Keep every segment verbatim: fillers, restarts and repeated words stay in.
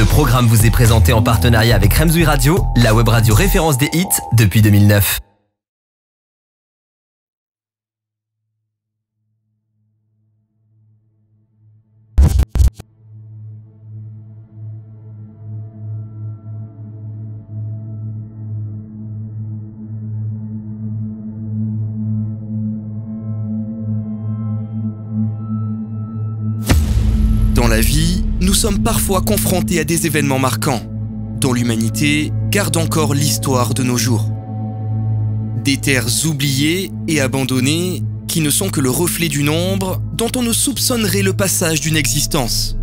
Ce programme vous est présenté en partenariat avec Remzoui Radio, la web radio référence des hits depuis deux mille neuf. Nous sommes parfois confrontés à des événements marquants, dont l'humanité garde encore l'histoire de nos jours. Des terres oubliées et abandonnées qui ne sont que le reflet d'une ombre dont on ne soupçonnerait le passage d'une existence.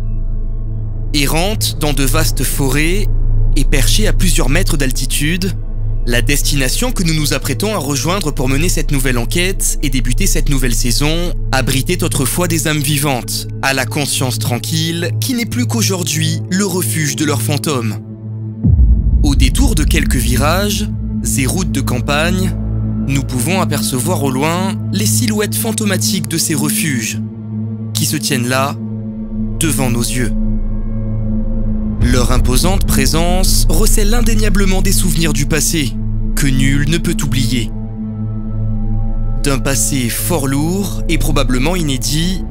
Errantes dans de vastes forêts et perchées à plusieurs mètres d'altitude, la destination que nous nous apprêtons à rejoindre pour mener cette nouvelle enquête et débuter cette nouvelle saison abritait autrefois des âmes vivantes, à la conscience tranquille qui n'est plus qu'aujourd'hui le refuge de leurs fantômes. Au détour de quelques virages et routes de campagne, nous pouvons apercevoir au loin les silhouettes fantomatiques de ces refuges, qui se tiennent là, devant nos yeux. Leur imposante présence recèle indéniablement des souvenirs du passé, que nul ne peut oublier. D'un passé fort lourd et probablement inédit,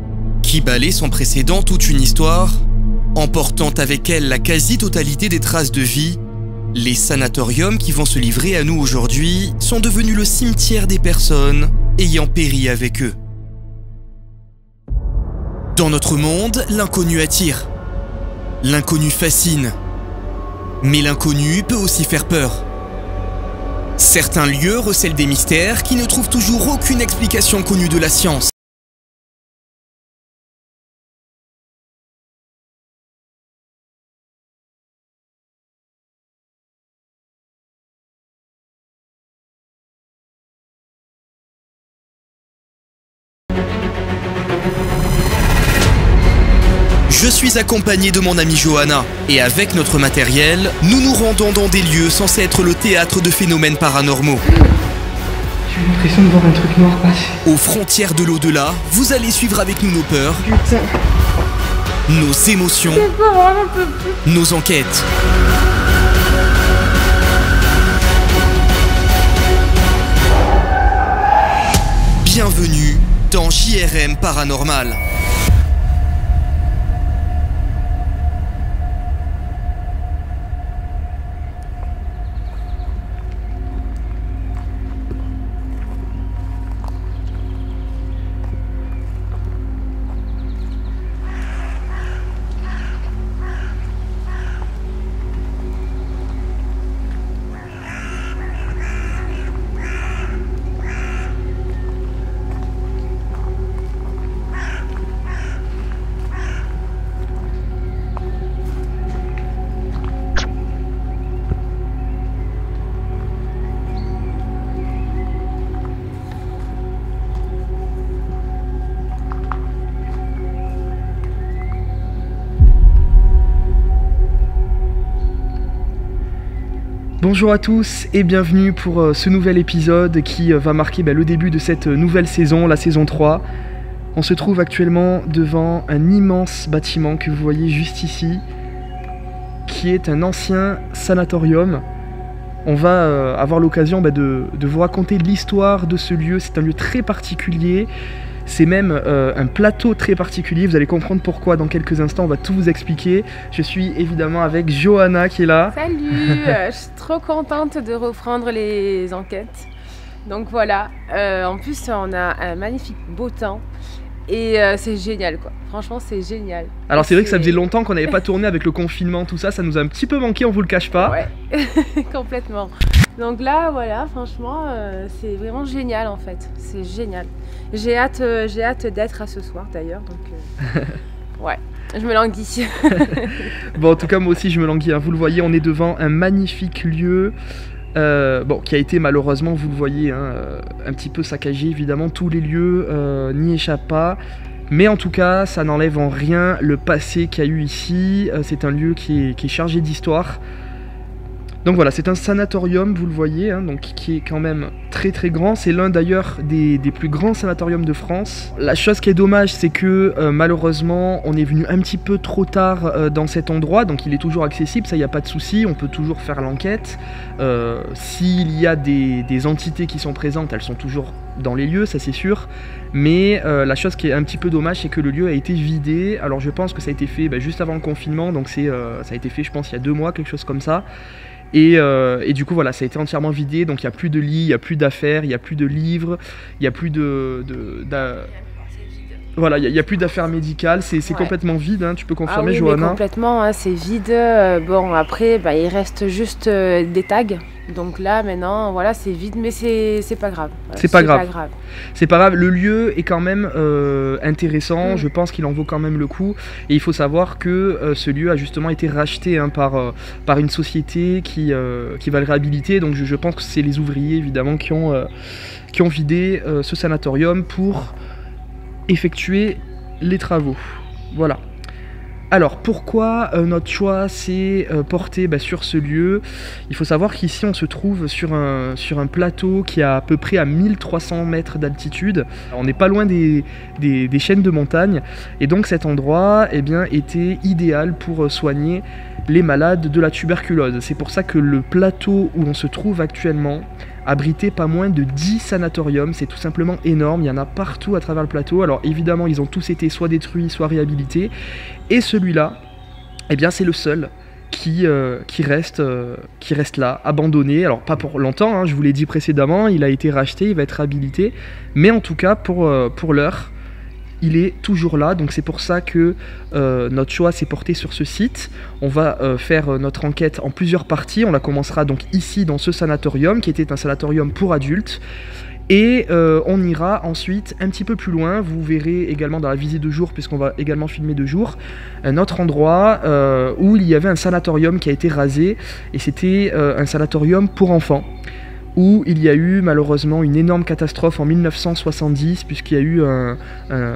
qui balaie sans précédent toute une histoire, emportant avec elle la quasi-totalité des traces de vie, les sanatoriums qui vont se livrer à nous aujourd'hui sont devenus le cimetière des personnes ayant péri avec eux. Dans notre monde, l'inconnu attire. L'inconnu fascine, mais l'inconnu peut aussi faire peur. Certains lieux recèlent des mystères qui ne trouvent toujours aucune explication connue de la science. Je suis accompagné de mon amie Johanna, et avec notre matériel, nous nous rendons dans des lieux censés être le théâtre de phénomènes paranormaux. J'ai l'impression de voir un truc noir passer. Aux frontières de l'au-delà, vous allez suivre avec nous nos peurs, putain, nos émotions, pas, nos enquêtes. Bienvenue dans J R M Paranormal. Bonjour à tous et bienvenue pour euh, ce nouvel épisode qui euh, va marquer bah, le début de cette nouvelle saison, la saison trois. On se trouve actuellement devant un immense bâtiment que vous voyez juste ici, qui est un ancien sanatorium. On va euh, avoir l'occasion bah, de, de vous raconter l'histoire de ce lieu. C'est un lieu très particulier, c'est même euh, un plateau très particulier. Vous allez comprendre pourquoi dans quelques instants, on va tout vous expliquer. Je suis évidemment avec Johanna qui est là. Salut, je suis trop contente de reprendre les enquêtes. Donc voilà, euh, en plus on a un magnifique beau temps. Et euh, c'est génial quoi, franchement c'est génial. Alors c'est vrai que ça faisait longtemps qu'on n'avait pas tourné avec le confinement, tout ça, ça nous a un petit peu manqué, on vous le cache pas. Ouais, complètement. Donc là voilà, franchement euh, c'est vraiment génial en fait, c'est génial. J'ai hâte, euh, j'ai hâte d'être à ce soir d'ailleurs, donc euh, ouais, je me languis. Bon en tout cas moi aussi je me languis, hein. Vous le voyez on est devant un magnifique lieu. Euh, bon, qui a été malheureusement, vous le voyez, hein, un petit peu saccagé, évidemment, tous les lieux euh, n'y échappent pas. Mais en tout cas, ça n'enlève en rien le passé qu'il y a eu ici. Euh, c'est un lieu qui est, qui est chargé d'histoire. Donc voilà, c'est un sanatorium, vous le voyez, hein, donc, qui est quand même très très grand. C'est l'un d'ailleurs des, des plus grands sanatoriums de France. La chose qui est dommage, c'est que euh, malheureusement, on est venu un petit peu trop tard euh, dans cet endroit. Donc il est toujours accessible, ça, il n'y a pas de souci, on peut toujours faire l'enquête. Euh, S'il y a des, des entités qui sont présentes, elles sont toujours dans les lieux, ça c'est sûr. Mais euh, la chose qui est un petit peu dommage, c'est que le lieu a été vidé. Alors je pense que ça a été fait bah, juste avant le confinement, donc c'est euh, ça a été fait je pense il y a deux mois, quelque chose comme ça. Et, euh, et du coup voilà, ça a été entièrement vidé, donc il n'y a plus de lit, il n'y a plus d'affaires, il n'y a plus de livres, il n'y a plus de... de, de voilà, il n'y a, a plus d'affaires médicales, c'est ouais. Complètement vide, hein, tu peux confirmer, ah oui, Johanna. Complètement, hein, c'est vide. Bon après, bah, il reste juste euh, des tags. Donc là, maintenant, voilà, c'est vide, mais c'est pas grave. C'est pas grave. C'est pas grave. Le lieu est quand même euh, intéressant. Mmh. Je pense qu'il en vaut quand même le coup. Et il faut savoir que euh, ce lieu a justement été racheté hein, par, euh, par une société qui, euh, qui va le réhabiliter. Donc je, je pense que c'est les ouvriers, évidemment, qui ont, euh, qui ont vidé euh, ce sanatorium pour effectuer les travaux. Voilà. Alors pourquoi euh, notre choix s'est euh, porté bah, sur ce lieu? Il faut savoir qu'ici on se trouve sur un, sur un plateau qui est à peu près à mille trois cents mètres d'altitude. On n'est pas loin des, des, des chaînes de montagne et donc cet endroit eh bien, était idéal pour soigner les malades de la tuberculose. C'est pour ça que le plateau où on se trouve actuellement abritait pas moins de dix sanatoriums, c'est tout simplement énorme, il y en a partout à travers le plateau. Alors évidemment ils ont tous été soit détruits, soit réhabilités, et celui-là, eh bien c'est le seul qui, euh, qui, reste, euh, qui reste là, abandonné. Alors pas pour longtemps, hein, je vous l'ai dit précédemment, il a été racheté, il va être réhabilité, mais en tout cas pour, euh, pour l'heure, il est toujours là, donc c'est pour ça que euh, notre choix s'est porté sur ce site. On va euh, faire euh, notre enquête en plusieurs parties. On la commencera donc ici dans ce sanatorium, qui était un sanatorium pour adultes. Et euh, on ira ensuite un petit peu plus loin. Vous verrez également dans la visite de jour, puisqu'on va également filmer de jour, un autre endroit euh, où il y avait un sanatorium qui a été rasé. Et c'était euh, un sanatorium pour enfants, où il y a eu malheureusement une énorme catastrophe en mille neuf cent soixante-dix, puisqu'il y a eu un, un,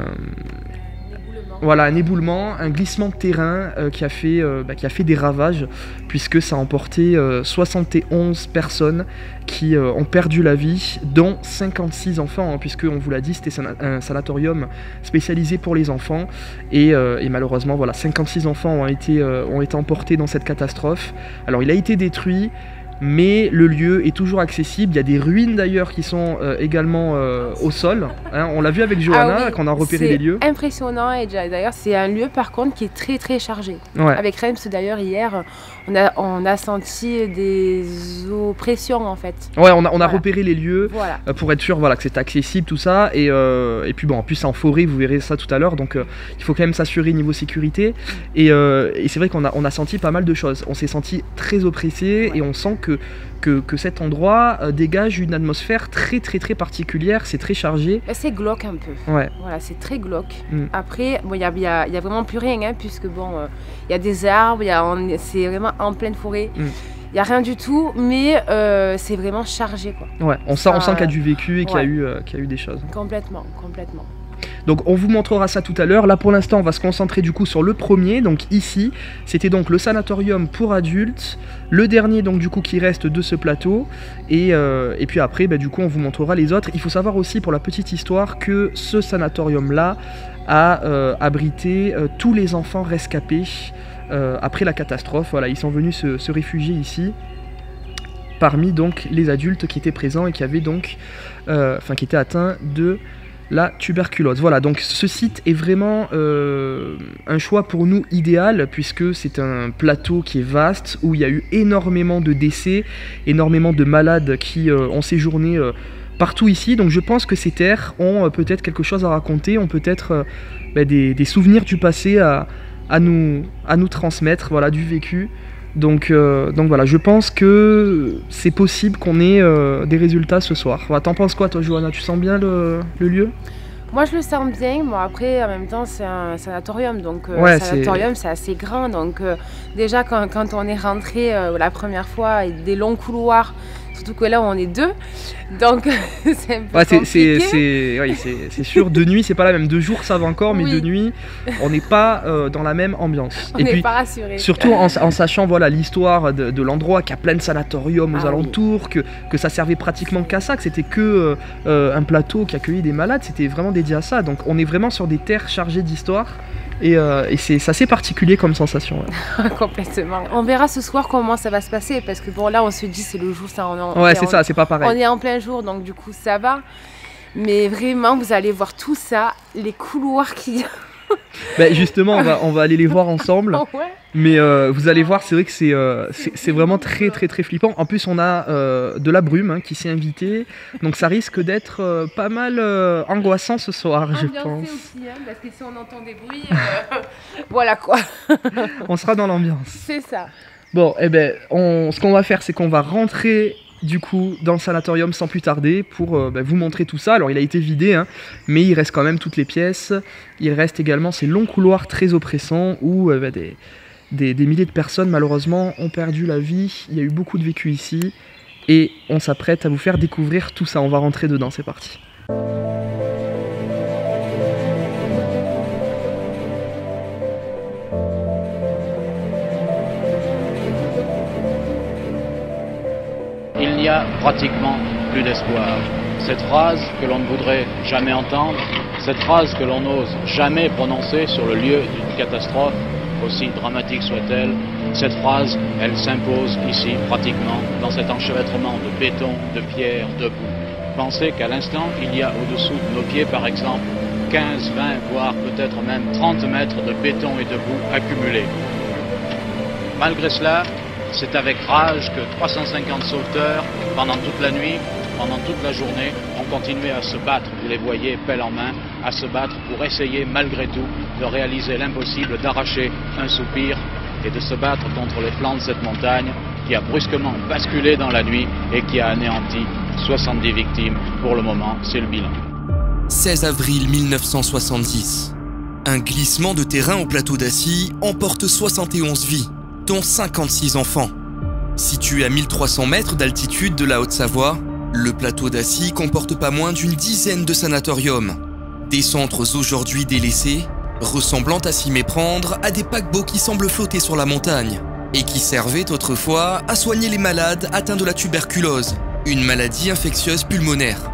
voilà, un éboulement, un glissement de terrain euh, qui, a fait, euh, bah, qui a fait des ravages, puisque ça a emporté euh, soixante et onze personnes qui euh, ont perdu la vie, dont cinquante-six enfants, hein, puisque on vous l'a dit, c'était un sanatorium spécialisé pour les enfants, et, euh, et malheureusement, voilà, cinquante-six enfants ont été, euh, ont été emportés dans cette catastrophe. Alors il a été détruit, mais le lieu est toujours accessible. Il y a des ruines d'ailleurs qui sont euh, également euh, au sol. Hein, on l'a vu avec Johanna, ah oui, quand on a repéré les lieux. C'est impressionnant, et d'ailleurs c'est un lieu par contre qui est très très chargé. Ouais. Avec Rems d'ailleurs hier, on a, on a senti des oppressions en fait. Ouais, on a, on a voilà. repéré les lieux voilà. euh, pour être sûr voilà, que c'est accessible tout ça. Et, euh, et puis bon, en plus c'est en forêt, vous verrez ça tout à l'heure. Donc euh, il faut quand même s'assurer niveau sécurité. Et, euh, et c'est vrai qu'on a, on a senti pas mal de choses. On s'est senti très oppressé, ouais. Et on sent que Que, que cet endroit euh, dégage une atmosphère très très très particulière, c'est très chargé. C'est glauque un peu, ouais. Voilà, c'est très glauque. Mm. Après, il bon, n'y a, a, a vraiment plus rien, hein, puisque bon, il euh, y a des arbres, c'est vraiment en pleine forêt. Mm. Il n'y a rien du tout, mais euh, c'est vraiment chargé, quoi. Ouais, on sent, on sent qu'il y a du vécu et qu'il y a eu, euh, qu'il y a eu des choses. Complètement, complètement. Donc on vous montrera ça tout à l'heure. Là pour l'instant on va se concentrer du coup sur le premier, donc ici, c'était donc le sanatorium pour adultes, le dernier donc du coup qui reste de ce plateau, et, euh, et puis après bah, du coup on vous montrera les autres. Il faut savoir aussi pour la petite histoire que ce sanatorium là a euh, abrité euh, tous les enfants rescapés euh, après la catastrophe. Voilà, ils sont venus se, se réfugier ici, parmi donc les adultes qui étaient présents et qui avaient donc, euh, enfin qui étaient atteints de la tuberculose. Voilà, donc ce site est vraiment euh, un choix pour nous idéal, puisque c'est un plateau qui est vaste, où il y a eu énormément de décès, énormément de malades qui euh, ont séjourné euh, partout ici. Donc je pense que ces terres ont euh, peut-être quelque chose à raconter, ont peut-être euh, bah, des, des souvenirs du passé à, à, nous, à nous transmettre, voilà, du vécu. Donc, euh, donc voilà, je pense que c'est possible qu'on ait euh, des résultats ce soir. Voilà, t'en penses quoi toi Johanna? Tu sens bien le, le lieu? Moi je le sens bien, bon, après en même temps c'est un sanatorium, donc euh, ouais, sanatorium c'est assez grand, donc euh, déjà quand, quand on est rentré euh, la première fois, des longs couloirs, surtout que là on est deux, donc c'est un peu ouais, compliqué. C'est ouais, sûr, de nuit c'est pas la même, de jour ça va encore, mais oui. de nuit on n'est pas euh, dans la même ambiance. On n'est pas rassuré. Surtout en, en sachant voilà l'histoire de, de l'endroit, qu'il y a plein de sanatoriums ah, aux alentours, oui. que, que ça servait pratiquement qu'à ça, que c'était que euh, un plateau qui accueillait des malades, c'était vraiment dédié à ça, donc on est vraiment sur des terres chargées d'histoire. Et, euh, et c'est assez particulier comme sensation. Ouais. Complètement. On verra ce soir comment ça va se passer, parce que bon là on se dit c'est le jour, ça on est en, ouais, c'est ça, c'est pas pareil. On est en plein jour, donc du coup ça va. Mais vraiment vous allez voir tout ça, les couloirs qui. Ben justement on va, on va aller les voir ensemble. Ouais. Mais euh, vous allez voir, c'est vrai que c'est euh, vraiment très très très flippant. En plus on a euh, de la brume hein, qui s'est invitée, donc ça risque d'être euh, pas mal euh, angoissant ce soir. Ambiancé je pense. Aussi, hein, parce que si on entend des bruits, euh, voilà quoi. On sera dans l'ambiance. C'est ça. Bon, eh ben, on, ce qu'on va faire, c'est qu'on va rentrer du coup dans le sanatorium sans plus tarder pour euh, bah, vous montrer tout ça. Alors il a été vidé hein, mais il reste quand même toutes les pièces, il reste également ces longs couloirs très oppressants où euh, bah, des, des, des milliers de personnes malheureusement ont perdu la vie, il y a eu beaucoup de vécu ici et on s'apprête à vous faire découvrir tout ça, on va rentrer dedans, c'est parti. Il n'y a pratiquement plus d'espoir. Cette phrase que l'on ne voudrait jamais entendre, cette phrase que l'on n'ose jamais prononcer sur le lieu d'une catastrophe, aussi dramatique soit-elle, cette phrase, elle s'impose ici pratiquement, dans cet enchevêtrement de béton, de pierre, de boue. Pensez qu'à l'instant, il y a au-dessous de nos pieds, par exemple, quinze, vingt, voire peut-être même trente mètres de béton et de boue accumulés. Malgré cela, c'est avec rage que trois cent cinquante sauveteurs, pendant toute la nuit, pendant toute la journée, ont continué à se battre, vous les voyez, pelle en main, à se battre pour essayer malgré tout de réaliser l'impossible, d'arracher un soupir et de se battre contre les flancs de cette montagne qui a brusquement basculé dans la nuit et qui a anéanti soixante-dix victimes. Pour le moment, c'est le bilan. seize avril mille neuf cent soixante-dix. Un glissement de terrain au plateau d'Assy emporte soixante et onze vies, dont cinquante-six enfants. Situé à mille trois cents mètres d'altitude de la Haute-Savoie, le plateau d'Assy comporte pas moins d'une dizaine de sanatoriums, des centres aujourd'hui délaissés, ressemblant à s'y méprendre à des paquebots qui semblent flotter sur la montagne et qui servaient autrefois à soigner les malades atteints de la tuberculose, une maladie infectieuse pulmonaire.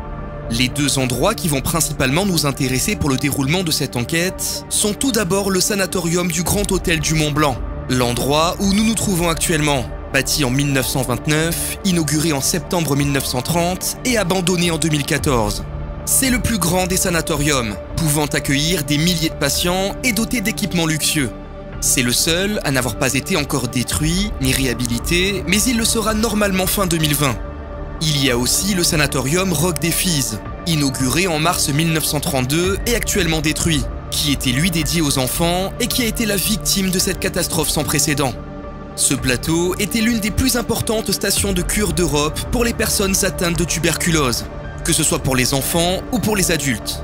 Les deux endroits qui vont principalement nous intéresser pour le déroulement de cette enquête sont tout d'abord le sanatorium du Grand Hôtel du Mont-Blanc, l'endroit où nous nous trouvons actuellement, bâti en mille neuf cent vingt-neuf, inauguré en septembre mille neuf cent trente et abandonné en deux mille quatorze. C'est le plus grand des sanatoriums, pouvant accueillir des milliers de patients et doté d'équipements luxueux. C'est le seul à n'avoir pas été encore détruit ni réhabilité, mais il le sera normalement fin deux mille vingt. Il y a aussi le sanatorium Roc des Fiz, inauguré en mars mille neuf cent trente-deux et actuellement détruit, qui était lui dédié aux enfants et qui a été la victime de cette catastrophe sans précédent. Ce plateau était l'une des plus importantes stations de cure d'Europe pour les personnes atteintes de tuberculose, que ce soit pour les enfants ou pour les adultes.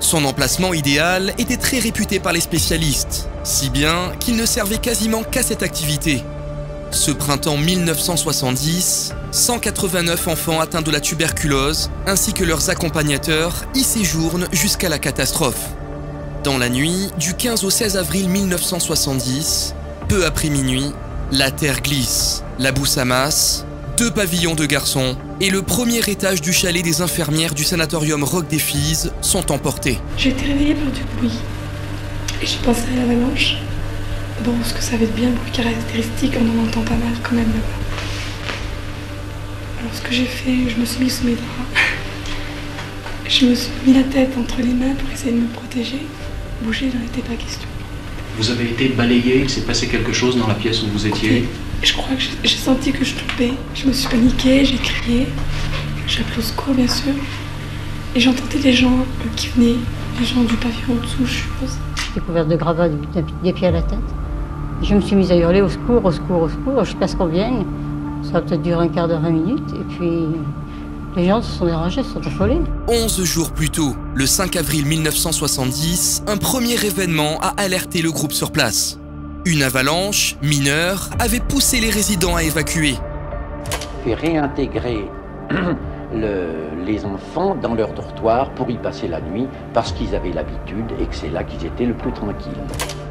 Son emplacement idéal était très réputé par les spécialistes, si bien qu'il ne servait quasiment qu'à cette activité. Ce printemps mille neuf cent soixante-dix, cent quatre-vingt-neuf enfants atteints de la tuberculose, ainsi que leurs accompagnateurs, y séjournent jusqu'à la catastrophe. Dans la nuit du quinze au seize avril mille neuf cent soixante-dix, peu après minuit, la terre glisse, la boue s'amasse, deux pavillons de garçons et le premier étage du chalet des infirmières du sanatorium Roc des Fiz sont emportés. J'ai été réveillée par du bruit et j'ai pensé à l'avalanche. Bon, ce que ça avait de bien, bruit caractéristique, on en entend pas mal quand même là-bas. Alors ce que j'ai fait, je me suis mis sous mes draps. Je me suis mis la tête entre les mains pour essayer de me protéger. Bouger, j'en étais pas question. Vous avez été balayée, il s'est passé quelque chose dans la pièce où vous étiez? Et je crois que j'ai senti que je tombais. Je me suis paniquée, j'ai crié. J'ai appelé au secours, bien sûr. Et j'entendais les gens euh, qui venaient, les gens du pavillon en dessous, je suppose. J'étais couverte de gravats de, de, des pieds à la tête. Je me suis mise à hurler au secours, au secours, au secours, jusqu'à ce qu'on vienne. Ça a peut-être duré un quart d'heure, vingt minutes, et puis les gens se sont dérangés, se sont affolés. onze jours plus tôt, le cinq avril mille neuf cent soixante-dix, un premier événement a alerté le groupe sur place. Une avalanche mineure avait poussé les résidents à évacuer. Puis réintégrer le, les enfants dans leur dortoir pour y passer la nuit parce qu'ils avaient l'habitude et que c'est là qu'ils étaient le plus tranquilles.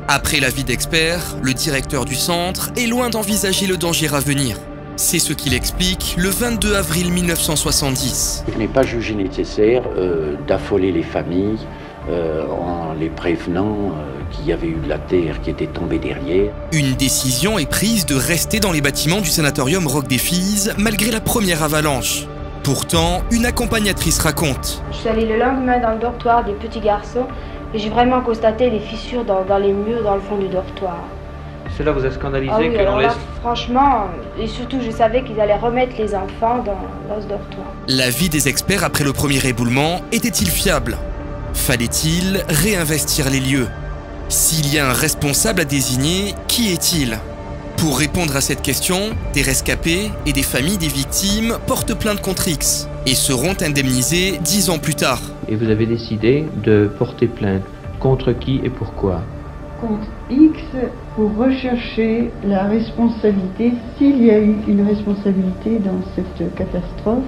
Après l'avis d'experts, le directeur du centre est loin d'envisager le danger à venir. C'est ce qu'il explique le vingt-deux avril mille neuf cent soixante-dix. Je n'ai pas jugé nécessaire euh, d'affoler les familles euh, en les prévenant euh, qu'il y avait eu de la terre qui était tombée derrière. Une décision est prise de rester dans les bâtiments du sanatorium Roc des Fiz malgré la première avalanche. Pourtant, une accompagnatrice raconte. Je suis allée le lendemain dans le dortoir des petits garçons et j'ai vraiment constaté des fissures dans, dans les murs dans le fond du dortoir. Cela vous a scandalisé? Ah oui, que l'on laisse... Franchement, et surtout je savais qu'ils allaient remettre les enfants dans, dans ce dortoir. L'avis des experts après le premier éboulement était-il fiable? Fallait-il réinvestir les lieux? S'il y a un responsable à désigner, qui est-il? Pour répondre à cette question, des rescapés et des familles des victimes portent plainte contre X et seront indemnisés dix ans plus tard. Et vous avez décidé de porter plainte. Contre qui et pourquoi? Contre X pour rechercher la responsabilité, s'il y a eu une responsabilité dans cette catastrophe,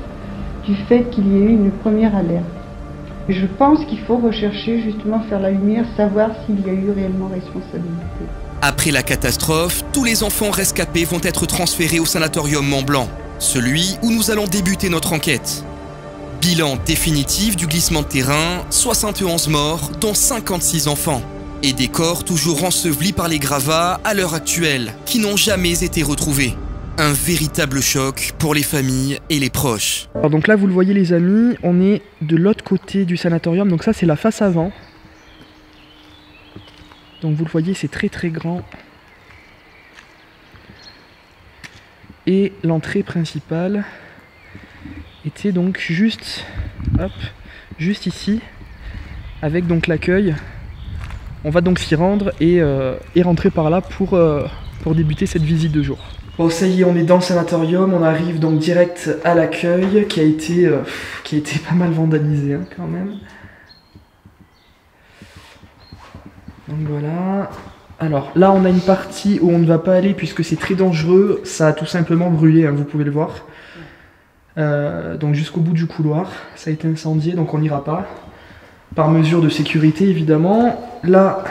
du fait qu'il y ait eu une première alerte. Je pense qu'il faut rechercher, justement, faire la lumière, savoir s'il y a eu réellement responsabilité. Après la catastrophe, tous les enfants rescapés vont être transférés au sanatorium Mont-Blanc, celui où nous allons débuter notre enquête. Bilan définitif du glissement de terrain, soixante et onze morts, dont cinquante-six enfants. Et des corps toujours ensevelis par les gravats à l'heure actuelle, qui n'ont jamais été retrouvés. Un véritable choc pour les familles et les proches. Alors donc là, vous le voyez les amis, on est de l'autre côté du sanatorium, donc ça c'est la face avant. Donc vous le voyez, c'est très très grand. Et l'entrée principale était donc juste, hop, juste ici, avec donc l'accueil. On va donc s'y rendre et, euh, et rentrer par là pour, euh, pour débuter cette visite de jour. Bon, ça y est, on est dans le sanatorium, on arrive donc direct à l'accueil qui a été euh, qui a été pas mal vandalisé hein, quand même. Donc voilà. Alors là, on a une partie où on ne va pas aller puisque c'est très dangereux. Ça a tout simplement brûlé, hein, vous pouvez le voir. Euh, donc jusqu'au bout du couloir, ça a été incendié, donc on n'ira pas. Par mesure de sécurité, évidemment. Là,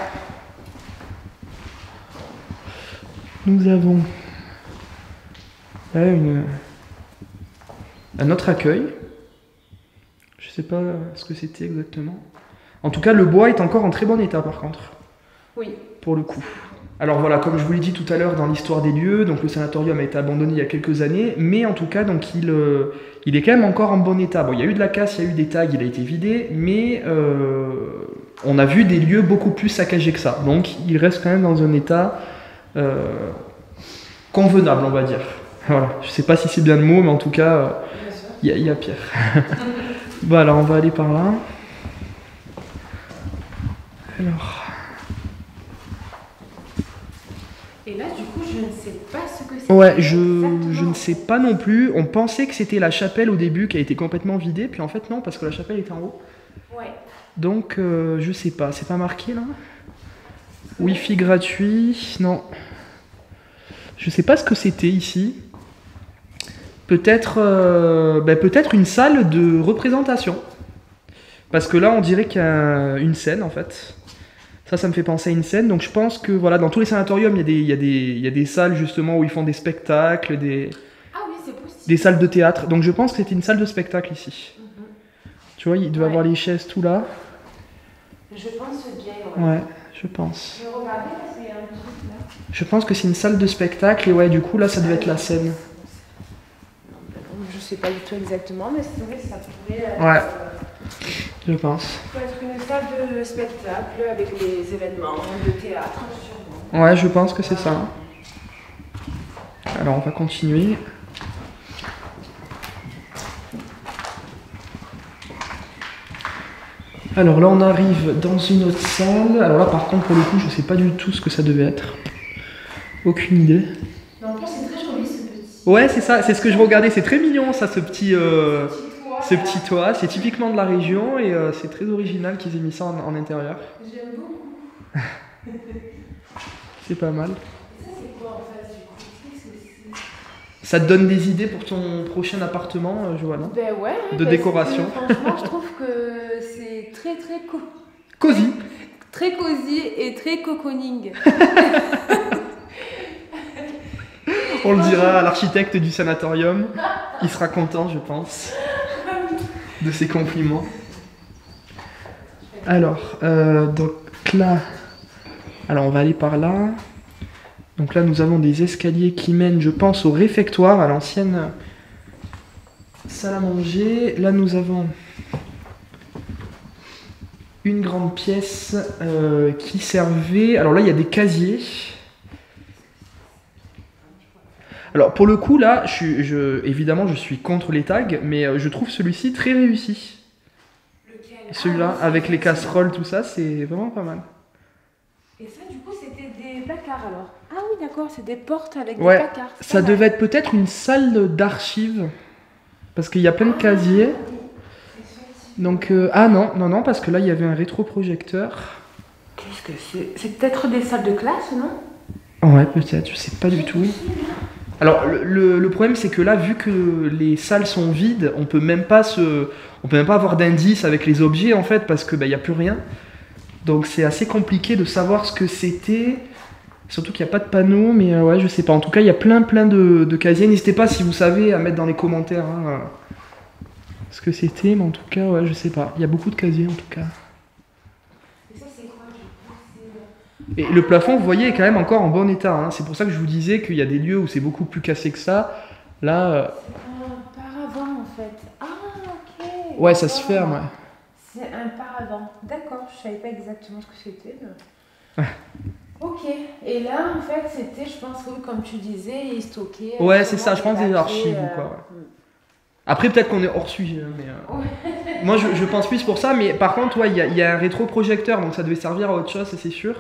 nous avons là une, un autre accueil. Je sais pas ce que c'était exactement. En tout cas, le bois est encore en très bon état, par contre. Oui. Pour le coup. Alors voilà, comme je vous l'ai dit tout à l'heure dans l'histoire des lieux, donc le sanatorium a été abandonné il y a quelques années, mais en tout cas, donc il, euh, il est quand même encore en bon état. Bon, il y a eu de la casse, il y a eu des tags, il a été vidé, mais euh, on a vu des lieux beaucoup plus saccagés que ça. Donc il reste quand même dans un état euh, convenable, on va dire. Voilà, je sais pas si c'est bien le mot, mais en tout cas, il euh, y, y a pire. Bon, alors on va aller par là. Alors... Et là, du coup, je ne sais pas ce que c'est. Ouais, je, je ne sais pas non plus. On pensait que c'était la chapelle au début qui a été complètement vidée, puis en fait, non, parce que la chapelle était en haut. Ouais. Donc, euh, je sais pas. C'est pas marqué, là? Wi-Fi gratuit, non. Je sais pas ce que c'était ici. Peut-être euh, ben, peut-être une salle de représentation. Parce que là, on dirait qu'il y a une scène, en fait. Ça, ça me fait penser à une scène, donc je pense que voilà, dans tous les sanatoriums, il y a des, il y a des, il y a des salles justement où ils font des spectacles, des, ah oui, c'est possible. Des salles de théâtre, donc je pense que c'était une salle de spectacle ici. Mm-hmm. Tu vois, il doit y ouais. avoir les chaises tout là. Je pense bien, ouais. Ouais, je pense. Je remarquais parce qu'il y a un truc là. Je pense que c'est une salle de spectacle, et ouais, du coup là, ça devait être la scène. Je sais pas du tout exactement, mais c'est vrai que ça pouvait... Euh... Ouais. Je pense. Ça peut être une salle de spectacle avec les événements de théâtre, sûrement. Ouais, je pense que c'est ça. Alors, on va continuer. Alors là, on arrive dans une autre salle. Alors là, par contre, pour le coup, je sais pas du tout ce que ça devait être. Aucune idée. Mais en plus, c'est très joli ce petit. Ouais, c'est ça, c'est ce que je regardais. C'est très mignon, ça, ce petit. Euh... Ce petit toit, c'est typiquement de la région et euh, c'est très original qu'ils aient mis ça en, en intérieur. J'aime beaucoup. C'est pas mal. Et ça c'est quoi en face du coup? Ça te donne des idées pour ton prochain appartement, Johanna? Ben ouais, oui, de décoration. Que, franchement, je trouve que c'est très très co cosy. Très, très cosy et très cocooning. On le dira à l'architecte du sanatorium. Il sera content, je pense, de ses compliments. Alors, euh, donc là, alors on va aller par là. Donc là, nous avons des escaliers qui mènent, je pense, au réfectoire, à l'ancienne salle à manger. Là, nous avons une grande pièce euh, qui servait... Alors là, il y a des casiers. Alors, pour le coup, là, je, je, évidemment, je suis contre les tags, mais je trouve celui-ci très réussi. Celui-là, avec les casseroles, tout ça, c'est vraiment pas mal. Et ça, du coup, c'était des placards, alors? Ah oui, d'accord, c'est des portes avec ouais, des placards. Ça devait être peut-être une salle d'archives, parce qu'il y a plein de casiers. Donc, euh, ah non, non, non, parce que là, il y avait un rétroprojecteur. Qu'est-ce que c'est? C'est peut-être des salles de classe, non? Ouais, peut-être, je sais pas du tout. Alors, le, le problème, c'est que là, vu que les salles sont vides, on peut même pas se, on peut même pas avoir d'indice avec les objets, en fait, parce que ben, y a plus rien. Donc, c'est assez compliqué de savoir ce que c'était. Surtout qu'il n'y a pas de panneau, mais euh, ouais, je sais pas. En tout cas, il y a plein, plein de, de casiers. N'hésitez pas, si vous savez, à mettre dans les commentaires hein, ce que c'était. Mais en tout cas, ouais, je sais pas. Il y a beaucoup de casiers, en tout cas. Et ça, c'est quoi? Et le plafond, vous voyez, est quand même encore en bon état. Hein. C'est pour ça que je vous disais qu'il y a des lieux où c'est beaucoup plus cassé que ça. Là... Euh... C'est un paravent, en fait. Ah, ok. Ouais, ça oh. se ferme, ouais. C'est un paravent. D'accord, je savais pas exactement ce que c'était. Mais... ok. Et là, en fait, c'était, je pense, que, comme tu disais, ils stockaient... Ouais, c'est ça, je pense des archives euh... ou quoi. Ouais. Après, peut-être qu'on est hors sujet, mais... Euh... Ouais. Moi, je, je pense plus pour ça, mais par contre, ouais, il y a, y a un rétroprojecteur, donc ça devait servir à autre chose, c'est sûr.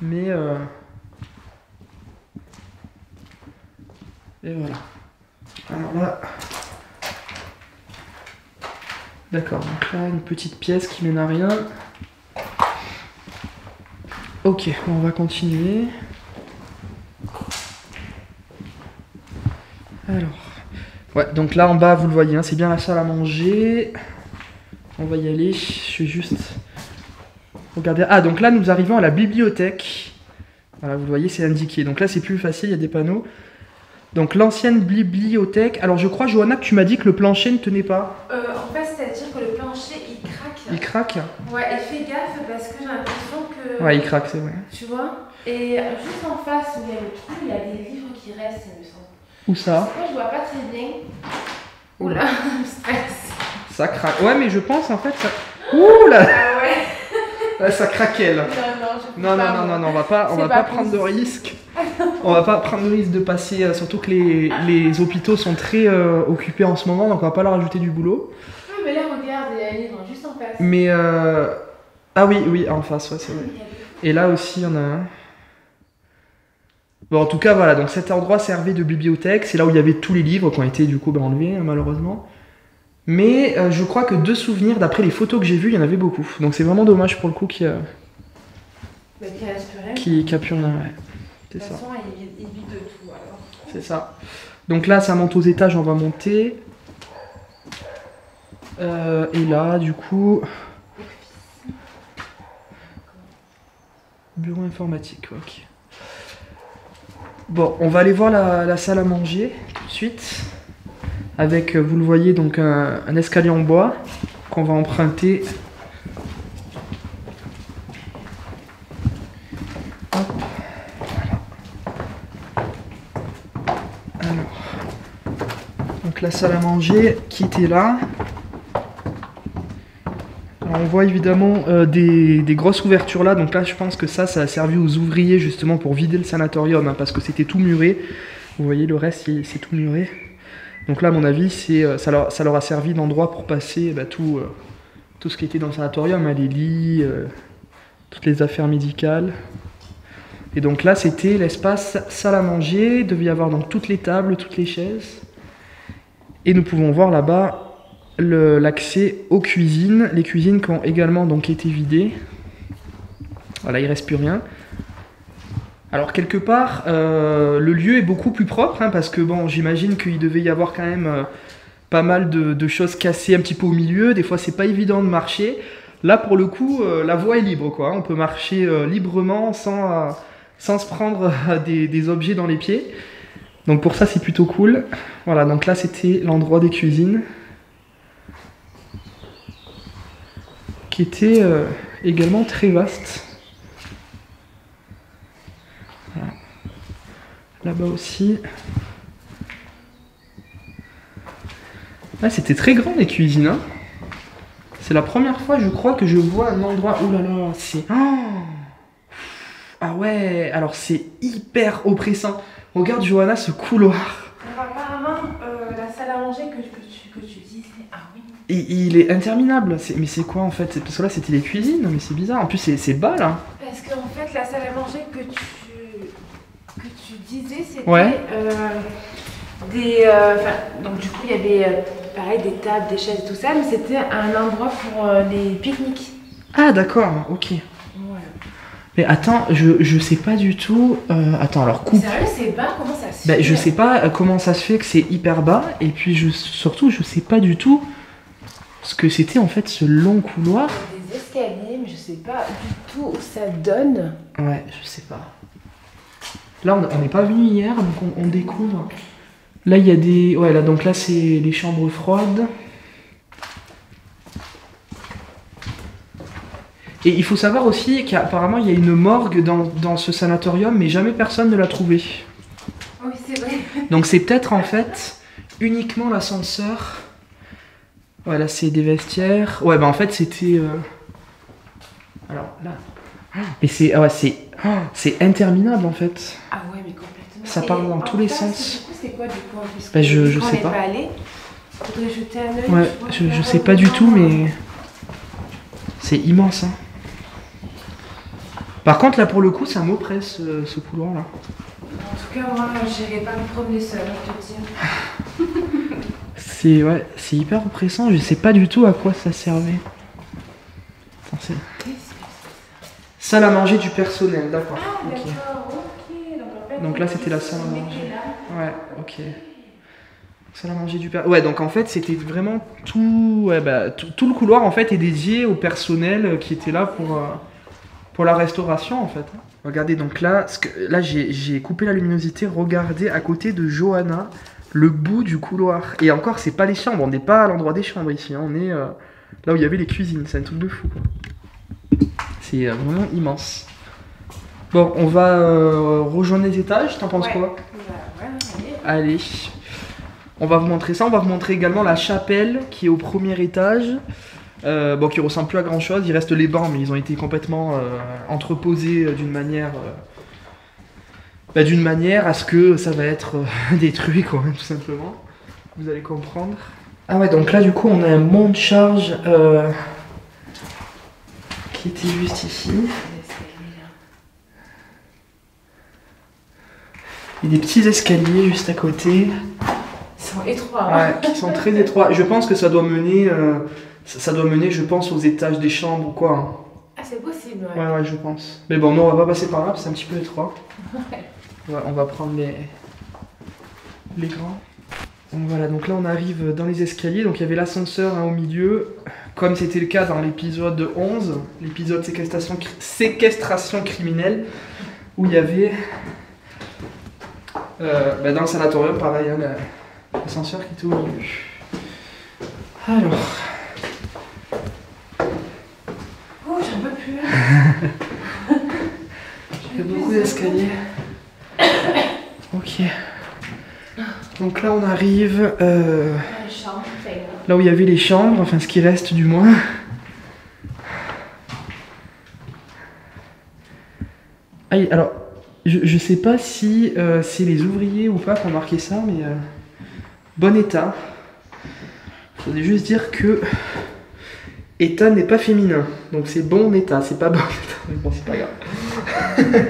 Mais... Euh... Et voilà. Alors là... D'accord, donc là, une petite pièce qui mène à rien. Ok, on va continuer. Alors... Ouais, donc là, en bas, vous le voyez, hein, c'est bien la salle à manger. On va y aller, je suis juste... Regardez. Ah, donc là, nous arrivons à la bibliothèque. Voilà, vous le voyez, c'est indiqué. Donc là, c'est plus facile, il y a des panneaux. Donc l'ancienne bibliothèque. Alors je crois, Johanna, que tu m'as dit que le plancher ne tenait pas. Euh, en fait, c'est-à-dire que le plancher, il craque. Il craque? Ouais, et fais gaffe parce que j'ai l'impression que... Ouais, il craque, c'est vrai. Tu vois? Et juste en face, où il y a le trou, il y a des livres qui restent, il me semble. Où ça? Parce que je vois pas très bien. Oula, je me stresse. Ça craque. Ouais, mais je pense, en fait, ça... Ouh là! Ah ouais. Là, ça craquait là. Non, non, non, non, non, non, on va pas, on va pas, pas prendre de risque. On va pas prendre le risque de passer, surtout que les, les hôpitaux sont très euh, occupés en ce moment, donc on va pas leur ajouter du boulot. Oui, mais là, regarde, il y a un livre juste en face. Mais euh... Ah oui, oui, en face, ouais, c'est vrai. Et là aussi, on a un. Bon, en tout cas, voilà, donc cet endroit servait de bibliothèque, c'est là où il y avait tous les livres qui ont été du coup ben, enlevés, hein, malheureusement. Mais euh, je crois que de souvenirs, d'après les photos que j'ai vues, il y en avait beaucoup. Donc c'est vraiment dommage pour le coup qu'il y a... Bah, qu'il reste plus rien. Qu'il n'y a plus rien, ouais. C'est ça. De toute façon, il, il vit de tout, alors. C'est ça. Donc là, ça monte aux étages, on va monter. Euh, et là, du coup... Bureau informatique, ok. Bon, on va aller voir la, la salle à manger, tout de suite. Avec, vous le voyez, donc un, un escalier en bois qu'on va emprunter. Hop, voilà. Alors, donc la salle à manger qui était là. Alors, on voit évidemment euh, des, des grosses ouvertures là, donc là je pense que ça, ça a servi aux ouvriers justement pour vider le sanatorium, hein, parce que c'était tout muré. Vous voyez, le reste, c'est tout muré. Donc là, à mon avis, ça leur, ça leur a servi d'endroit pour passer bah, tout, euh, tout ce qui était dans le sanatorium, hein, les lits, euh, toutes les affaires médicales. Et donc là, c'était l'espace salle à manger. Il devait y avoir donc toutes les tables, toutes les chaises. Et nous pouvons voir là-bas l'accès aux cuisines. Les cuisines qui ont également donc, été vidées. Voilà, il ne reste plus rien. Alors quelque part, euh, le lieu est beaucoup plus propre, hein, parce que bon, j'imagine qu'il devait y avoir quand même euh, pas mal de, de choses cassées un petit peu au milieu. Des fois, c'est pas évident de marcher. Là, pour le coup, euh, la voie est libre, quoi. On peut marcher euh, librement sans, euh, sans se prendre euh, des, des objets dans les pieds. Donc pour ça, c'est plutôt cool. Voilà, donc là, c'était l'endroit des cuisines, qui était euh, également très vaste. Voilà. Là-bas aussi. Là, c'était très grand, les cuisines, hein. C'est la première fois, je crois, que je vois un endroit... Oh là là, c'est... Oh, ah ouais, alors c'est hyper oppressant. Regarde, Johanna, ce couloir. Apparemment, euh, la salle à manger que, que, tu, que tu dis, c'est... Ah oui. Et, il est interminable. Est... Mais c'est quoi, en fait? Parce que là, c'était les cuisines, mais c'est bizarre. En plus, c'est bas, là. Parce qu'en fait, la salle à manger que tu, que tu disais, c'était... Ouais. Euh... Des, euh, donc du coup il y avait euh, pareil des tables, des chaises, tout ça, mais c'était un endroit pour euh, les pique-niques. Ah d'accord, ok. Voilà. Mais attends, je, je sais pas du tout. Euh, attends, alors coupe. Sérieux, c'est bas, comment ça se fait? Ben, je sais pas comment ça se fait que c'est hyper bas, et puis je, surtout je sais pas du tout ce que c'était en fait ce long couloir. Des escaliers, mais je sais pas du tout où ça donne. Ouais, je sais pas. Là on n'est pas venu hier, donc on, on découvre. Là, il y a des... Ouais, là, donc là, c'est les chambres froides. Et il faut savoir aussi qu'apparemment, il y a une morgue dans, dans ce sanatorium, mais jamais personne ne l'a trouvée. Oui, c'est vrai. Donc, c'est peut-être, en fait, uniquement l'ascenseur. Ouais, là, c'est des vestiaires. Ouais, bah, en fait, c'était... Euh... Alors, là... Mais c'est... Ah ouais, c'est... C'est interminable, en fait. Ah ouais, mais complètement. Ça part dans tous les sens. C'est quoi du coup? Ben je, je sais pas. Faudrait jeter un œil. Ouais, je, je sais pas du tout, mais c'est immense. Hein. Par contre, là pour le coup, ça m'oppresse ce, ce couloir là. En tout cas, moi, j'irai pas me promener seule, je te dis. C'est ouais, c'est hyper oppressant. Je sais pas du tout à quoi ça servait. Attends, salle à manger du personnel, d'accord. Ah, okay. Donc là, c'était la salle à manger. Ouais, ok. Salle à manger du personnel. Ouais, donc en fait, c'était vraiment tout... Ouais, bah, tout le couloir, en fait, est dédié au personnel qui était là pour, euh, pour la restauration, en fait. Regardez, donc là, ce que, là j'ai coupé la luminosité. Regardez, à côté de Johanna, le bout du couloir. Et encore, c'est pas les chambres. On n'est pas à l'endroit des chambres, ici. Hein. On est euh, là où il y avait les cuisines. C'est un truc de fou, quoi. C'est euh, vraiment immense. Bon, on va euh, rejoindre les étages, t'en penses ouais. quoi bah, ouais, allez. allez, on va vous montrer ça, on va vous montrer également la chapelle qui est au premier étage, euh, bon, qui ressemble plus à grand chose, il reste les bancs, mais ils ont été complètement euh, entreposés d'une manière, euh, bah, d'une manière à ce que ça va être euh, détruit, quoi, tout simplement, vous allez comprendre. Ah ouais, donc là, du coup, on a un mont de charge euh, qui était juste ici. Il y a des petits escaliers juste à côté. Ils sont étroits. Hein. Ouais, qui sont très étroits. Je pense que ça doit mener, euh, ça, ça doit mener, je pense, aux étages des chambres ou quoi. Hein. Ah, c'est possible, ouais. Ouais, ouais, je pense. Mais bon, non, on va pas passer par là, parce que c'est un petit peu étroit. Ouais. Ouais, on va prendre les, les grands. Donc voilà, donc là, on arrive dans les escaliers. Donc il y avait l'ascenseur hein, au milieu, comme c'était le cas dans l'épisode onze, l'épisode séquestration, séquestration criminelle, où il y avait... Euh, bah dans le sanatorium, pareil, hein, l'ascenseur qui est au milieu. Alors... Oh, j'en peux plus. Il y a beaucoup d'escaliers. Ok. Donc là, on arrive... Euh, là où il y avait les chambres, enfin ce qui reste du moins. Ah, alors... Je, je sais pas si euh, c'est les ouvriers ou pas qui ont marqué ça, mais euh, bon état. Je voulais juste dire que état n'est pas féminin, donc c'est bon état, c'est pas bon état, mais bon c'est pas grave.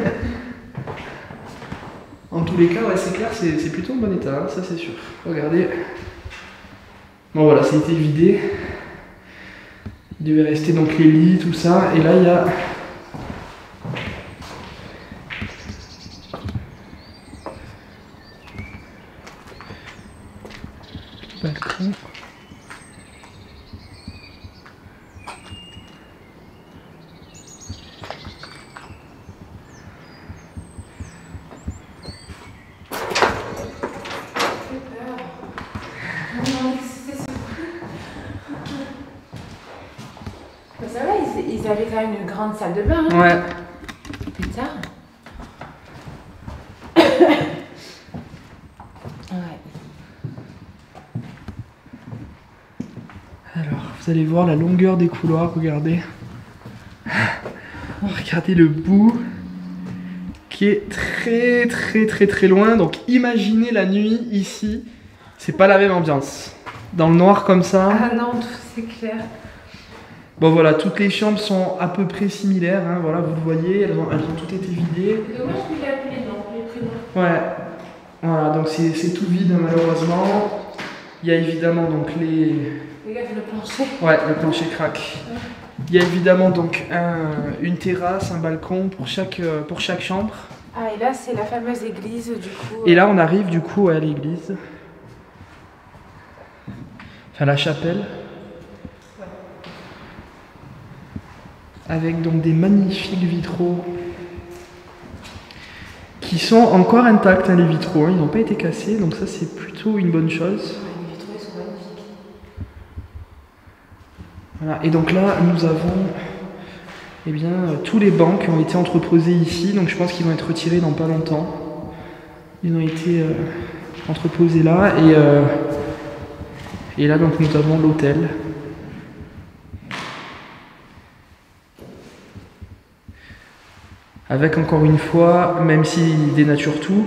En tous les cas, ouais, c'est clair, c'est plutôt bon état, hein, ça c'est sûr. Regardez, bon voilà, ça a été vidé. Il devait rester donc les lits, tout ça, et là il y a patron. Une grande salle de bain. Hein. Ouais. Putain. Ouais. Alors, vous allez voir la longueur des couloirs, regardez. Regardez le bout qui est très très très très loin. Donc imaginez la nuit ici, c'est pas la même ambiance. Dans le noir comme ça. Ah non, tout c'est clair. Bon voilà, toutes les chambres sont à peu près similaires, hein, voilà, vous le voyez, elles ont, elles ont toutes été vidées. Dommage qu'il a appelé dans les prénoms. Ouais, voilà, donc c'est tout vide malheureusement. Il y a évidemment donc les... Regarde le plancher. Ouais, le plancher craque. Ouais. Il y a évidemment donc un, une terrasse, un balcon pour chaque, pour chaque chambre. Ah et là c'est la fameuse église du coup. Et là on arrive du coup à l'église. Enfin la chapelle. Avec donc des magnifiques vitraux qui sont encore intacts, hein, les vitraux, hein, ils n'ont pas été cassés, donc ça c'est plutôt une bonne chose. Les vitraux ils sont magnifiques. Voilà, et donc là nous avons eh bien, tous les bancs qui ont été entreposés ici, donc je pense qu'ils vont être retirés dans pas longtemps. Ils ont été euh, entreposés là, et, euh, et là donc nous avons l'hôtel. Avec encore une fois, même s'il dénature tout,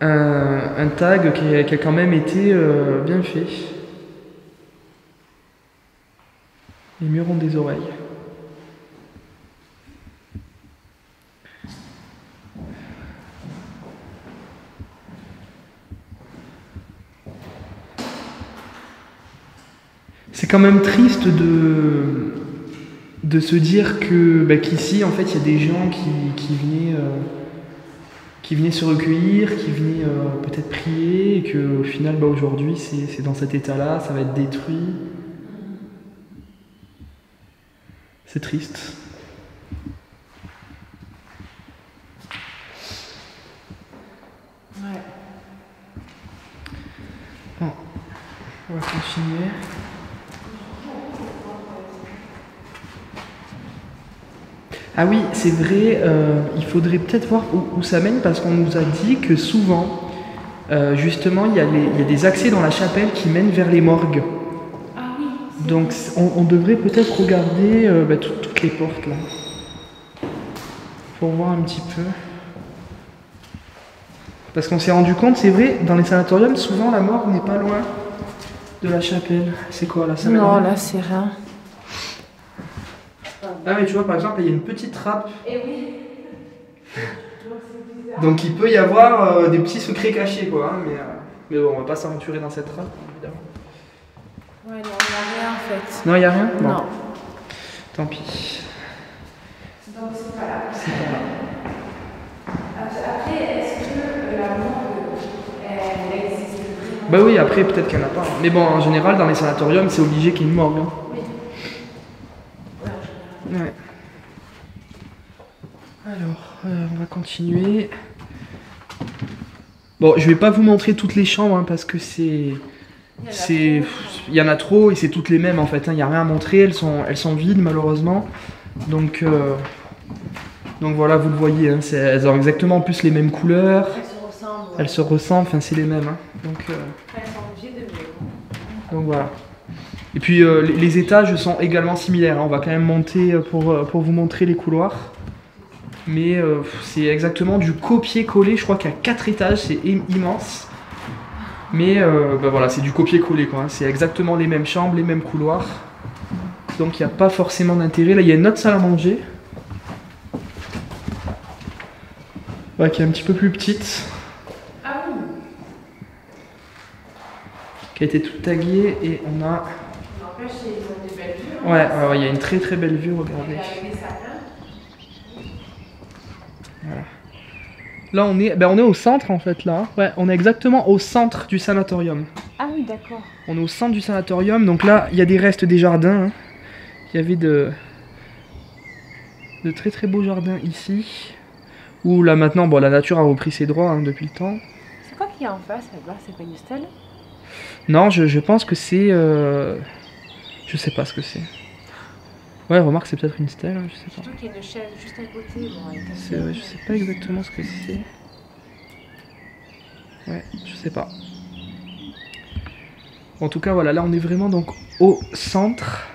un, un tag qui a, qui a quand même été euh, bien fait. Les murs ont des oreilles. C'est quand même triste de... de se dire que bah, qu'ici en fait il y a des gens qui, qui venaient euh, qui venaient se recueillir, qui venaient euh, peut-être prier, et que au final bah, aujourd'hui c'est dans cet état là, ça va être détruit. C'est triste. Ouais. Bon, on va continuer. Ah oui, c'est vrai, euh, il faudrait peut-être voir où, où ça mène, parce qu'on nous a dit que souvent, euh, justement, il y, y a des accès dans la chapelle qui mènent vers les morgues. Ah oui. Donc on, on devrait peut-être regarder euh, bah, tout, toutes les portes, là, pour voir un petit peu. Parce qu'on s'est rendu compte, c'est vrai, dans les sanatoriums, souvent la morgue n'est pas loin de la chapelle. C'est quoi, là, ça mène ? Non, là, c'est rien. Ah mais tu vois par exemple il y a une petite trappe. Et oui. Donc il peut y avoir euh, des petits secrets cachés quoi, hein, mais, euh, mais bon on va pas s'aventurer dans cette trappe évidemment. Ouais non il n'y a rien en fait. Non il n'y a rien bon. Non. Tant pis. Donc c'est pas là. C'est pas là. Après est-ce que la morgue elle existe vraiment ? Bah oui après peut-être qu'elle n'a pas. Hein. Mais bon en général dans les sanatoriums c'est obligé qu'il y ait une morgue. Hein. Ouais. Alors, euh, on va continuer. Bon, je vais pas vous montrer toutes les chambres hein, parce que c'est, c'est, il y en a trop et c'est toutes les mêmes en fait. Il hein, n'y a rien à montrer, elles sont, elles sont vides malheureusement. Donc, euh, donc voilà, vous le voyez, hein, elles ont exactement en plus les mêmes couleurs. Elles se ressemblent. Elles se ressemblent, enfin c'est les mêmes. Hein, donc, euh, elles sont obligées de. Donc voilà. Et puis euh, les, les étages sont également similaires, hein. On va quand même monter pour, pour vous montrer les couloirs. Mais euh, c'est exactement du copier-coller, je crois qu'il y a quatre étages, c'est immense. Mais euh, bah voilà, c'est du copier-coller quoi, hein. C'est exactement les mêmes chambres, les mêmes couloirs. Donc il n'y a pas forcément d'intérêt. Là il y a une autre salle à manger. Bah, qui est un petit peu plus petite. Ah oui. Qui a été toute taguée et on a... Ouais, alors, il y a une très très belle vue, regardez. Voilà. Là, on est, ben, on est au centre, en fait, là. Ouais, on est exactement au centre du sanatorium. Ah oui, d'accord. On est au centre du sanatorium. Donc là, il y a des restes des jardins. Hein. Il y avait de... de très très beaux jardins ici. Où là, maintenant, bon, la nature a repris ses droits hein, depuis le temps. C'est quoi qu'il y a en face, là-bas? C'est pas une stèle? Non, je, je pense que c'est... Euh... Je sais pas ce que c'est. Ouais, remarque, c'est peut-être une stèle, je sais pas. Surtout qu'il y a une chaise juste à côté. Bon, ouais, je sais pas exactement ce que c'est. Ouais, je sais pas. En tout cas, voilà, là on est vraiment donc au centre.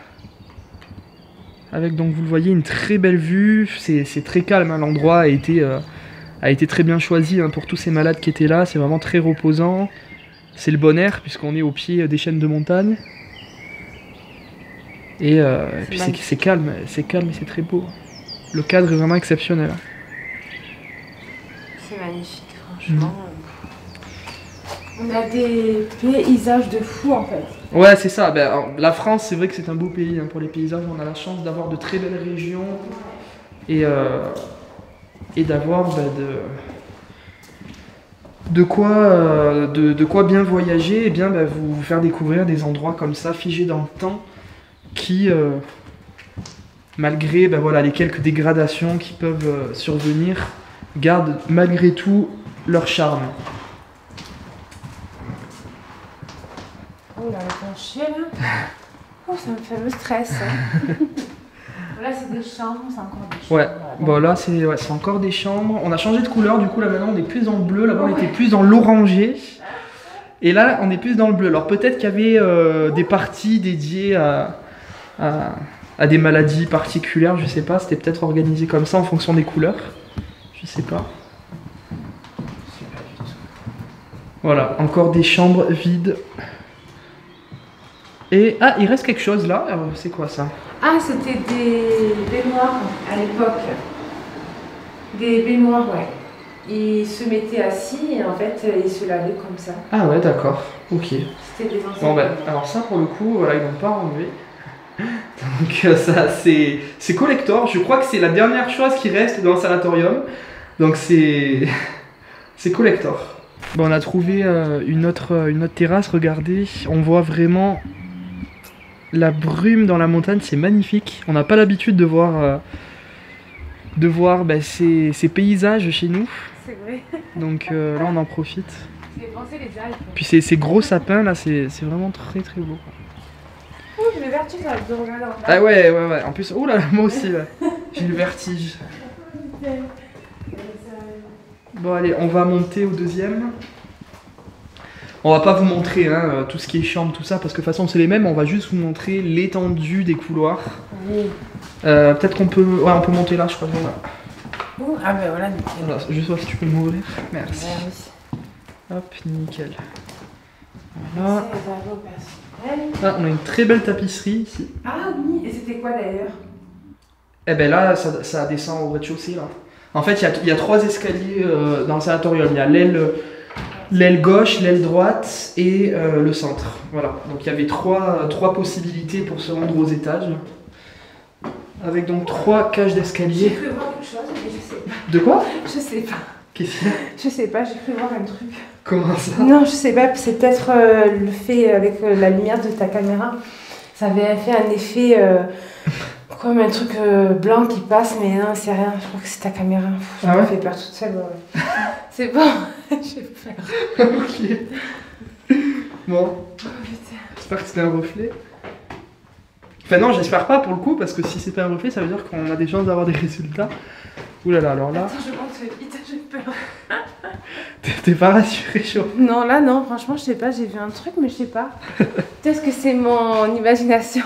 Avec, donc vous le voyez, une très belle vue. C'est très calme, hein. L'endroit a été, euh, a été très bien choisi hein, pour tous ces malades qui étaient là. C'est vraiment très reposant. C'est le bon air, puisqu'on est au pied des chaînes de montagne. Et, euh, et puis c'est calme, c'est calme et c'est très beau. Le cadre est vraiment exceptionnel. C'est magnifique, franchement. Mmh. On a des paysages de fou en fait. Ouais, c'est ça. Ben, alors, la France, c'est vrai que c'est un beau pays hein, pour les paysages. On a la chance d'avoir de très belles régions et, euh, et d'avoir ben, de, de, quoi, euh, de, de quoi bien voyager et bien ben, vous, vous faire découvrir des endroits comme ça, figés dans le temps. Qui, euh, malgré ben voilà, les quelques dégradations qui peuvent euh, survenir, gardent malgré tout leur charme. Oh là, le plancher là, oh, ça me fait le stress. Hein. Là, c'est des chambres, c'est encore des chambres. Ouais, bon, là, c'est ouais, c'est encore des chambres. On a changé de couleur, du coup, là maintenant on est plus dans le bleu, là-bas on était plus dans l'orangé. Et là, on est plus dans le bleu. Alors peut-être qu'il y avait euh, des parties dédiées à, à, à des maladies particulières, je sais pas. C'était peut-être organisé comme ça en fonction des couleurs. Je sais pas. Voilà, encore des chambres vides. Et ah, il reste quelque chose là. C'est quoi ça? Ah, c'était des baignoires à l'époque. Des baignoires, ouais. Ils se mettaient assis et en fait ils se lavaient comme ça. Ah ouais, d'accord, ok. C'était des anciens. Bon ben, alors ça pour le coup, voilà, ils n'ont pas enlevé. Donc euh, ça c'est collector, je crois que c'est la dernière chose qui reste dans le sanatorium. Donc c'est c'est collector. Bon, on a trouvé euh, une, autre, une autre terrasse, regardez, on voit vraiment la brume dans la montagne, c'est magnifique. On n'a pas l'habitude de voir... Euh, de voir bah, ces, ces paysages chez nous. C'est vrai. Donc euh, là on en profite. C'est français, les Alpes. Puis ces, ces gros sapins là, c'est vraiment très très beau. Ouh, j'ai le vertige là, de regarder en bas. Ah ouais, ouais, ouais. En plus, oh là, moi aussi là. J'ai le vertige. Bon allez, on va monter au deuxième. On va pas vous montrer hein, tout ce qui est chambre, tout ça, parce que de toute façon c'est les mêmes, on va juste vous montrer l'étendue des couloirs. Oui. Euh, peut-être qu'on peut... Ouais, on peut monter là, je crois. Là. Ah ben voilà, nickel. Voilà, je sais pas si tu peux m'ouvrir. Merci. Ouais, hop, nickel. Voilà. Ah, on a une très belle tapisserie ici. Ah oui, et c'était quoi d'ailleurs? Eh ben là, ça, ça descend au rez-de-chaussée là. En fait, il y, y a trois escaliers euh, dans le sanatorium. Il y a l'aile... L'aile gauche, l'aile droite et euh, le centre. Voilà, donc il y avait trois, trois possibilités pour se rendre aux étages. Avec donc trois cages d'escalier. J'ai cru voir quelque chose, mais je sais pas. De quoi? Je sais pas. Qu'est-ce que c'est? Je sais pas, j'ai cru voir un truc. Comment ça? Non, je sais pas, c'est peut-être euh, le fait avec euh, la lumière de ta caméra. Ça avait fait un effet euh, comme un truc euh, blanc qui passe, mais non, c'est rien, je crois que c'est ta caméra. Je ah ouais me fais peur toute seule. Ouais. C'est bon, j'ai peur. Ok. Bon. Oh, j'espère que c'était un reflet. Enfin non, j'espère pas pour le coup, parce que si c'est pas un reflet, ça veut dire qu'on a des chances d'avoir des résultats. Ouh là là, alors là... Attends, je monte vite, j'ai peur. T'es pas rassurée, chaud? Non, là non, franchement, je sais pas, j'ai vu un truc, mais je sais pas. Peut-être que c'est mon imagination.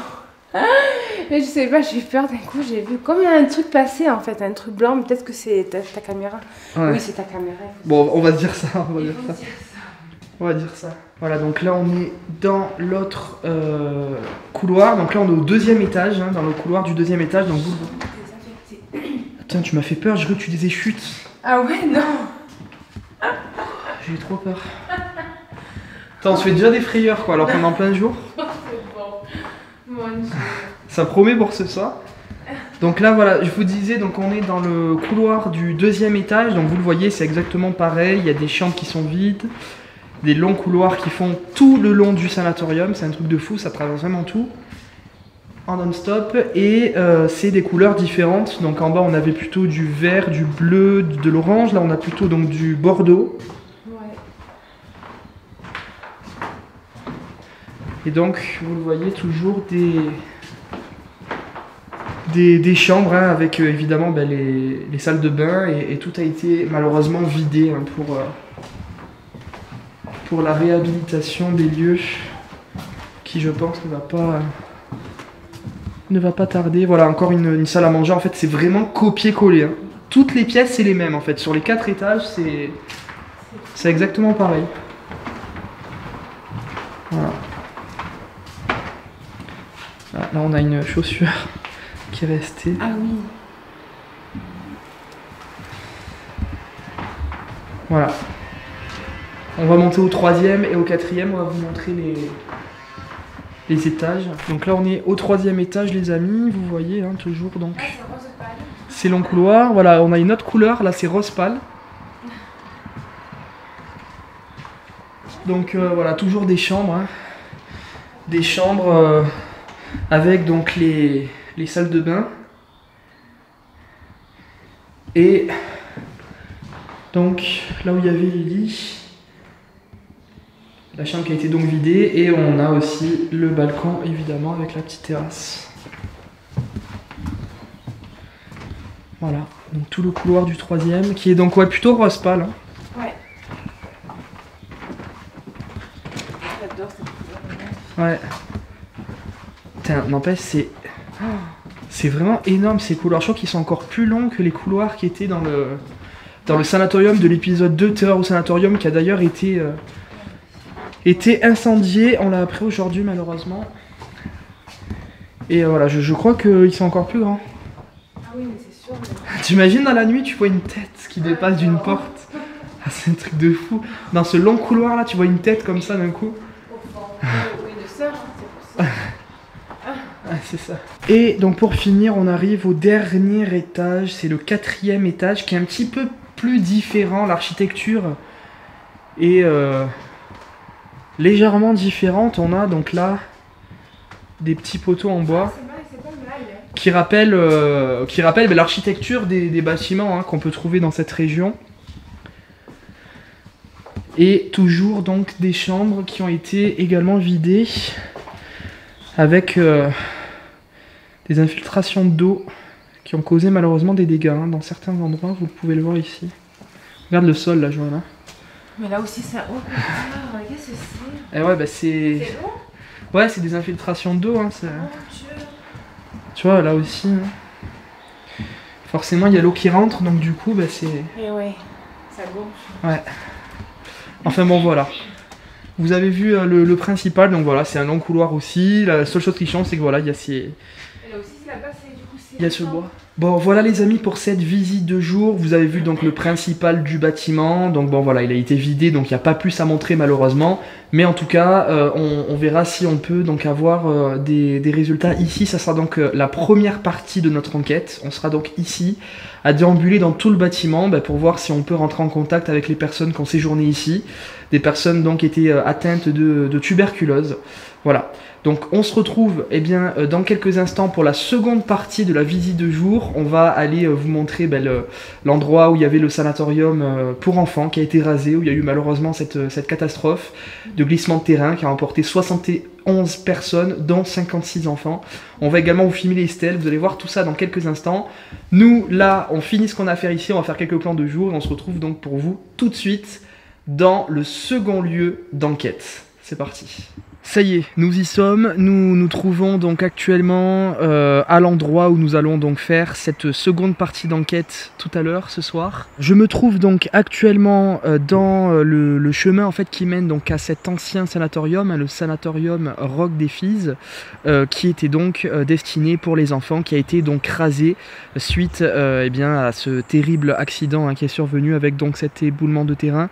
Mais je sais pas, j'ai eu peur d'un coup, j'ai vu comme un truc passer en fait, un truc blanc, mais peut-être que c'est ta, ta caméra. Ouais. Oui, c'est ta caméra. Bon, on va dire ça, on va dire ça. dire ça. On va dire ça. Voilà, donc là on est dans l'autre euh, couloir, donc là on est au deuxième étage, hein, dans le couloir du deuxième étage. Donc vous... Attends, tu m'as fait peur, je veux que tu disais chute. Ah ouais, non. J'ai eu trop peur. Attends, on se fait déjà des frayeurs quoi, alors qu'on est en plein jour. Mon Dieu. Ça promet pour ce soir. Donc là voilà, je vous disais, donc on est dans le couloir du deuxième étage, donc vous le voyez c'est exactement pareil, il y a des chambres qui sont vides, des longs couloirs qui font tout le long du sanatorium, c'est un truc de fou, ça traverse vraiment tout, en non-stop, et euh, c'est des couleurs différentes, donc en bas on avait plutôt du vert, du bleu, de l'orange, là on a plutôt donc du bordeaux. Et donc, vous le voyez, toujours des, des, des chambres hein, avec euh, évidemment ben, les, les salles de bain et, et tout a été malheureusement vidé hein, pour, euh, pour la réhabilitation des lieux qui, je pense, ne va pas, euh, ne va pas tarder. Voilà, encore une, une salle à manger. En fait, c'est vraiment copier-coller. Hein. Toutes les pièces, c'est les mêmes en fait. Sur les quatre étages, c'est c'est exactement pareil. Voilà. Là, on a une chaussure qui est restée. Ah oui. Voilà. On va monter au troisième et au quatrième. On va vous montrer les, les étages. Donc là, on est au troisième étage, les amis. Vous voyez, hein, toujours donc. C'est long couloir. Voilà, on a une autre couleur. Là, c'est rose pâle. Donc euh, voilà, toujours des chambres. Hein. Des chambres. Euh, Avec donc les, les salles de bain et donc là où il y avait les lits, la chambre qui a été donc vidée et on a aussi le balcon évidemment avec la petite terrasse. Voilà, donc tout le couloir du troisième qui est donc ouais, plutôt rose pâle. Hein. Ouais. Ouais. N'empêche, c'est c'est vraiment énorme ces couloirs. Je crois qu'ils sont encore plus longs que les couloirs qui étaient dans le, dans le sanatorium de l'épisode deux, Terreur au sanatorium, qui a d'ailleurs été, euh, été incendié. On l'a appris aujourd'hui, malheureusement. Et euh, voilà, je, je crois qu'ils sont encore plus grands. Ah oui, mais c'est sûr. Mais... T'imagines dans la nuit, tu vois une tête qui dépasse d'une porte. Ah, c'est un truc de fou. Dans ce long couloir-là, tu vois une tête comme ça d'un coup. Ah, c'est ça. Et donc pour finir, on arrive au dernier étage, c'est le quatrième étage qui est un petit peu plus différent, l'architecture est euh, légèrement différente. On a donc là des petits poteaux en bois qui rappellent, euh, qui rappellent bah, l'architecture des, des bâtiments hein, qu'on peut trouver dans cette région. Et toujours donc des chambres qui ont été également vidées. Avec euh, des infiltrations d'eau qui ont causé malheureusement des dégâts hein, dans certains endroits, vous pouvez le voir ici. Regarde le sol là, Joanna. Mais là aussi ça... Oh, qu'est-ce que c'est ? Eh ouais, bah c'est... C'est long ? Ouais, c'est des infiltrations d'eau. Hein, oh, Dieu. Tu vois, là aussi... Hein. Forcément, il y a l'eau qui rentre, donc du coup, bah c'est... Eh ouais, ça gonfle. Ouais. Enfin bon, voilà. Vous avez vu le, le principal, donc voilà, c'est un long couloir aussi. La seule chose qui change, c'est que voilà, il y a ces... Et là aussi, là-bas, c'est du coup... Il y a ce bois. Bon, voilà les amis pour cette visite de jour. Vous avez vu donc le principal du bâtiment. Donc bon, voilà, il a été vidé, donc il n'y a pas plus à montrer malheureusement. Mais en tout cas, euh, on, on verra si on peut donc avoir euh, des, des résultats ici. Ça sera donc euh, la première partie de notre enquête. On sera donc ici à déambuler dans tout le bâtiment bah, pour voir si on peut rentrer en contact avec les personnes qui ont séjourné ici. Des personnes donc qui étaient euh, atteintes de, de tuberculose. Voilà. Donc on se retrouve eh bien, euh, dans quelques instants pour la seconde partie de la visite de jour. On va aller euh, vous montrer ben, l'endroit le, où il y avait le sanatorium euh, pour enfants qui a été rasé, où il y a eu malheureusement cette, cette catastrophe de glissement de terrain qui a emporté soixante et onze personnes, dont cinquante-six enfants. On va également vous filmer les stèles, vous allez voir tout ça dans quelques instants. Nous, là, on finit ce qu'on a à faire ici, on va faire quelques plans de jour et on se retrouve donc pour vous tout de suite dans le second lieu d'enquête. C'est parti. Ça y est, nous y sommes, nous nous trouvons donc actuellement euh, à l'endroit où nous allons donc faire cette seconde partie d'enquête tout à l'heure, ce soir. Je me trouve donc actuellement euh, dans le, le chemin en fait qui mène donc à cet ancien sanatorium, hein, le sanatorium Roc des Fiz, euh, qui était donc euh, destiné pour les enfants, qui a été donc rasé suite euh, eh bien, à ce terrible accident hein, qui est survenu avec donc cet éboulement de terrain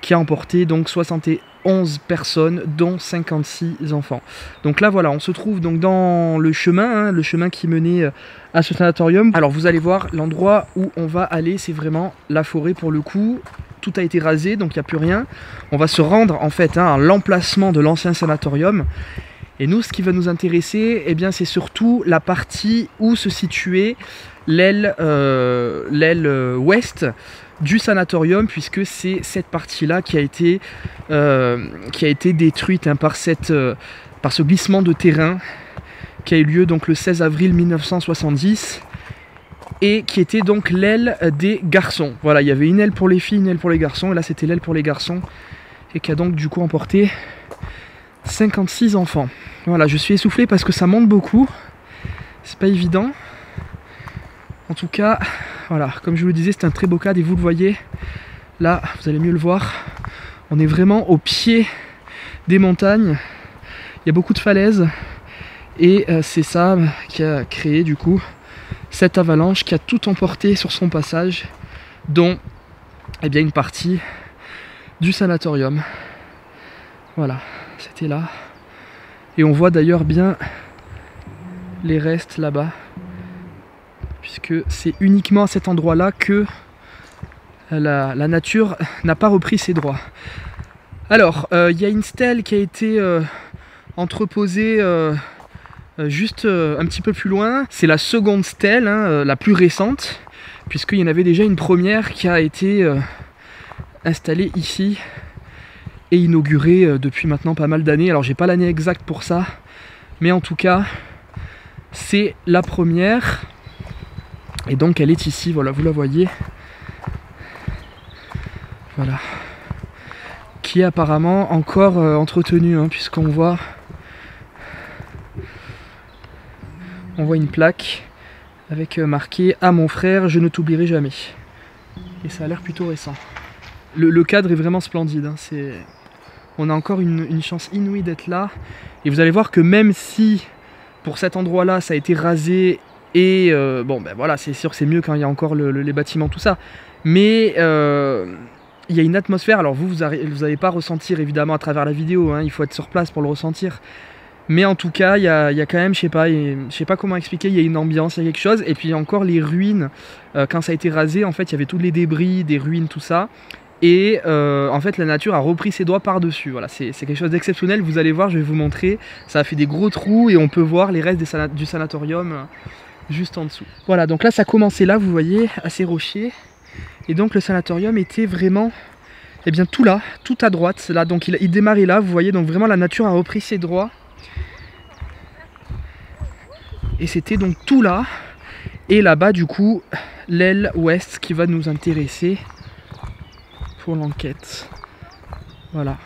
qui a emporté donc soixante et un onze personnes, dont cinquante-six enfants. Donc là voilà, on se trouve donc dans le chemin, hein, le chemin qui menait à ce sanatorium. Alors vous allez voir, l'endroit où on va aller, c'est vraiment la forêt pour le coup. Tout a été rasé, donc il n'y a plus rien. On va se rendre en fait hein, à l'emplacement de l'ancien sanatorium. Et nous, ce qui va nous intéresser, eh bien, c'est surtout la partie où se situait l'aile euh, l'aile euh, ouest du sanatorium, puisque c'est cette partie-là qui a été euh, qui a été détruite hein, par cette euh, par ce glissement de terrain qui a eu lieu donc le seize avril mille neuf cent soixante-dix et qui était donc l'aile des garçons. Voilà, il y avait une aile pour les filles, une aile pour les garçons, et là c'était l'aile pour les garçons et qui a donc du coup emporté cinquante-six enfants. Voilà, je suis essoufflé parce que ça monte beaucoup, c'est pas évident. En tout cas, voilà, comme je vous le disais, c'est un très beau cadre et vous le voyez, là, vous allez mieux le voir, on est vraiment au pied des montagnes, il y a beaucoup de falaises et euh, c'est ça qui a créé du coup cette avalanche qui a tout emporté sur son passage, dont eh bien, une partie du sanatorium. Voilà, c'était là et on voit d'ailleurs bien les restes là-bas, puisque c'est uniquement à cet endroit-là que la, la nature n'a pas repris ses droits. Alors, il euh, y a une stèle qui a été euh, entreposée euh, juste euh, un petit peu plus loin. C'est la seconde stèle, hein, la plus récente, puisqu'il y en avait déjà une première qui a été euh, installée ici et inaugurée euh, depuis maintenant pas mal d'années. Alors, j'ai pas l'année exacte pour ça, mais en tout cas, c'est la première. Et donc elle est ici, voilà, vous la voyez. Voilà. Qui est apparemment encore euh, entretenue, hein, puisqu'on voit... On voit une plaque avec euh, marqué « À mon frère, je ne t'oublierai jamais ». Et ça a l'air plutôt récent. Le, le cadre est vraiment splendide, hein, c'est... On a encore une, une chance inouïe d'être là. Et vous allez voir que même si, pour cet endroit-là, ça a été rasé... Et euh, bon, ben voilà, c'est sûr que c'est mieux quand il y a encore le, le, les bâtiments, tout ça. Mais euh, il y a une atmosphère. Alors vous, vous n'allez pas ressentir évidemment à travers la vidéo. Hein, il faut être sur place pour le ressentir. Mais en tout cas, il y a, il y a quand même, je sais pas, je sais pas comment expliquer. Il y a une ambiance, il y a quelque chose. Et puis encore les ruines. Euh, quand ça a été rasé, en fait, il y avait tous les débris, des ruines, tout ça. Et euh, en fait, la nature a repris ses doigts par-dessus. Voilà, c'est quelque chose d'exceptionnel. Vous allez voir, je vais vous montrer. Ça a fait des gros trous et on peut voir les restes des sana- du sanatorium. Euh, juste en dessous. Voilà, donc là ça commençait là, vous voyez, à ces rochers, et donc le sanatorium était vraiment eh bien tout là, tout à droite là, donc il, il démarrait là, vous voyez, donc vraiment la nature a repris ses droits et c'était donc tout là, et là-bas du coup l'aile ouest qui va nous intéresser pour l'enquête. Voilà,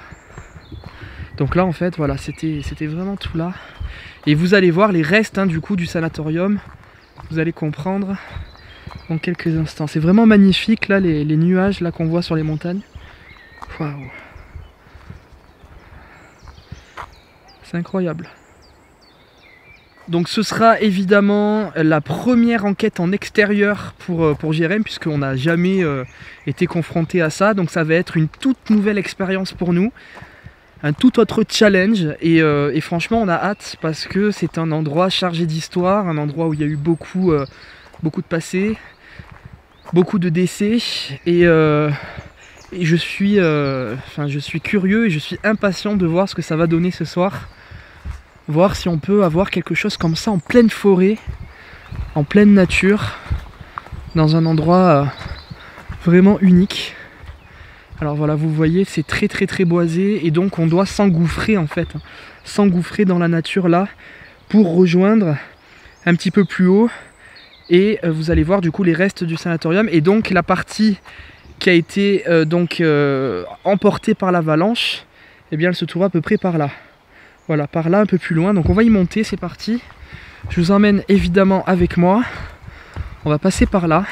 donc là en fait voilà, c'était c'était vraiment tout là, et vous allez voir les restes hein, du coup du sanatorium. Vous allez comprendre dans quelques instants. C'est vraiment magnifique là, les, les nuages là qu'on voit sur les montagnes. Waouh, c'est incroyable. Donc ce sera évidemment la première enquête en extérieur pour, pour J R M, puisqu'on n'a jamais euh, été confronté à ça. Donc ça va être une toute nouvelle expérience pour nous. Un tout autre challenge, et, euh, et franchement on a hâte parce que c'est un endroit chargé d'histoire, un endroit où il y a eu beaucoup, euh, beaucoup de passé, beaucoup de décès, et, euh, et je suis, euh, enfin, je suis curieux et je suis impatient de voir ce que ça va donner ce soir, voir si on peut avoir quelque chose comme ça en pleine forêt, en pleine nature, dans un endroit euh, vraiment unique. Alors voilà, vous voyez, c'est très très très boisé et donc on doit s'engouffrer en fait, hein, s'engouffrer dans la nature là pour rejoindre un petit peu plus haut, et euh, vous allez voir du coup les restes du sanatorium et donc la partie qui a été euh, donc euh, emportée par l'avalanche, et eh bien elle se trouve à peu près par là. Voilà, par là un peu plus loin, donc on va y monter, c'est parti. Je vous emmène évidemment avec moi, on va passer par là.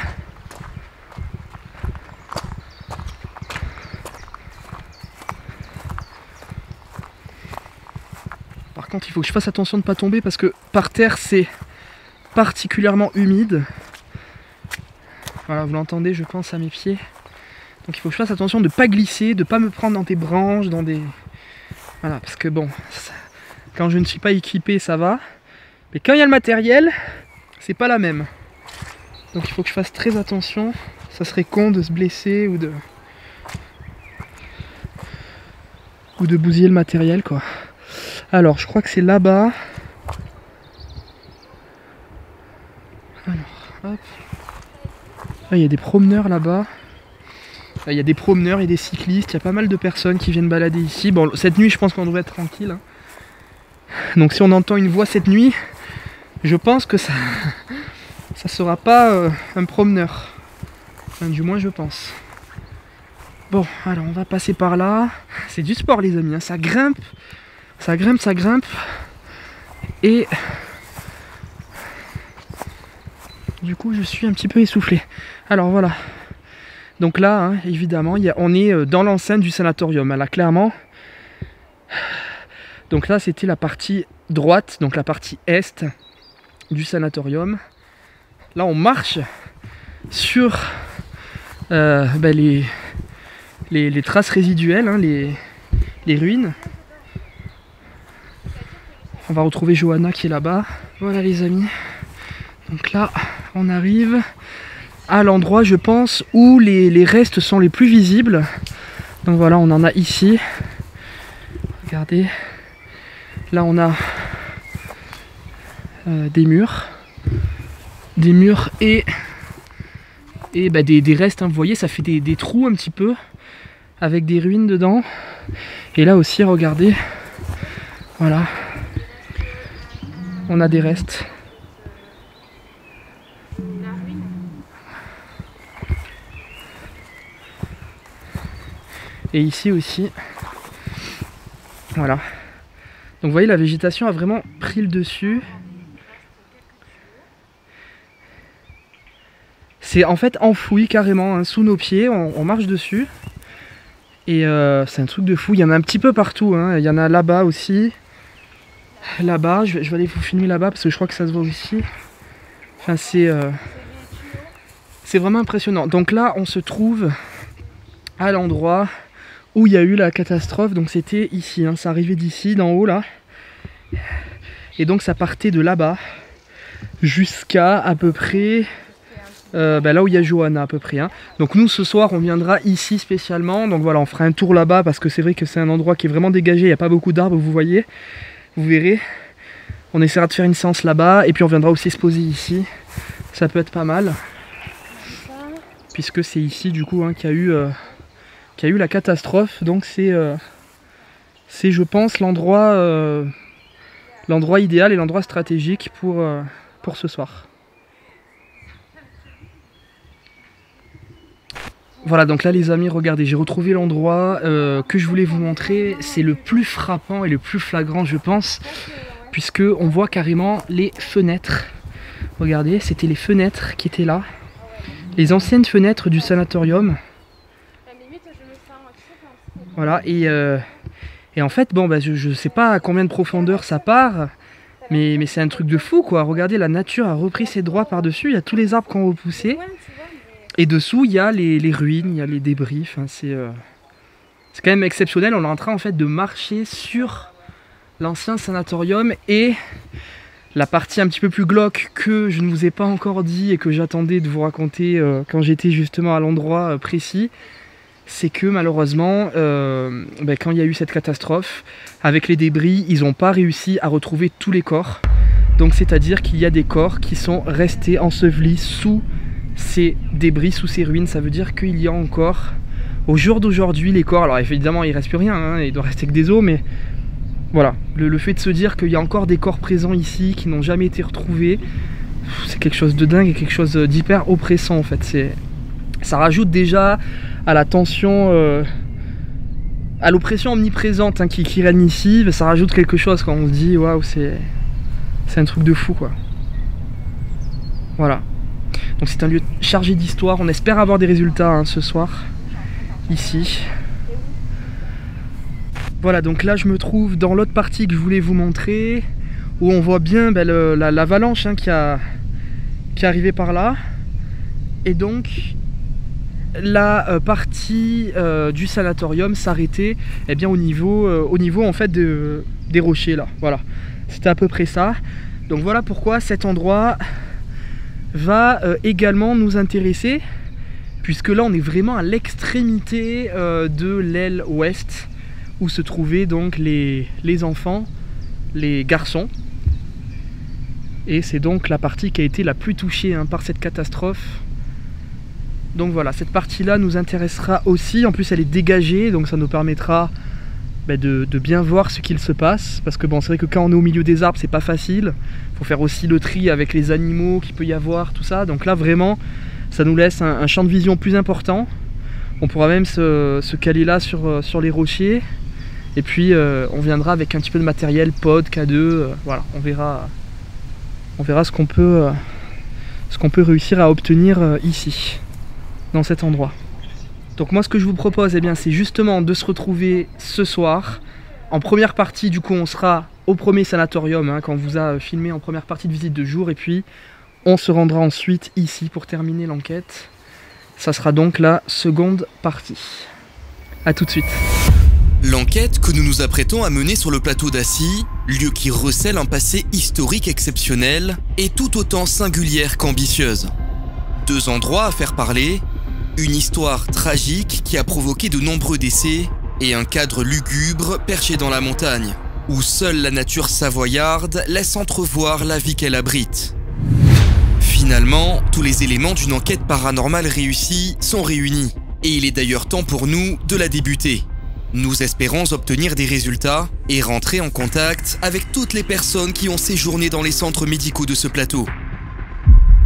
Il faut que je fasse attention de ne pas tomber parce que par terre c'est particulièrement humide. Voilà, vous l'entendez, je pense, à mes pieds. Donc il faut que je fasse attention de ne pas glisser, de ne pas me prendre dans des branches, dans des, Voilà, parce que bon, quand je ne suis pas équipé, ça va. Mais quand il y a le matériel, c'est pas la même. Donc il faut que je fasse très attention. Ça serait con de se blesser ou de... ou de bousiller le matériel, quoi. Alors, je crois que c'est là-bas. Alors, hop. Là, il y a des promeneurs là-bas. Là, il y a des promeneurs, il y a des cyclistes. Il y a pas mal de personnes qui viennent balader ici. Bon, cette nuit, je pense qu'on devrait être tranquille, hein. Donc, si on entend une voix cette nuit, je pense que ça... ça sera pas euh, un promeneur. Enfin, du moins, je pense. Bon, alors on va passer par là. C'est du sport, les amis, hein. Ça grimpe, ça grimpe, ça grimpe. Et du coup, je suis un petit peu essoufflé. Alors voilà. Donc là, hein, évidemment, y a... on est dans l'enceinte du sanatorium. Là, clairement. Donc là, c'était la partie droite, donc la partie est du sanatorium. Là, on marche sur euh, ben, les... Les, les traces résiduelles, hein, les, les ruines. On va retrouver Johanna qui est là-bas. Voilà les amis. Donc là, on arrive à l'endroit, je pense, où les, les restes sont les plus visibles. Donc voilà, on en a ici. Regardez. Là, on a euh, des murs. Des murs et, et bah, des, des restes. Hein. Vous voyez, ça fait des, des trous un petit peu, avec des ruines dedans. Et là aussi, regardez, voilà, on a des restes. Et ici aussi, voilà. Donc vous voyez, la végétation a vraiment pris le dessus. C'est en fait enfoui carrément, hein, sous nos pieds, on, on marche dessus. Et euh, c'est un truc de fou, il y en a un petit peu partout, hein. Il y en a là-bas aussi. Là-bas, je vais, je vais aller vous filmer là-bas parce que je crois que ça se voit aussi. Enfin c'est... Euh, c'est vraiment impressionnant. Donc là on se trouve à l'endroit où il y a eu la catastrophe. Donc c'était ici, hein. Ça arrivait d'ici, d'en haut là. Et donc ça partait de là-bas jusqu'à à peu près... Euh, ben là où il y a Johanna à peu près, hein. Donc nous ce soir on viendra ici spécialement. Donc voilà, on fera un tour là-bas parce que c'est vrai que c'est un endroit qui est vraiment dégagé. Il n'y a pas beaucoup d'arbres, vous voyez. Vous verrez. On essaiera de faire une séance là-bas. Et puis on viendra aussi se poser ici. Ça peut être pas mal. Puisque c'est ici du coup, hein, qu'il y a eu, euh, qu'il y a eu la catastrophe. Donc c'est, euh, c'est je pense l'endroit euh, l'endroit idéal et l'endroit stratégique pour, euh, pour ce soir. Voilà, donc là les amis, regardez, j'ai retrouvé l'endroit euh, que je voulais vous montrer. C'est le plus frappant et le plus flagrant, je pense, puisque on voit carrément les fenêtres. Regardez, c'était les fenêtres qui étaient là, les anciennes fenêtres du sanatorium. Voilà, et, euh, et en fait, bon, bah, je, je sais pas à combien de profondeur ça part, mais, mais c'est un truc de fou, quoi. Regardez, la nature a repris ses droits par-dessus, il y a tous les arbres qui ont repoussé. Et dessous, il y a les, les ruines, il y a les débris, enfin, c'est euh, quand même exceptionnel. On est en train en fait, de marcher sur l'ancien sanatorium et la partie un petit peu plus glauque que je ne vous ai pas encore dit et que j'attendais de vous raconter euh, quand j'étais justement à l'endroit précis, c'est que malheureusement, euh, ben, quand il y a eu cette catastrophe, avec les débris, ils n'ont pas réussi à retrouver tous les corps. Donc c'est-à-dire qu'il y a des corps qui sont restés ensevelis sous ces débris, sous ces ruines. Ça veut dire qu'il y a encore au jour d'aujourd'hui les corps. Alors évidemment il reste plus rien, hein, il doit rester que des os, mais voilà, le, le fait de se dire qu'il y a encore des corps présents ici qui n'ont jamais été retrouvés, c'est quelque chose de dingue et quelque chose d'hyper oppressant en fait. Ça rajoute déjà à la tension, euh, à l'oppression omniprésente, hein, qui, qui règne ici. Ça rajoute quelque chose quand on se dit waouh, c'est c'est un truc de fou, quoi. Voilà. Donc c'est un lieu chargé d'histoire, on espère avoir des résultats, hein, ce soir, ici. Voilà, donc là je me trouve dans l'autre partie que je voulais vous montrer, où on voit bien ben, l'avalanche, hein, qui, a, qui est arrivée par là. Et donc, la euh, partie euh, du sanatorium s'arrêtait eh bien au niveau, euh, au niveau en fait de, des rochers là. Voilà, c'était à peu près ça. Donc voilà pourquoi cet endroit va euh, également nous intéresser, puisque là on est vraiment à l'extrémité euh, de l'aile ouest où se trouvaient donc les, les enfants, les garçons. Et c'est donc la partie qui a été la plus touchée hein, par cette catastrophe. Donc voilà, cette partie-là nous intéressera aussi. En plus, elle est dégagée, donc ça nous permettra bah, de, de bien voir ce qu'il se passe. Parce que bon, c'est vrai que quand on est au milieu des arbres, c'est pas facile. Il faut faire aussi le tri avec les animaux qu'il peut y avoir, tout ça. Donc là, vraiment, ça nous laisse un, un champ de vision plus important. On pourra même se, se caler là sur, sur les rochers. Et puis, euh, on viendra avec un petit peu de matériel, pod, K deux. Euh, voilà, on verra... On verra ce qu'on peut, ce qu'on peut réussir à obtenir ici, dans cet endroit. Donc moi ce que je vous propose, eh bien, c'est justement de se retrouver ce soir. En première partie, du coup, on sera au premier sanatorium, hein, quand on vous a filmé en première partie de visite de jour. Et puis on se rendra ensuite ici pour terminer l'enquête. Ça sera donc la seconde partie. A tout de suite. L'enquête que nous nous apprêtons à mener sur le plateau d'Assy, lieu qui recèle un passé historique exceptionnel, est tout autant singulière qu'ambitieuse. Deux endroits à faire parler, une histoire tragique qui a provoqué de nombreux décès, et un cadre lugubre perché dans la montagne, où seule la nature savoyarde laisse entrevoir la vie qu'elle abrite. Finalement, tous les éléments d'une enquête paranormale réussie sont réunis, et il est d'ailleurs temps pour nous de la débuter. Nous espérons obtenir des résultats et rentrer en contact avec toutes les personnes qui ont séjourné dans les centres médicaux de ce plateau.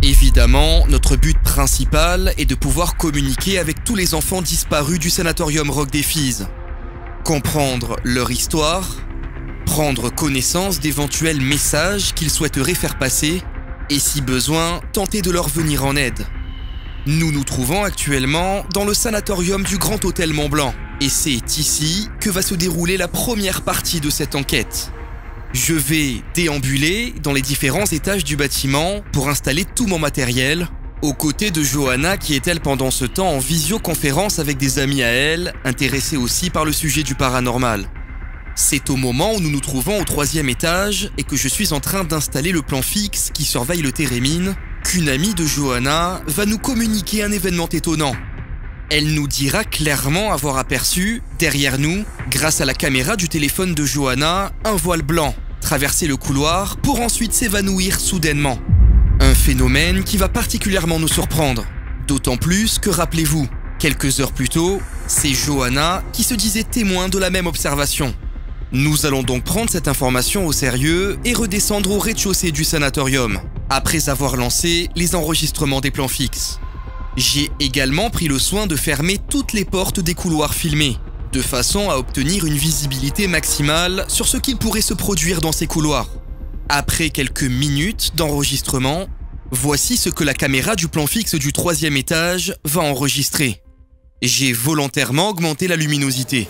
Évidemment, notre but principal est de pouvoir communiquer avec tous les enfants disparus du sanatorium Roc des Fiz, comprendre leur histoire, prendre connaissance d'éventuels messages qu'ils souhaiteraient faire passer et si besoin, tenter de leur venir en aide. Nous nous trouvons actuellement dans le sanatorium du Grand Hôtel Mont-Blanc. Et c'est ici que va se dérouler la première partie de cette enquête. Je vais déambuler dans les différents étages du bâtiment pour installer tout mon matériel, aux côtés de Johanna qui est-elle pendant ce temps en visioconférence avec des amis à elle, intéressés aussi par le sujet du paranormal. C'est au moment où nous nous trouvons au troisième étage et que je suis en train d'installer le plan fixe qui surveille le térémine, qu'une amie de Johanna va nous communiquer un événement étonnant. Elle nous dira clairement avoir aperçu, derrière nous, grâce à la caméra du téléphone de Johanna, un voile blanc, traverser le couloir pour ensuite s'évanouir soudainement. Un phénomène qui va particulièrement nous surprendre. D'autant plus que, rappelez-vous, quelques heures plus tôt, c'est Johanna qui se disait témoin de la même observation. Nous allons donc prendre cette information au sérieux et redescendre au rez-de-chaussée du sanatorium, après avoir lancé les enregistrements des plans fixes. J'ai également pris le soin de fermer toutes les portes des couloirs filmés, de façon à obtenir une visibilité maximale sur ce qui pourrait se produire dans ces couloirs. Après quelques minutes d'enregistrement, voici ce que la caméra du plan fixe du troisième étage va enregistrer. J'ai volontairement augmenté la luminosité.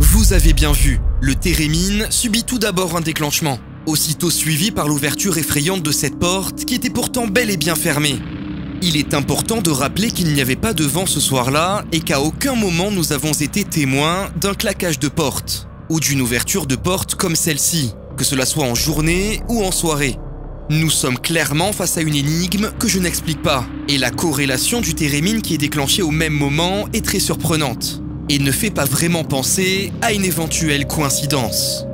Vous avez bien vu, le térémine subit tout d'abord un déclenchement, aussitôt suivi par l'ouverture effrayante de cette porte qui était pourtant bel et bien fermée. Il est important de rappeler qu'il n'y avait pas de vent ce soir-là et qu'à aucun moment nous avons été témoins d'un claquage de porte, ou d'une ouverture de porte comme celle-ci, que cela soit en journée ou en soirée. Nous sommes clairement face à une énigme que je n'explique pas, et la corrélation du térémine qui est déclenchée au même moment est très surprenante, et ne fait pas vraiment penser à une éventuelle coïncidence.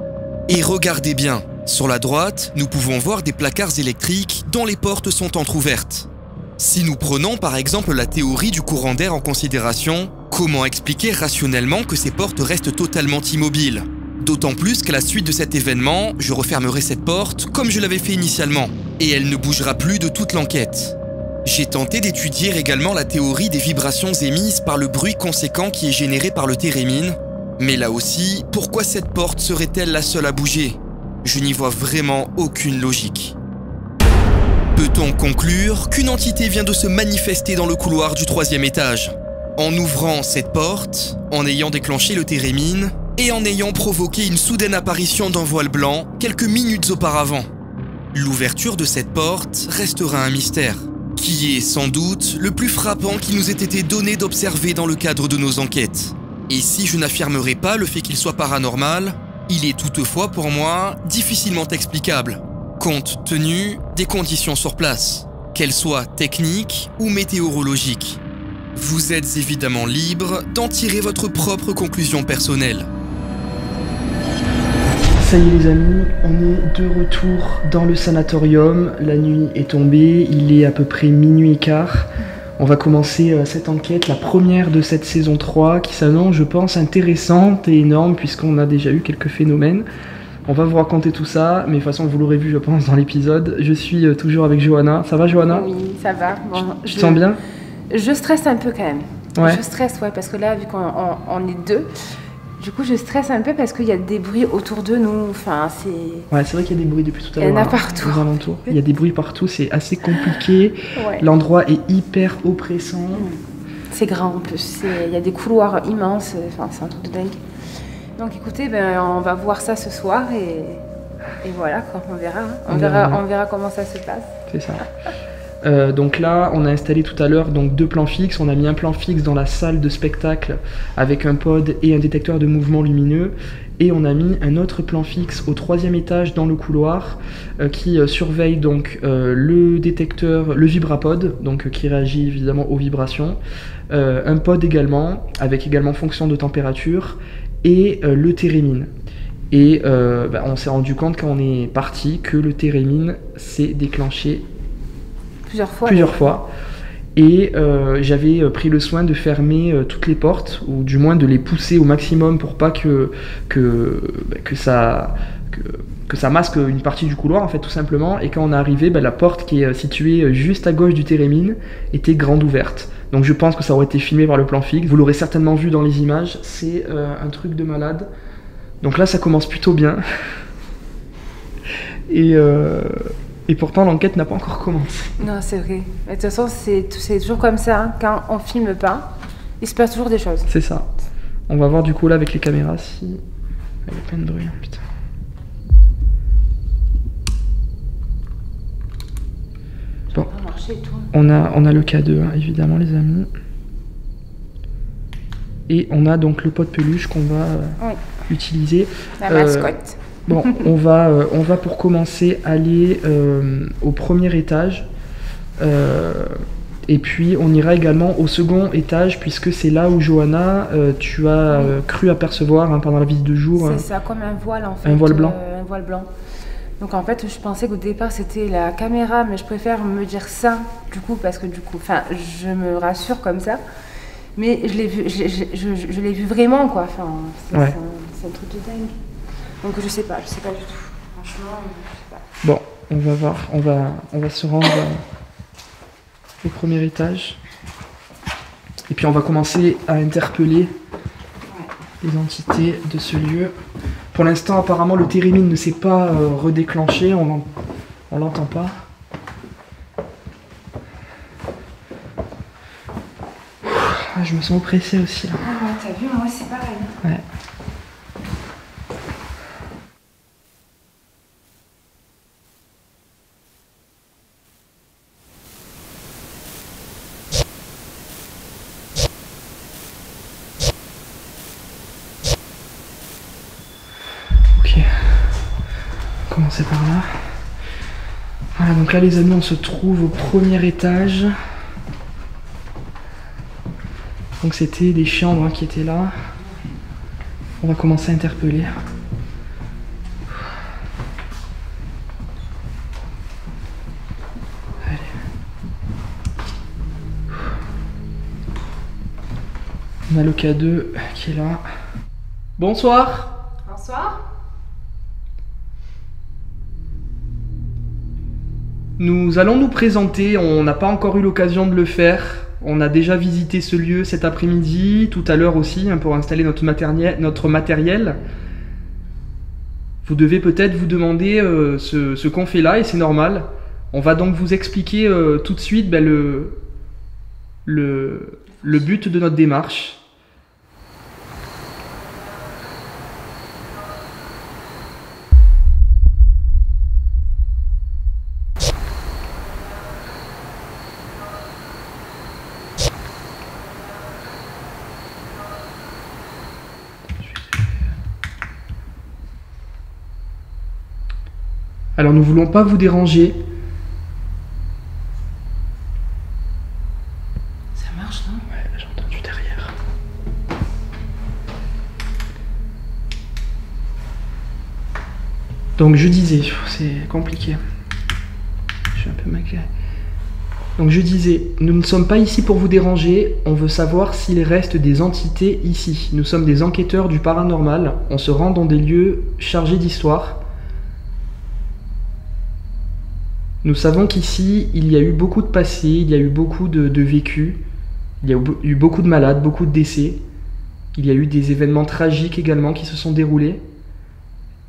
Et regardez bien, sur la droite, nous pouvons voir des placards électriques dont les portes sont entrouvertes. Si nous prenons par exemple la théorie du courant d'air en considération, comment expliquer rationnellement que ces portes restent totalement immobiles? D'autant plus qu'à la suite de cet événement, je refermerai cette porte comme je l'avais fait initialement, et elle ne bougera plus de toute l'enquête. J'ai tenté d'étudier également la théorie des vibrations émises par le bruit conséquent qui est généré par le térémine, mais là aussi, pourquoi cette porte serait-elle la seule à bouger? Je n'y vois vraiment aucune logique. Peut-on conclure qu'une entité vient de se manifester dans le couloir du troisième étage? En ouvrant cette porte, en ayant déclenché le térémine, et en ayant provoqué une soudaine apparition d'un voile blanc quelques minutes auparavant. L'ouverture de cette porte restera un mystère, qui est sans doute le plus frappant qu'il nous ait été donné d'observer dans le cadre de nos enquêtes. Et si je n'affirmerai pas le fait qu'il soit paranormal, il est toutefois pour moi difficilement explicable, compte tenu des conditions sur place, qu'elles soient techniques ou météorologiques. Vous êtes évidemment libre d'en tirer votre propre conclusion personnelle. Ça y est les amis, on est de retour dans le sanatorium, la nuit est tombée, il est à peu près minuit et quart. On va commencer cette enquête, la première de cette saison trois, qui s'annonce je pense intéressante et énorme puisqu'on a déjà eu quelques phénomènes. On va vous raconter tout ça, mais de toute façon vous l'aurez vu je pense dans l'épisode. Je suis toujours avec Johanna, ça va Johanna? Oui, ça va. Bon, je... Tu te sens bien? Je stresse un peu quand même, ouais. Je stresse, ouais, parce que là, vu qu'on on, on est deux, du coup, je stresse un peu parce qu'il y a des bruits autour de nous, enfin, c'est... Ouais, c'est vrai qu'il y a des bruits depuis tout à l'heure. Il y en a partout. Hein, aux alentours. Il y a des bruits partout, c'est assez compliqué, ouais. L'endroit est hyper oppressant. C'est grand en plus, il y a des couloirs immenses, enfin, c'est un truc de dingue. Donc écoutez, ben, on va voir ça ce soir et, et voilà, quoi. On verra, hein. on, on, verra, verra. on verra comment ça se passe. C'est ça. Euh, donc là, on a installé tout à l'heure donc deux plans fixes. On a mis un plan fixe dans la salle de spectacle avec un pod et un détecteur de mouvement lumineux. Et on a mis un autre plan fixe au troisième étage dans le couloir euh, qui euh, surveille donc euh, le détecteur, le vibrapod, donc euh, qui réagit évidemment aux vibrations. Euh, un pod également, avec également fonction de température et euh, le térémine. Et euh, bah, on s'est rendu compte quand on est parti que le térémine s'est déclenché Plusieurs fois. Plusieurs fois. Et euh, j'avais pris le soin de fermer euh, toutes les portes, ou du moins de les pousser au maximum pour pas que, que, bah, que, ça, que, que ça masque une partie du couloir, en fait, tout simplement. Et quand on est arrivé, bah, la porte qui est située juste à gauche du térémine était grande ouverte. Donc je pense que ça aurait été filmé par le plan fixe. Vous l'aurez certainement vu dans les images, c'est euh, un truc de malade. Donc là, ça commence plutôt bien. Et... Euh... Et pourtant, l'enquête n'a pas encore commencé. Non, c'est vrai. De toute façon, c'est toujours comme ça. Hein. Quand on ne filme pas, il se passe toujours des choses. C'est ça. On va voir du coup là avec les caméras si... Il y a plein de bruit, hein, putain. Bon. On a, on a le K deux, hein, évidemment, les amis. Et on a donc le pot de peluche qu'on va euh, oui. utiliser. La mascotte. Euh, Bon, on va, euh, on va pour commencer aller euh, au premier étage euh, et puis on ira également au second étage puisque c'est là où Johanna, euh, tu as euh, cru apercevoir hein, pendant la visite de jour. C'est euh, ça, comme un voile en fait. Un voile blanc. Euh, un voile blanc. Donc en fait, je pensais qu'au départ c'était la caméra, mais je préfère me dire ça du coup parce que du coup, enfin, je me rassure comme ça. Mais je l'ai vu, je, je, je, je l'ai vu vraiment quoi. Enfin, c'est ouais. un, un truc de dingue. Donc je sais pas, je sais pas du tout. Franchement, je sais pas. Bon, on va voir, on va, on va se rendre euh, au premier étage. Et puis on va commencer à interpeller les entités de ce lieu. Pour l'instant, apparemment, le térémine ne s'est pas euh, redéclenché, on on l'entend pas. Ah, je me sens oppressée aussi là. Ah ouais, t'as vu, moi c'est pareil. Ouais. Voilà, donc là les amis, on se trouve au premier étage. Donc c'était des chambres hein, qui étaient là. On va commencer à interpeller. On a le K deux qui est là. Bonsoir. Bonsoir. Nous allons nous présenter, on n'a pas encore eu l'occasion de le faire. On a déjà visité ce lieu cet après-midi, tout à l'heure aussi, pour installer notre, notre matériel. Vous devez peut-être vous demander euh, ce, ce qu'on fait là, et c'est normal. On va donc vous expliquer euh, tout de suite ben, le, le, le but de notre démarche. Alors nous ne voulons pas vous déranger. Ça marche, non? Ouais, j'ai entendu derrière. Donc je disais, c'est compliqué. Je suis un peu maquée. Donc je disais, nous ne sommes pas ici pour vous déranger. On veut savoir s'il reste des entités ici. Nous sommes des enquêteurs du paranormal. On se rend dans des lieux chargés d'histoire. Nous savons qu'ici, il y a eu beaucoup de passé, il y a eu beaucoup de, de vécu, il y a eu beaucoup de malades, beaucoup de décès. Il y a eu des événements tragiques également qui se sont déroulés.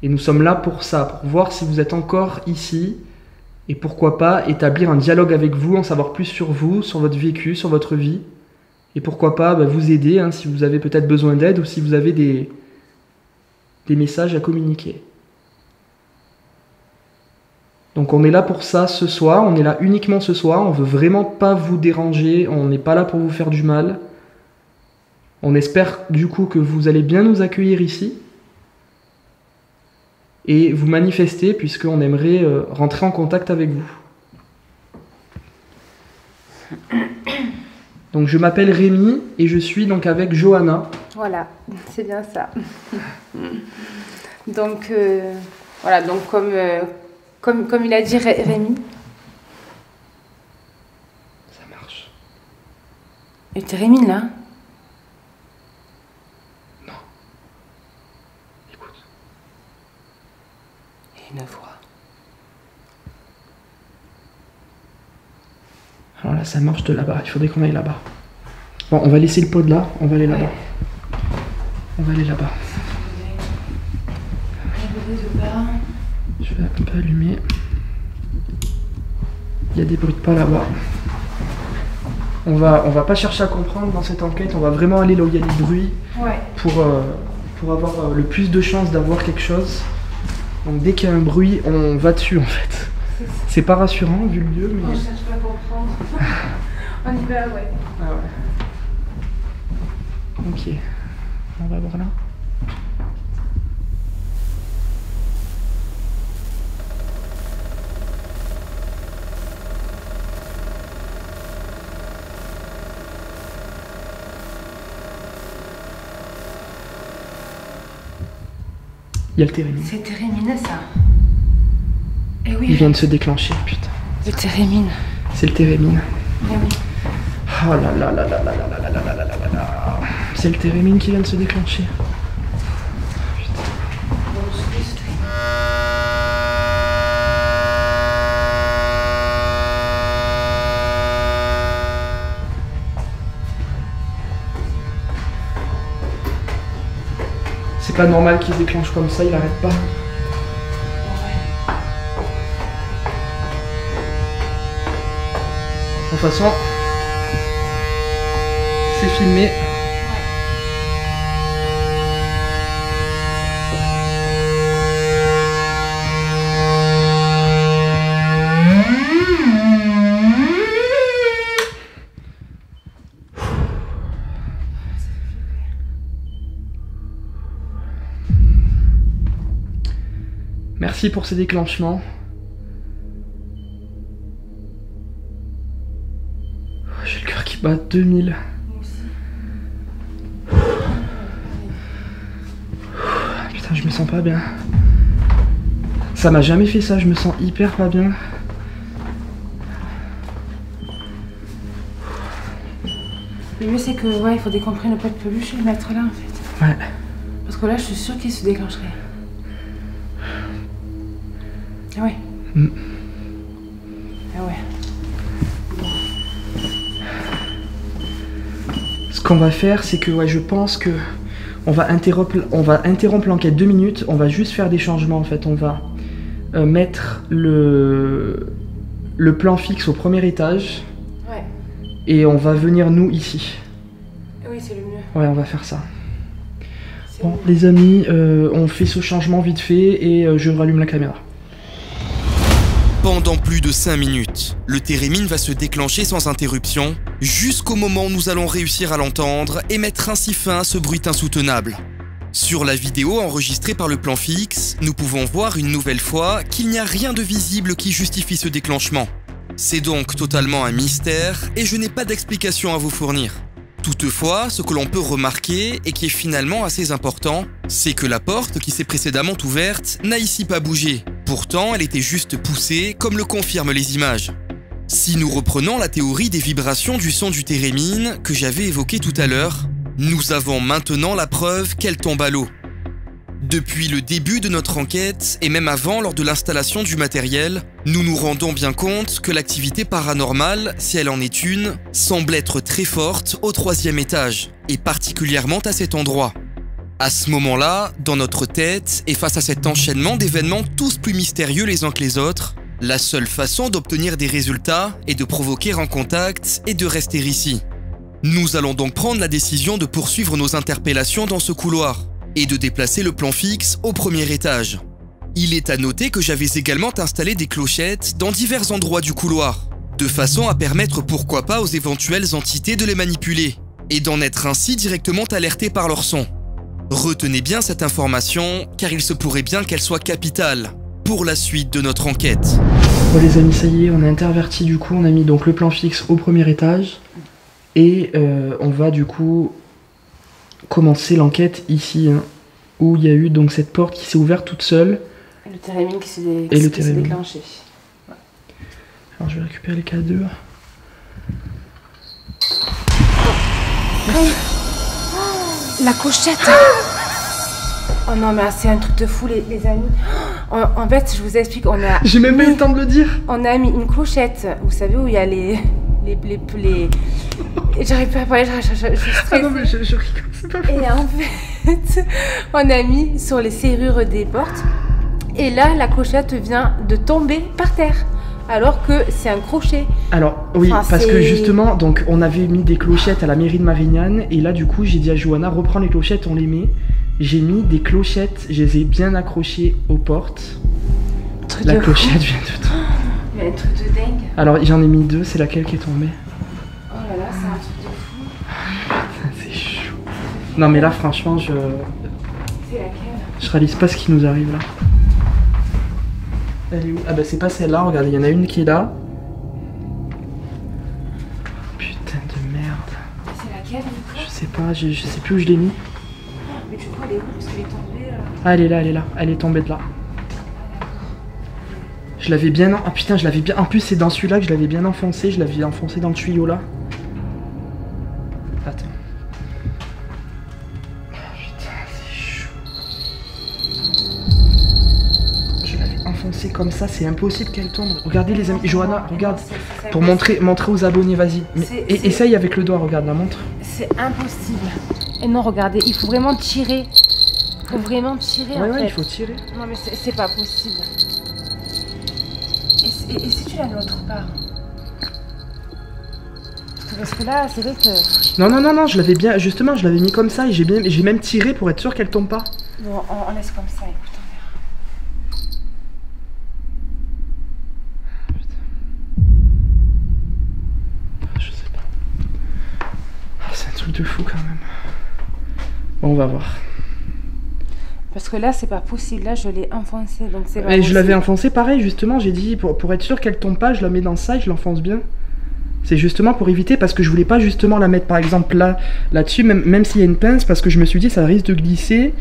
Et nous sommes là pour ça, pour voir si vous êtes encore ici, et pourquoi pas établir un dialogue avec vous, en savoir plus sur vous, sur votre vécu, sur votre vie. Et pourquoi pas bah, vous aider hein, si vous avez peut-être besoin d'aide ou si vous avez des, des messages à communiquer. Donc on est là pour ça ce soir, on est là uniquement ce soir, on veut vraiment pas vous déranger, on n'est pas là pour vous faire du mal. On espère du coup que vous allez bien nous accueillir ici et vous manifester puisqu'on aimerait euh, rentrer en contact avec vous. Donc je m'appelle Rémi et je suis donc avec Johanna. Voilà, c'est bien ça. donc euh, voilà, donc comme... Euh... Comme, comme il a dit Ré Rémi. Ça marche. Et t'es Rémi là? Non. Écoute. Et une voix. Alors là, ça marche de là-bas. Il faudrait qu'on aille là-bas. Bon, on va laisser le pot de là. On va aller là-bas. Ouais. On va aller là-bas. Je vais un peu allumer. Il y a des bruits de pas là-bas. On va, on va pas chercher à comprendre dans cette enquête. On va vraiment aller là où il y a des bruits. Ouais. Pour, euh, pour avoir euh, le plus de chances d'avoir quelque chose. Donc dès qu'il y a un bruit, on va dessus en fait. C'est pas rassurant vu le lieu. Mais... on cherche pas à comprendre. On y va, ouais. Ah ouais. Ok. On va voir là. Il y a le Térémine. C'est Térémine, ça. Et oui. Il vient de se déclencher, putain. Le Térémine. C'est le Térémine. Oui. Oh là là là là là là là là là là là. C'est le Térémine qui vient de se déclencher. Putain. C'est pas normal qu'il se déclenche comme ça, il arrête pas. De toute façon, c'est filmé. Merci pour ces déclenchements. bah deux mille. Putain, je me sens pas bien. Ça m'a jamais fait ça, je me sens hyper pas bien. Le mieux c'est que, ouais, il faut décomprer le pot de peluche et le mettre là en fait. Ouais. Parce que là, je suis sûre qu'il se déclencherait. Ah ouais. Mm. Ah ouais. Ce qu'on va faire, c'est que, ouais, je pense que on va interrompre, on va interrompre l'enquête deux minutes. On va juste faire des changements en fait. On va euh, mettre le le plan fixe au premier étage. Ouais. Et on va venir nous ici. Oui, c'est le mieux. Ouais, on va faire ça. Bon, les amis, euh, on fait ce changement vite fait et euh, je rallume la caméra. Pendant plus de cinq minutes, le térémine va se déclencher sans interruption, jusqu'au moment où nous allons réussir à l'entendre et mettre ainsi fin à ce bruit insoutenable. Sur la vidéo enregistrée par le plan fixe, nous pouvons voir une nouvelle fois qu'il n'y a rien de visible qui justifie ce déclenchement. C'est donc totalement un mystère et je n'ai pas d'explication à vous fournir. Toutefois, ce que l'on peut remarquer, et qui est finalement assez important, c'est que la porte qui s'est précédemment ouverte n'a ici pas bougé. Pourtant, elle était juste poussée, comme le confirment les images. Si nous reprenons la théorie des vibrations du son du térémine que j'avais évoquée tout à l'heure, nous avons maintenant la preuve qu'elle tombe à l'eau. Depuis le début de notre enquête, et même avant lors de l'installation du matériel, nous nous rendons bien compte que l'activité paranormale, si elle en est une, semble être très forte au troisième étage, et particulièrement à cet endroit. À ce moment-là, dans notre tête, et face à cet enchaînement d'événements tous plus mystérieux les uns que les autres, la seule façon d'obtenir des résultats est de provoquer un contact et de rester ici. Nous allons donc prendre la décision de poursuivre nos interpellations dans ce couloir et de déplacer le plan fixe au premier étage. Il est à noter que j'avais également installé des clochettes dans divers endroits du couloir, de façon à permettre pourquoi pas aux éventuelles entités de les manipuler, et d'en être ainsi directement alertées par leur son. Retenez bien cette information, car il se pourrait bien qu'elle soit capitale pour la suite de notre enquête. Bon les amis, ça y est, on a interverti du coup, on a mis donc le plan fixe au premier étage, et euh, on va du coup commencer l'enquête ici, hein, où il y a eu donc cette porte qui s'est ouverte toute seule. Le térémine qui s'est dé... déclenché. Ouais. Alors je vais récupérer les K deux. Oh, la clochette. Oh non mais c'est un truc de fou les, les amis. En, en fait je vous explique, on a... J'ai même pas eu le temps de le dire. On a mis une clochette, vous savez où il y a les... les... les... les... J'arrive pas à parler, je, je, je, je stresse. Ah non mais je, je rigole, c'est pas fou. Et en fait, on a mis sur les serrures des portes. Et là, la clochette vient de tomber par terre, alors que c'est un crochet. Alors oui, enfin, parce que justement, donc on avait mis des clochettes à la mairie de Marignane. Et là du coup, j'ai dit à Johanna, reprends les clochettes, on les met. J'ai mis des clochettes, je les ai bien accrochées aux portes. Truc la de clochette fou. Vient de tomber. Mais un truc de dingue. Alors j'en ai mis deux, c'est laquelle qui est tombée? Là, c'est un truc de fou. C'est chaud. Non mais là franchement je... C'est laquelle? Je réalise pas ce qui nous arrive là. Elle est où? Ah bah c'est pas celle-là, regardez, il y en a une qui est là. Putain de merde. C'est laquelle? Je sais pas, je, je sais plus où je l'ai mis. Mais tu vois elle est où? Parce qu'elle est tombée là. Ah elle est là, elle est là, elle est tombée de là. Je l'avais bien... Ah putain je l'avais bien... En plus c'est dans celui-là que je l'avais bien enfoncé, je l'avais enfoncé dans le tuyau là. Attends. Oh, putain, c'est chaud. Je l'avais enfoncé comme ça, c'est impossible qu'elle tombe. Regardez les amis, Johanna, regarde. C est, c est pour montrer, montrer aux abonnés, vas-y. Essaye avec le doigt, regarde, la montre. C'est impossible. Et non, regardez, il faut vraiment tirer. Il faut vraiment tirer. Ouais, en ouais, fait. Il faut tirer. Non, mais c'est pas possible. Et, et, et si tu l'as de l'autre part? Parce que là, c'est vrai que... Non, non, non, non, je l'avais bien... Justement, je l'avais mis comme ça et j'ai bien... même tiré pour être sûr qu'elle tombe pas. Bon, on, on laisse comme ça, écoute, on verra. Putain. Je sais pas. Oh, c'est un truc de fou, quand même. Bon, on va voir. Parce que là, c'est pas possible. Là, je l'ai enfoncé, donc c'est pas... Et je l'avais enfoncé, pareil, justement. J'ai dit, pour, pour être sûr qu'elle tombe pas, je la mets dans ça et je l'enfonce bien. C'est justement pour éviter, parce que je voulais pas justement la mettre par exemple là, là-dessus, même, même s'il y a une pince, parce que je me suis dit ça risque de glisser.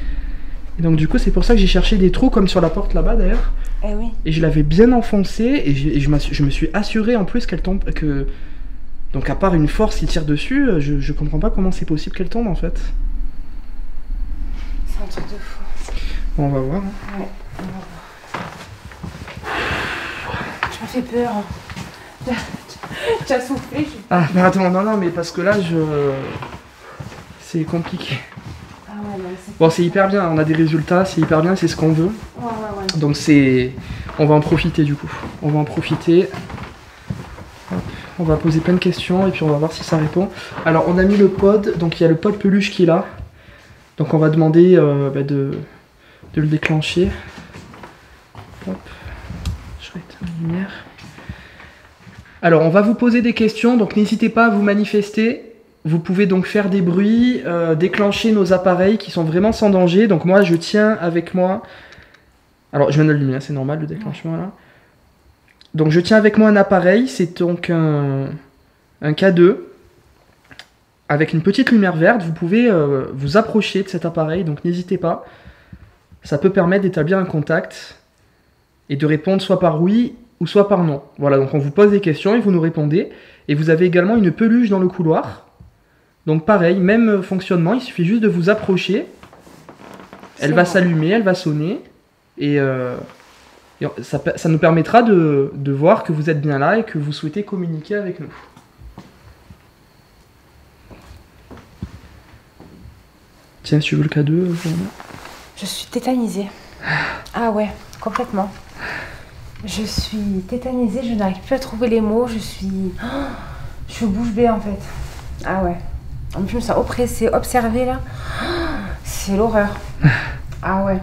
Et donc du coup c'est pour ça que j'ai cherché des trous comme sur la porte là-bas d'ailleurs. Eh oui. Et je l'avais bien enfoncée et, et je, je me suis assuré en plus qu'elle tombe, que... Donc à part une force qui tire dessus, je, je comprends pas comment c'est possible qu'elle tombe en fait. C'est un truc de fou. Bon, on va voir. Hein. Ouais, on va voir. Je me fais peur. Hein. Tu as soufflé. Je... Ah mais attends, non, non, mais parce que là je... C'est compliqué. Ah ouais, non, bon, c'est hyper bien, on a des résultats, c'est hyper bien, c'est ce qu'on veut. Ouais, ouais, ouais. Donc c'est... On va en profiter du coup. On va en profiter. On va poser plein de questions et puis on va voir si ça répond. Alors on a mis le pod, donc il y a le pod peluche qui est là. Donc on va demander euh, bah, de, de le déclencher. Hop. Je vais éteindre la lumière. Alors on va vous poser des questions, donc n'hésitez pas à vous manifester. Vous pouvez donc faire des bruits, euh, déclencher nos appareils qui sont vraiment sans danger. Donc moi je tiens avec moi... Alors je mets la lumière, c'est normal le déclenchement là. Donc je tiens avec moi un appareil, c'est donc un, un K deux avec une petite lumière verte. Vous pouvez euh, vous approcher de cet appareil, donc n'hésitez pas. Ça peut permettre d'établir un contact et de répondre soit par oui ou soit par non. Voilà, donc on vous pose des questions et vous nous répondez. Et vous avez également une peluche dans le couloir. Donc pareil, même fonctionnement, il suffit juste de vous approcher. Elle va s'allumer, elle va s'allumer, elle va sonner et... Euh, Et ça, ça nous permettra de, de voir que vous êtes bien là et que vous souhaitez communiquer avec nous. Tiens, si tu veux le K deux, je suis tétanisée. Ah ouais, complètement. Je suis tétanisée, je n'arrive plus à trouver les mots, je suis... Je suis bouche bée en fait. Ah ouais. En plus, ça oppressé, observé là. C'est l'horreur. Ah ouais.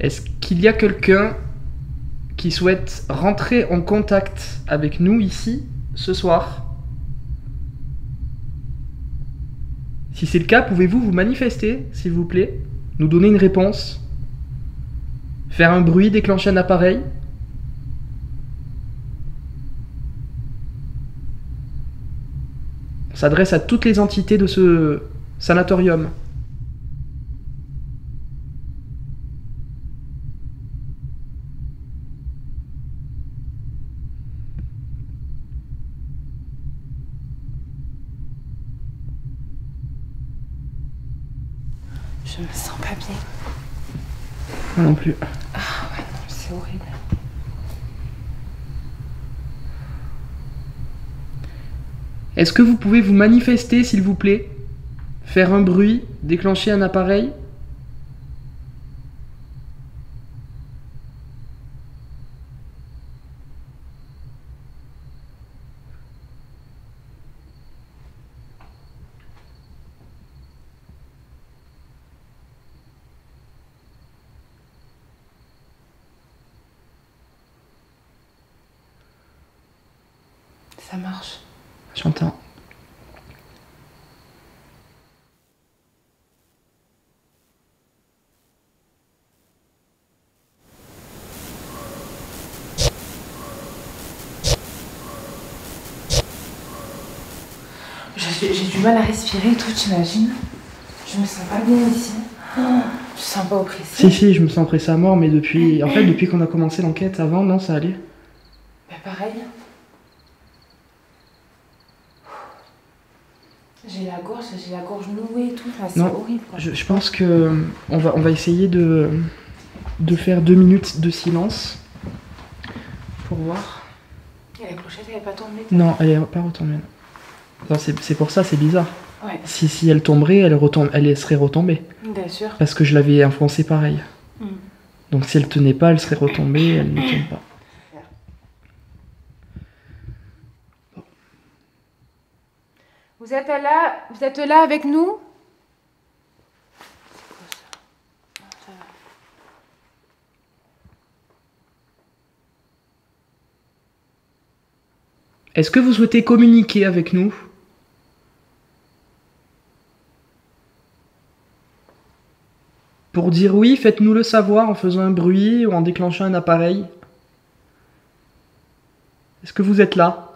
Est-ce qu'il y a quelqu'un qui souhaite rentrer en contact avec nous ici, ce soir? Si c'est le cas, pouvez-vous vous manifester, s'il vous plaît? Nous donner une réponse? Faire un bruit, déclencher un appareil? On s'adresse à toutes les entités de ce sanatorium. Je me sens pas bien. Moi non plus. Ah ouais, non, c'est horrible. Est-ce que vous pouvez vous manifester, s'il vous plaît? Faire un bruit, déclencher un appareil? Ça marche. J'entends. J'ai du mal à respirer et tout, t'imagines? Je me sens pas bien ici. Oh, je me sens pas oppressée. Si, si, je me sens oppressée à mort, mais depuis... En fait, depuis qu'on a commencé l'enquête, avant, non, ça allait. Bah pareil. J'ai la gorge, j'ai la gorge nouée et tout, enfin, c'est horrible. Je, je pense que on va, on va essayer de, de faire deux minutes de silence pour voir. Et la clochette, elle n'est pas tombée? Non, elle n'est pas retombée. C'est pour ça, c'est bizarre. Ouais. Si, si elle tomberait, elle, retombe, elle serait retombée. Bien sûr. Parce que je l'avais enfoncée pareil. Mm. Donc si elle ne tenait pas, elle serait retombée, elle ne tient pas. Vous êtes là, vous êtes là avec nous? Est-ce que vous souhaitez communiquer avec nous? pour dire oui, faites-nous le savoir en faisant un bruit ou en déclenchant un appareil. Est-ce que vous êtes là?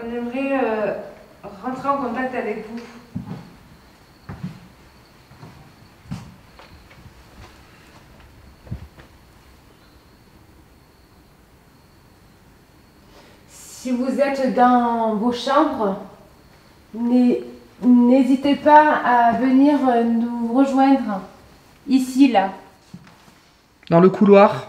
On aimerait euh, rentrer en contact avec vous. Si vous êtes dans vos chambres, n'hésitez pas à venir nous rejoindre ici, là. Dans le couloir.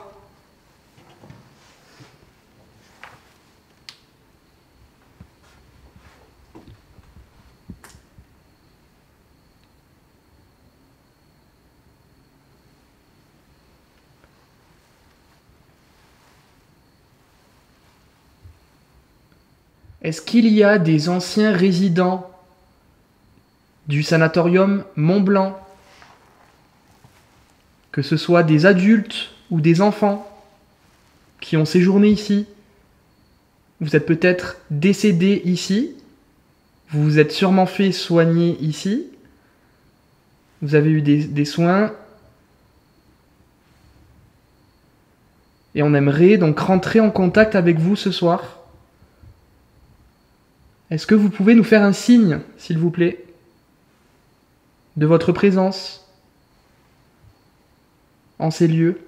Est-ce qu'il y a des anciens résidents du sanatorium Mont-Blanc, que ce soit des adultes ou des enfants qui ont séjourné ici? Vous êtes peut-être décédés ici, vous vous êtes sûrement fait soigner ici, vous avez eu des, des soins, et on aimerait donc rentrer en contact avec vous ce soir. Est-ce que vous pouvez nous faire un signe, s'il vous plaît, de votre présence en ces lieux?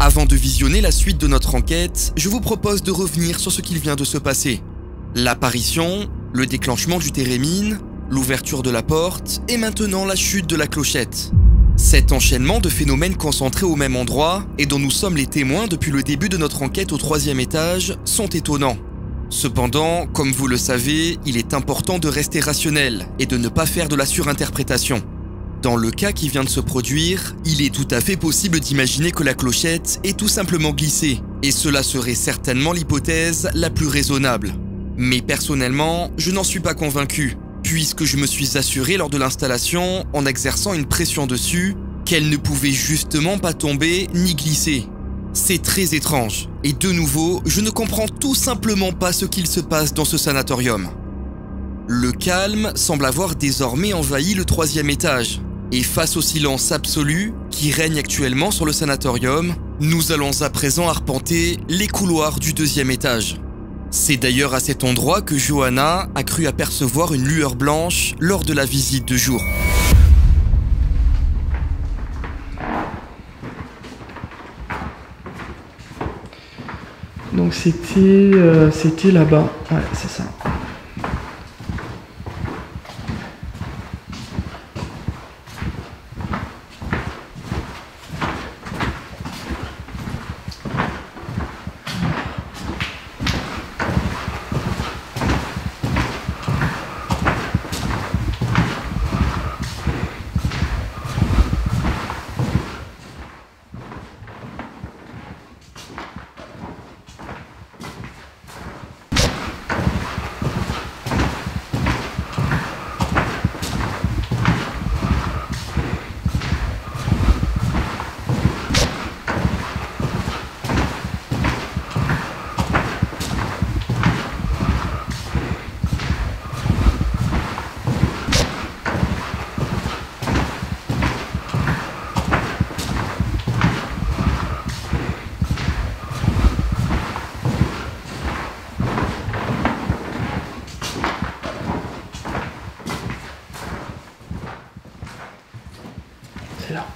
Avant de visionner la suite de notre enquête, je vous propose de revenir sur ce qu'il vient de se passer. L'apparition, le déclenchement du térémine, l'ouverture de la porte et maintenant la chute de la clochette. Cet enchaînement de phénomènes concentrés au même endroit et dont nous sommes les témoins depuis le début de notre enquête au troisième étage sont étonnants. Cependant, comme vous le savez, il est important de rester rationnel et de ne pas faire de la surinterprétation. Dans le cas qui vient de se produire, il est tout à fait possible d'imaginer que la clochette est tout simplement glissée, et cela serait certainement l'hypothèse la plus raisonnable. Mais personnellement, je n'en suis pas convaincu, puisque je me suis assuré lors de l'installation, en exerçant une pression dessus, qu'elle ne pouvait justement pas tomber ni glisser. C'est très étrange, et de nouveau, je ne comprends tout simplement pas ce qu'il se passe dans ce sanatorium. Le calme semble avoir désormais envahi le troisième étage. Et face au silence absolu qui règne actuellement sur le sanatorium, nous allons à présent arpenter les couloirs du deuxième étage. C'est d'ailleurs à cet endroit que Johanna a cru apercevoir une lueur blanche lors de la visite de jour. Donc c'était euh, c'était là-bas, ouais, c'est ça. C'est là.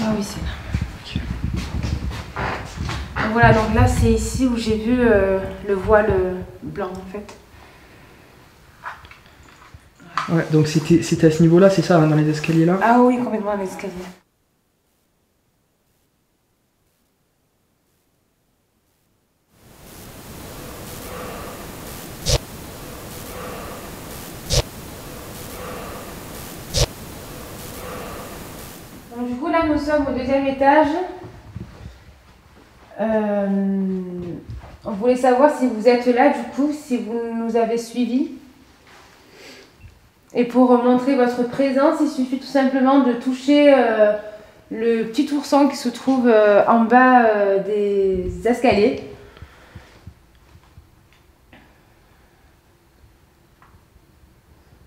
Ah oui, c'est là. Okay. Donc voilà, donc là, c'est ici où j'ai vu euh, le voile blanc, en fait. Ouais, donc c'était à ce niveau-là, c'est ça, hein, dans les escaliers là? Ah oui, complètement dans les escaliers. Donc, du coup, là, nous sommes au deuxième étage. Euh, on voulait savoir si vous êtes là, du coup, si vous nous avez suivis. Et pour montrer votre présence, il suffit tout simplement de toucher euh, le petit ourson qui se trouve euh, en bas euh, des escaliers.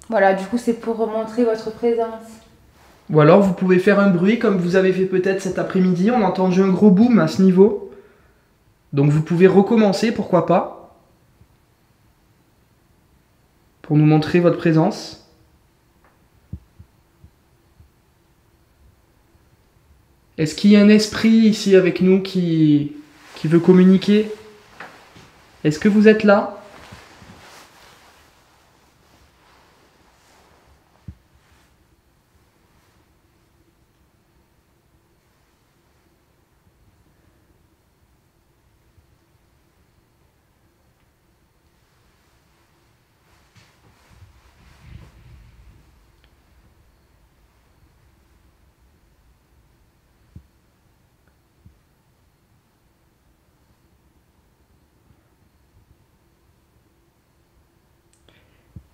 Voilà, du coup, c'est pour montrer votre présence. Ou alors, vous pouvez faire un bruit comme vous avez fait peut-être cet après-midi. On a entendu un gros boom à ce niveau. Donc, vous pouvez recommencer, pourquoi pas, pour nous montrer votre présence. Est-ce qu'il y a un esprit ici avec nous qui, qui veut communiquer? Est-ce que vous êtes là?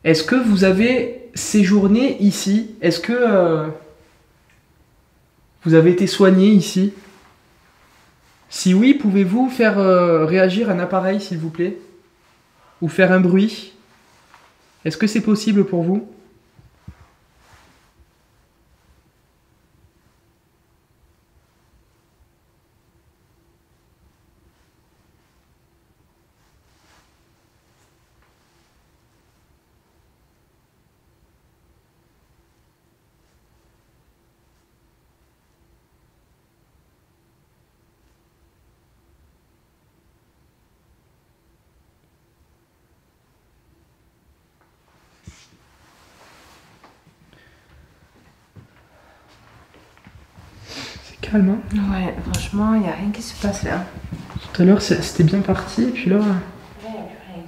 Est-ce que vous avez séjourné ici? Est-ce que euh, vous avez été soigné ici? Si oui, pouvez-vous faire euh, réagir un appareil, s'il vous plaît? Ou faire un bruit? Est-ce que c'est possible pour vous? Calme, hein. Ouais, franchement, il n'y a rien qui se passe là. Tout à l'heure, c'était bien parti, et puis là... Ouais, ouais.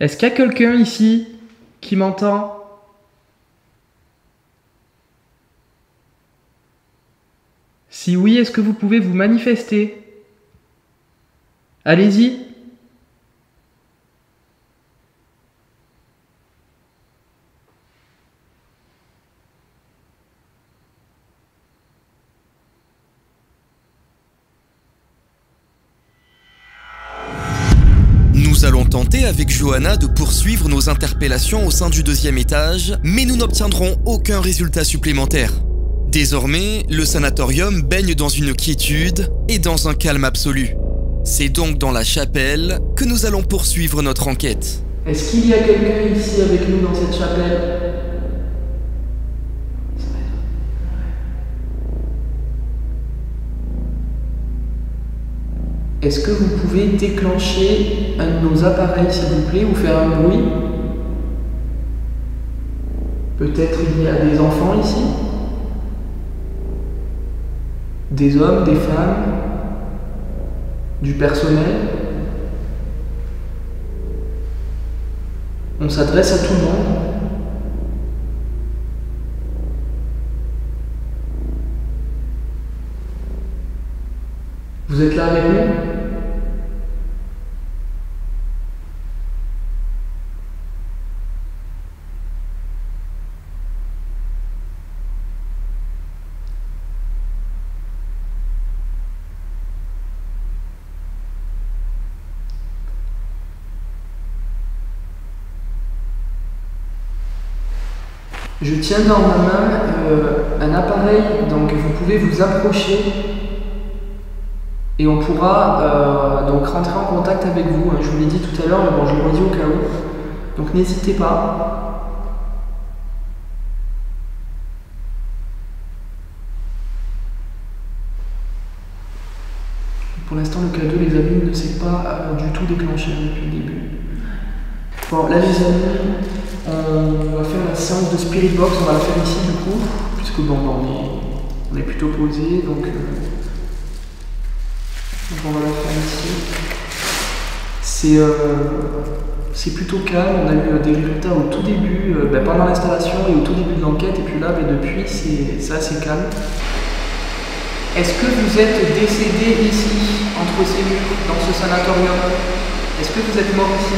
Est-ce qu'il y a quelqu'un ici qui m'entend? Si oui, est-ce que vous pouvez vous manifester? Allez-y. Nous allons tenter avec Johanna de poursuivre nos interpellations au sein du deuxième étage, mais nous n'obtiendrons aucun résultat supplémentaire. Désormais, le sanatorium baigne dans une quiétude et dans un calme absolu. C'est donc dans la chapelle que nous allons poursuivre notre enquête. Est-ce qu'il y a quelqu'un ici avec nous dans cette chapelle? Est-ce que vous pouvez déclencher un de nos appareils, s'il vous plaît, ou faire un bruit? Peut-être il y a des enfants ici? Des hommes, des femmes? Du personnel? On s'adresse à tout le monde. Vous êtes là avec nous? Je tiens dans ma main euh, un appareil, donc vous pouvez vous approcher. Et on pourra euh, donc rentrer en contact avec vous. Je vous l'ai dit tout à l'heure, mais bon, je le redis au cas où. Donc n'hésitez pas. Pour l'instant, le cadeau, les amis, ne s'est pas euh, du tout déclenché depuis le début. Bon, là, les amis, on va faire la séance de Spirit Box. On va la faire ici, du coup, puisque bon, on est plutôt posé, donc, euh, donc on va la faire ici. C'est euh, plutôt calme. On a eu des résultats au tout début, euh, ben, pendant l'installation et au tout début de l'enquête, et puis là, ben, depuis, c'est assez calme. Est-ce que vous êtes décédé ici, entre ces murs, dans ce sanatorium? Est-ce que vous êtes mort ici?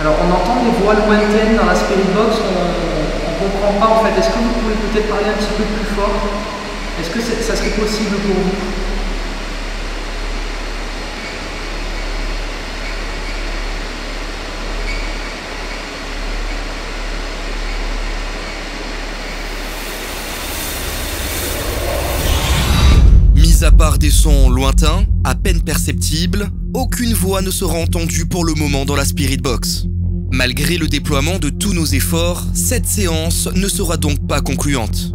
Alors on entend des voix lointaines dans la spirit box, on ne comprend pas en fait. Est-ce que vous pouvez peut-être parler un petit peu plus fort? Est-ce que est, ça serait possible pour vous? À part des sons lointains, à peine perceptibles, aucune voix ne sera entendue pour le moment dans la Spirit Box. Malgré le déploiement de tous nos efforts, cette séance ne sera donc pas concluante.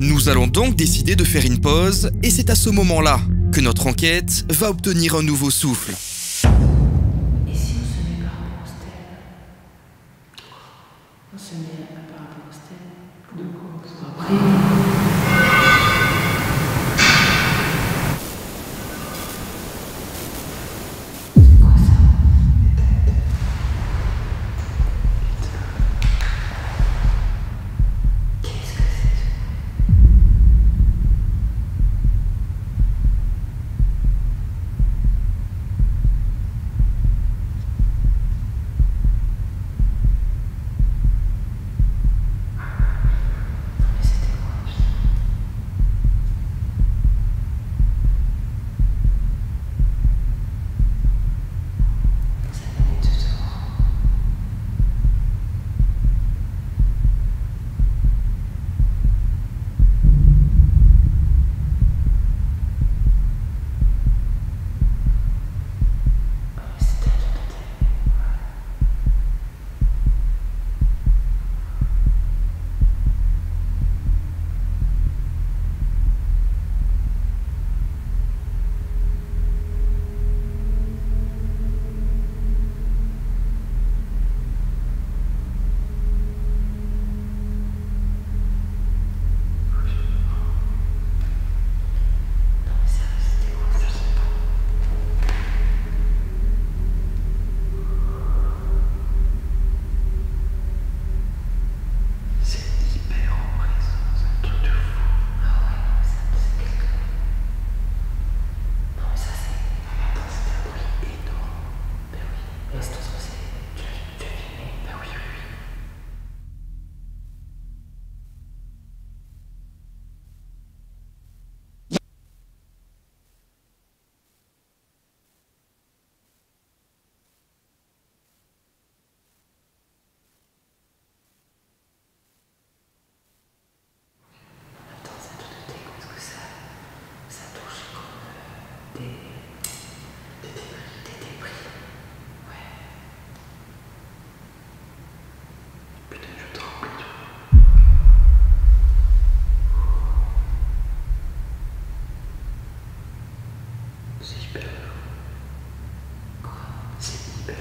Nous allons donc décider de faire une pause, et c'est à ce moment-là que notre enquête va obtenir un nouveau souffle. Et si on se met par rapport au stèle? On se met par rapport au stèle? De quoi on se soit pris? C'est hyper. Ouais.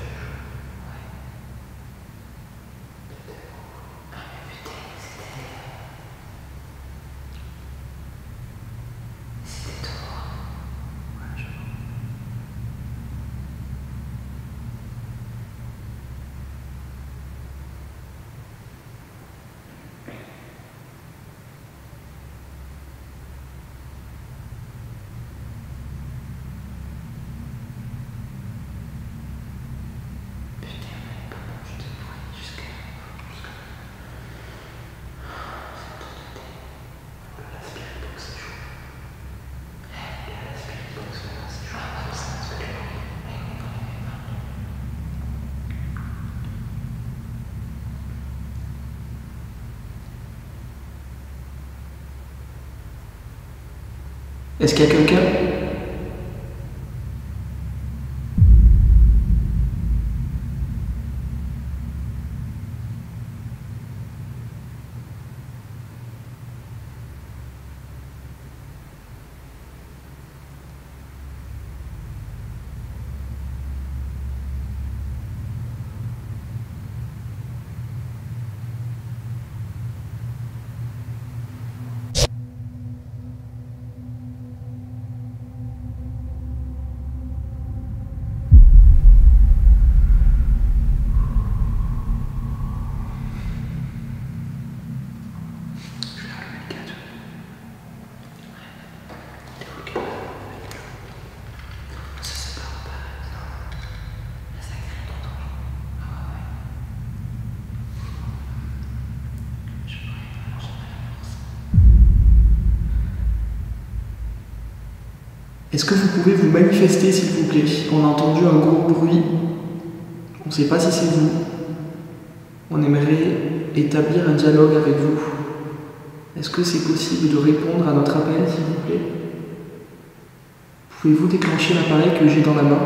Est-ce qu'il y a quelqu'un? Est-ce que vous pouvez vous manifester, s'il vous plaît? On a entendu un gros bruit. On ne sait pas si c'est vous. On aimerait établir un dialogue avec vous. Est-ce que c'est possible de répondre à notre appel, s'il vous plaît? Pouvez-vous déclencher l'appareil que j'ai dans la main?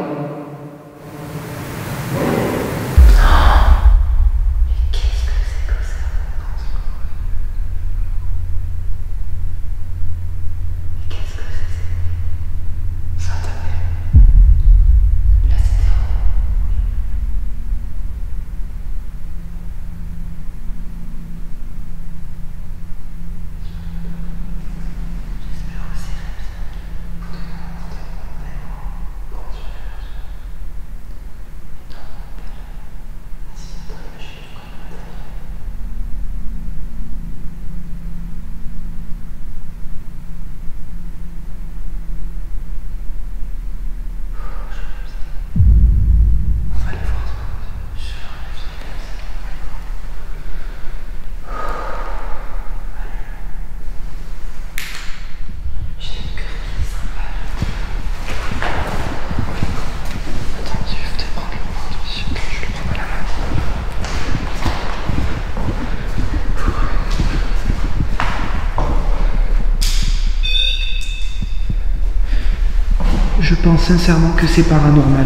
Je pense sincèrement que c'est paranormal.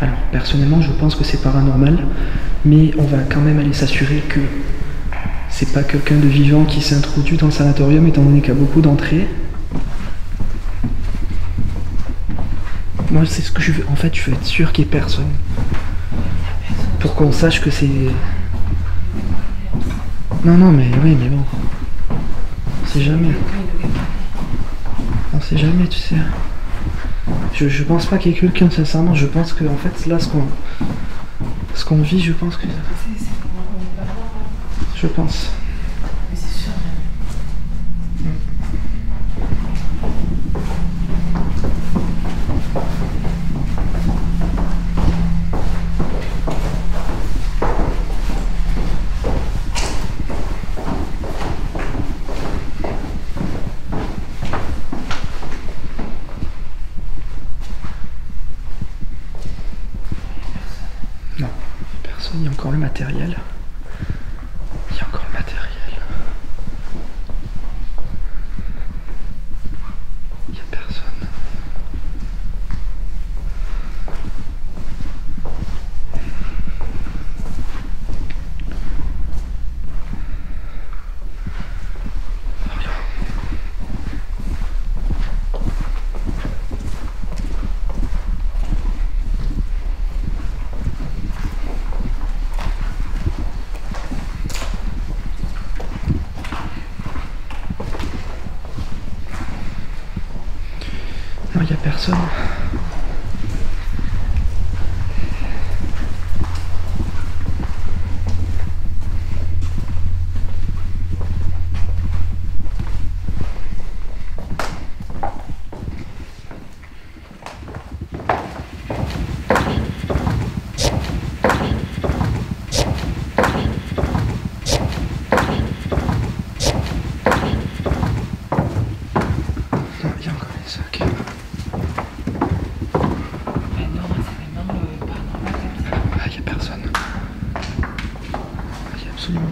Alors, personnellement, je pense que c'est paranormal, mais on va quand même aller s'assurer que c'est pas quelqu'un de vivant qui s'introduit dans le sanatorium, étant donné qu'il y a beaucoup d'entrées. Moi, c'est ce que je veux. En fait, je veux être sûr qu'il n'y ait personne. Pour qu'on sache que c'est... Non, non, mais oui, mais bon. On sait jamais. On sait jamais, tu sais. Je, je pense pas qu'il y ait quelqu'un, sincèrement. Je pense que, en fait, là, ce qu'on ce qu'on vit, je pense que... Je pense. Mais c'est sûr. Personne.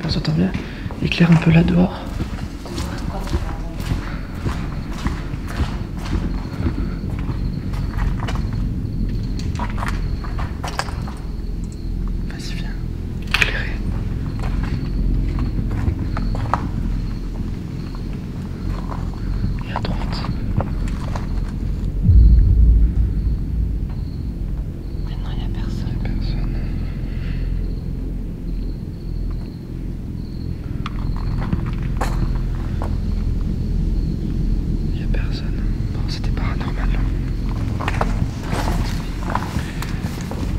On s'entend bien, éclaire un peu là dehors. porte. Maintenant, il n'y a personne. Il n'y a personne. Il n'y a personne. Bon, c'était paranormal.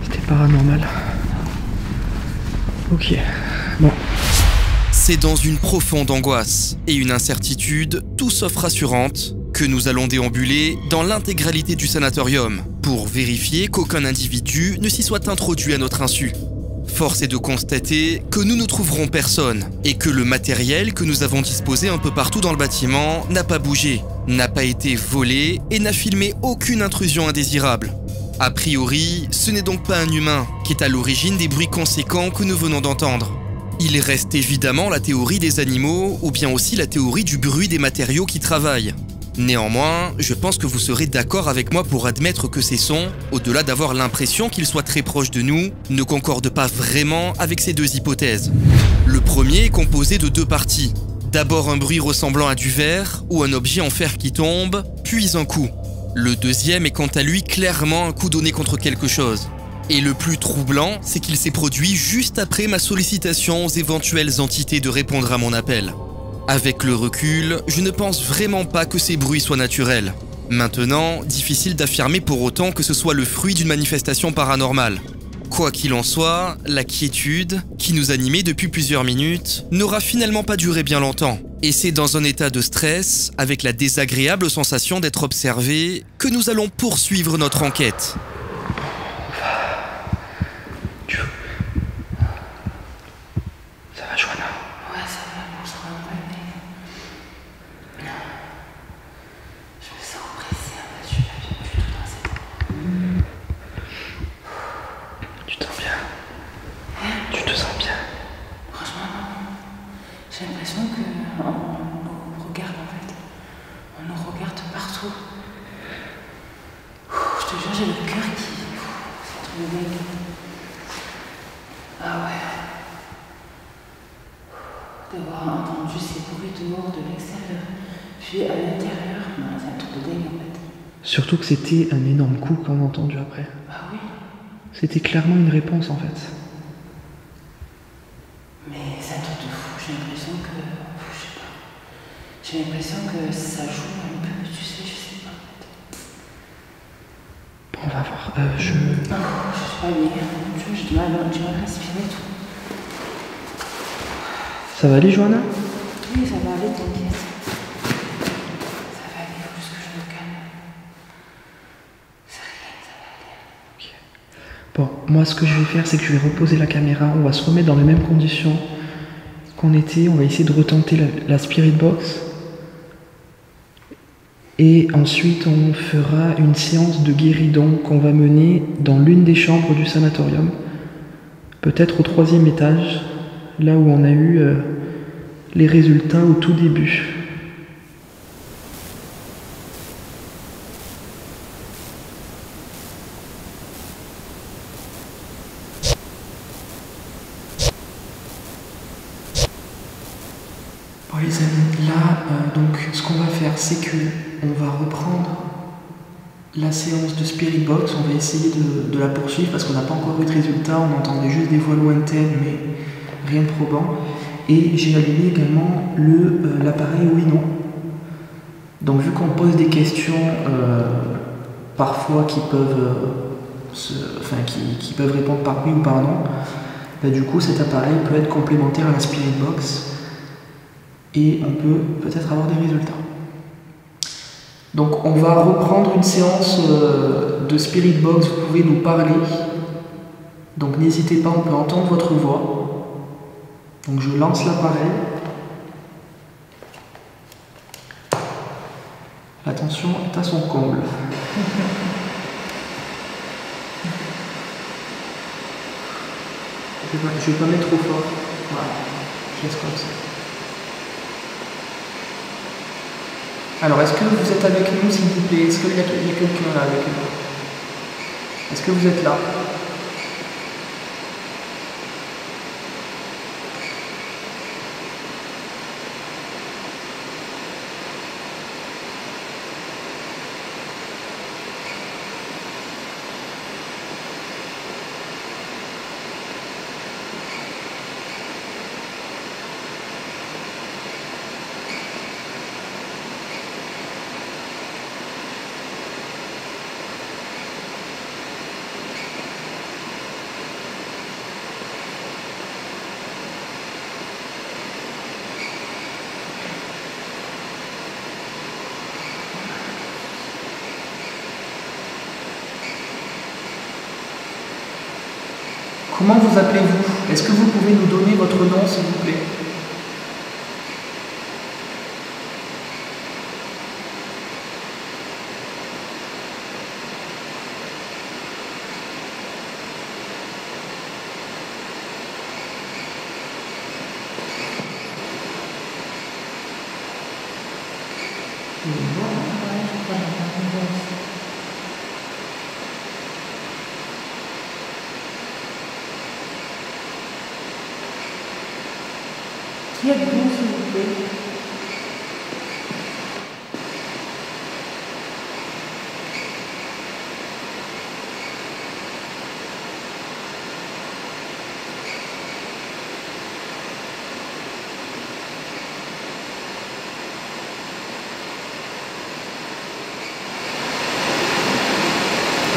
C'était paranormal. Ok. Bon. C'est dans une profonde angoisse et une incertitude, tout sauf rassurante, que nous allons déambuler dans l'intégralité du sanatorium pour vérifier qu'aucun individu ne s'y soit introduit à notre insu. Force est de constater que nous ne trouverons personne et que le matériel que nous avons disposé un peu partout dans le bâtiment n'a pas bougé, n'a pas été volé et n'a filmé aucune intrusion indésirable. A priori, ce n'est donc pas un humain qui est à l'origine des bruits conséquents que nous venons d'entendre. Il reste évidemment la théorie des animaux ou bien aussi la théorie du bruit des matériaux qui travaillent. Néanmoins, je pense que vous serez d'accord avec moi pour admettre que ces sons, au-delà d'avoir l'impression qu'ils soient très proches de nous, ne concordent pas vraiment avec ces deux hypothèses. Le premier est composé de deux parties. D'abord un bruit ressemblant à du verre ou un objet en fer qui tombe, puis un coup. Le deuxième est quant à lui clairement un coup donné contre quelque chose. Et le plus troublant, c'est qu'il s'est produit juste après ma sollicitation aux éventuelles entités de répondre à mon appel. Avec le recul, je ne pense vraiment pas que ces bruits soient naturels. Maintenant, difficile d'affirmer pour autant que ce soit le fruit d'une manifestation paranormale. Quoi qu'il en soit, la quiétude, qui nous animait depuis plusieurs minutes, n'aura finalement pas duré bien longtemps. Et c'est dans un état de stress, avec la désagréable sensation d'être observé, que nous allons poursuivre notre enquête. Surtout que c'était un énorme coup qu'on a entendu après. Ah oui. C'était clairement une réponse en fait. Mais c'est un truc de fou, j'ai l'impression que... Je sais pas. J'ai l'impression que ça joue un peu, tu sais, je sais pas en fait. Bon, on va voir. Euh, je... Non, je sais pas, mais j'ai du mal à respirer et tout. Ça va aller, Johanna? Oui, ça va aller, t'inquiète. Bon, moi ce que je vais faire, c'est que je vais reposer la caméra, on va se remettre dans les mêmes conditions qu'on était, on va essayer de retenter la, la spirit box et ensuite on fera une séance de guéridon qu'on va mener dans l'une des chambres du sanatorium, peut-être au troisième étage, là où on a eu euh, les résultats au tout début. C'est que on va reprendre la séance de Spirit Box, on va essayer de, de la poursuivre parce qu'on n'a pas encore eu de résultat, on entendait juste des voix lointaines mais rien de probant. Et j'ai allumé également l'appareil euh, oui non. Donc vu qu'on pose des questions euh, parfois qui peuvent, euh, se, enfin, qui, qui peuvent répondre par oui ou par non, bah, du coup cet appareil peut être complémentaire à la Spirit Box et on peut peut-être avoir des résultats. Donc on va reprendre une séance euh, de Spirit Box, vous pouvez nous parler. Donc n'hésitez pas, on peut entendre votre voix. Donc je lance l'appareil. La tension est à son comble. Je ne vais, vais pas mettre trop fort. Voilà, je laisse comme ça. Alors, est-ce que vous êtes avec nous, s'il vous plaît? Est-ce qu'il y a quelqu'un là avec nous? Est-ce que vous êtes là? Comment vous appelez-vous? Est-ce que vous pouvez nous donner votre nom, s'il vous plaît? Qui êtes-vous, s'il vous plaît?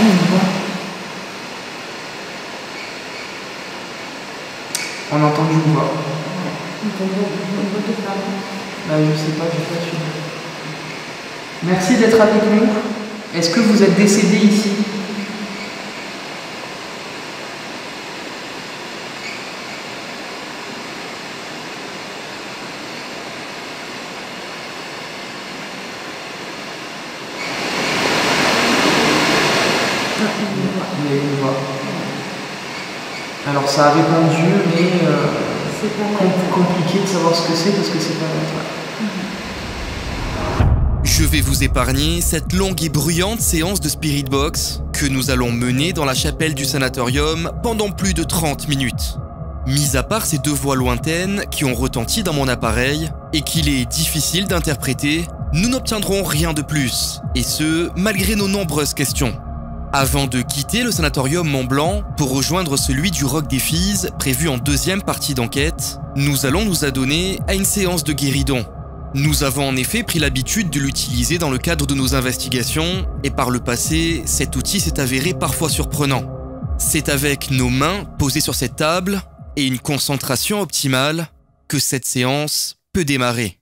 On voit. On entend du voix. Bah, je sais pas, je sais pas, je... Merci d'être avec nous. Est-ce que vous êtes décédé ici? Il y a une voix. Alors ça a répondu, mais... Euh... C'est pas compliqué de savoir ce que c'est parce que c'est pas vrai. Je vais vous épargner cette longue et bruyante séance de Spirit Box que nous allons mener dans la chapelle du sanatorium pendant plus de trente minutes. Mis à part ces deux voix lointaines qui ont retenti dans mon appareil et qu'il est difficile d'interpréter, nous n'obtiendrons rien de plus, et ce, malgré nos nombreuses questions. Avant de quitter le sanatorium Mont-Blanc pour rejoindre celui du Roc des Fiz, prévu en deuxième partie d'enquête, nous allons nous adonner à une séance de guéridon. Nous avons en effet pris l'habitude de l'utiliser dans le cadre de nos investigations, et par le passé, cet outil s'est avéré parfois surprenant. C'est avec nos mains posées sur cette table et une concentration optimale que cette séance peut démarrer.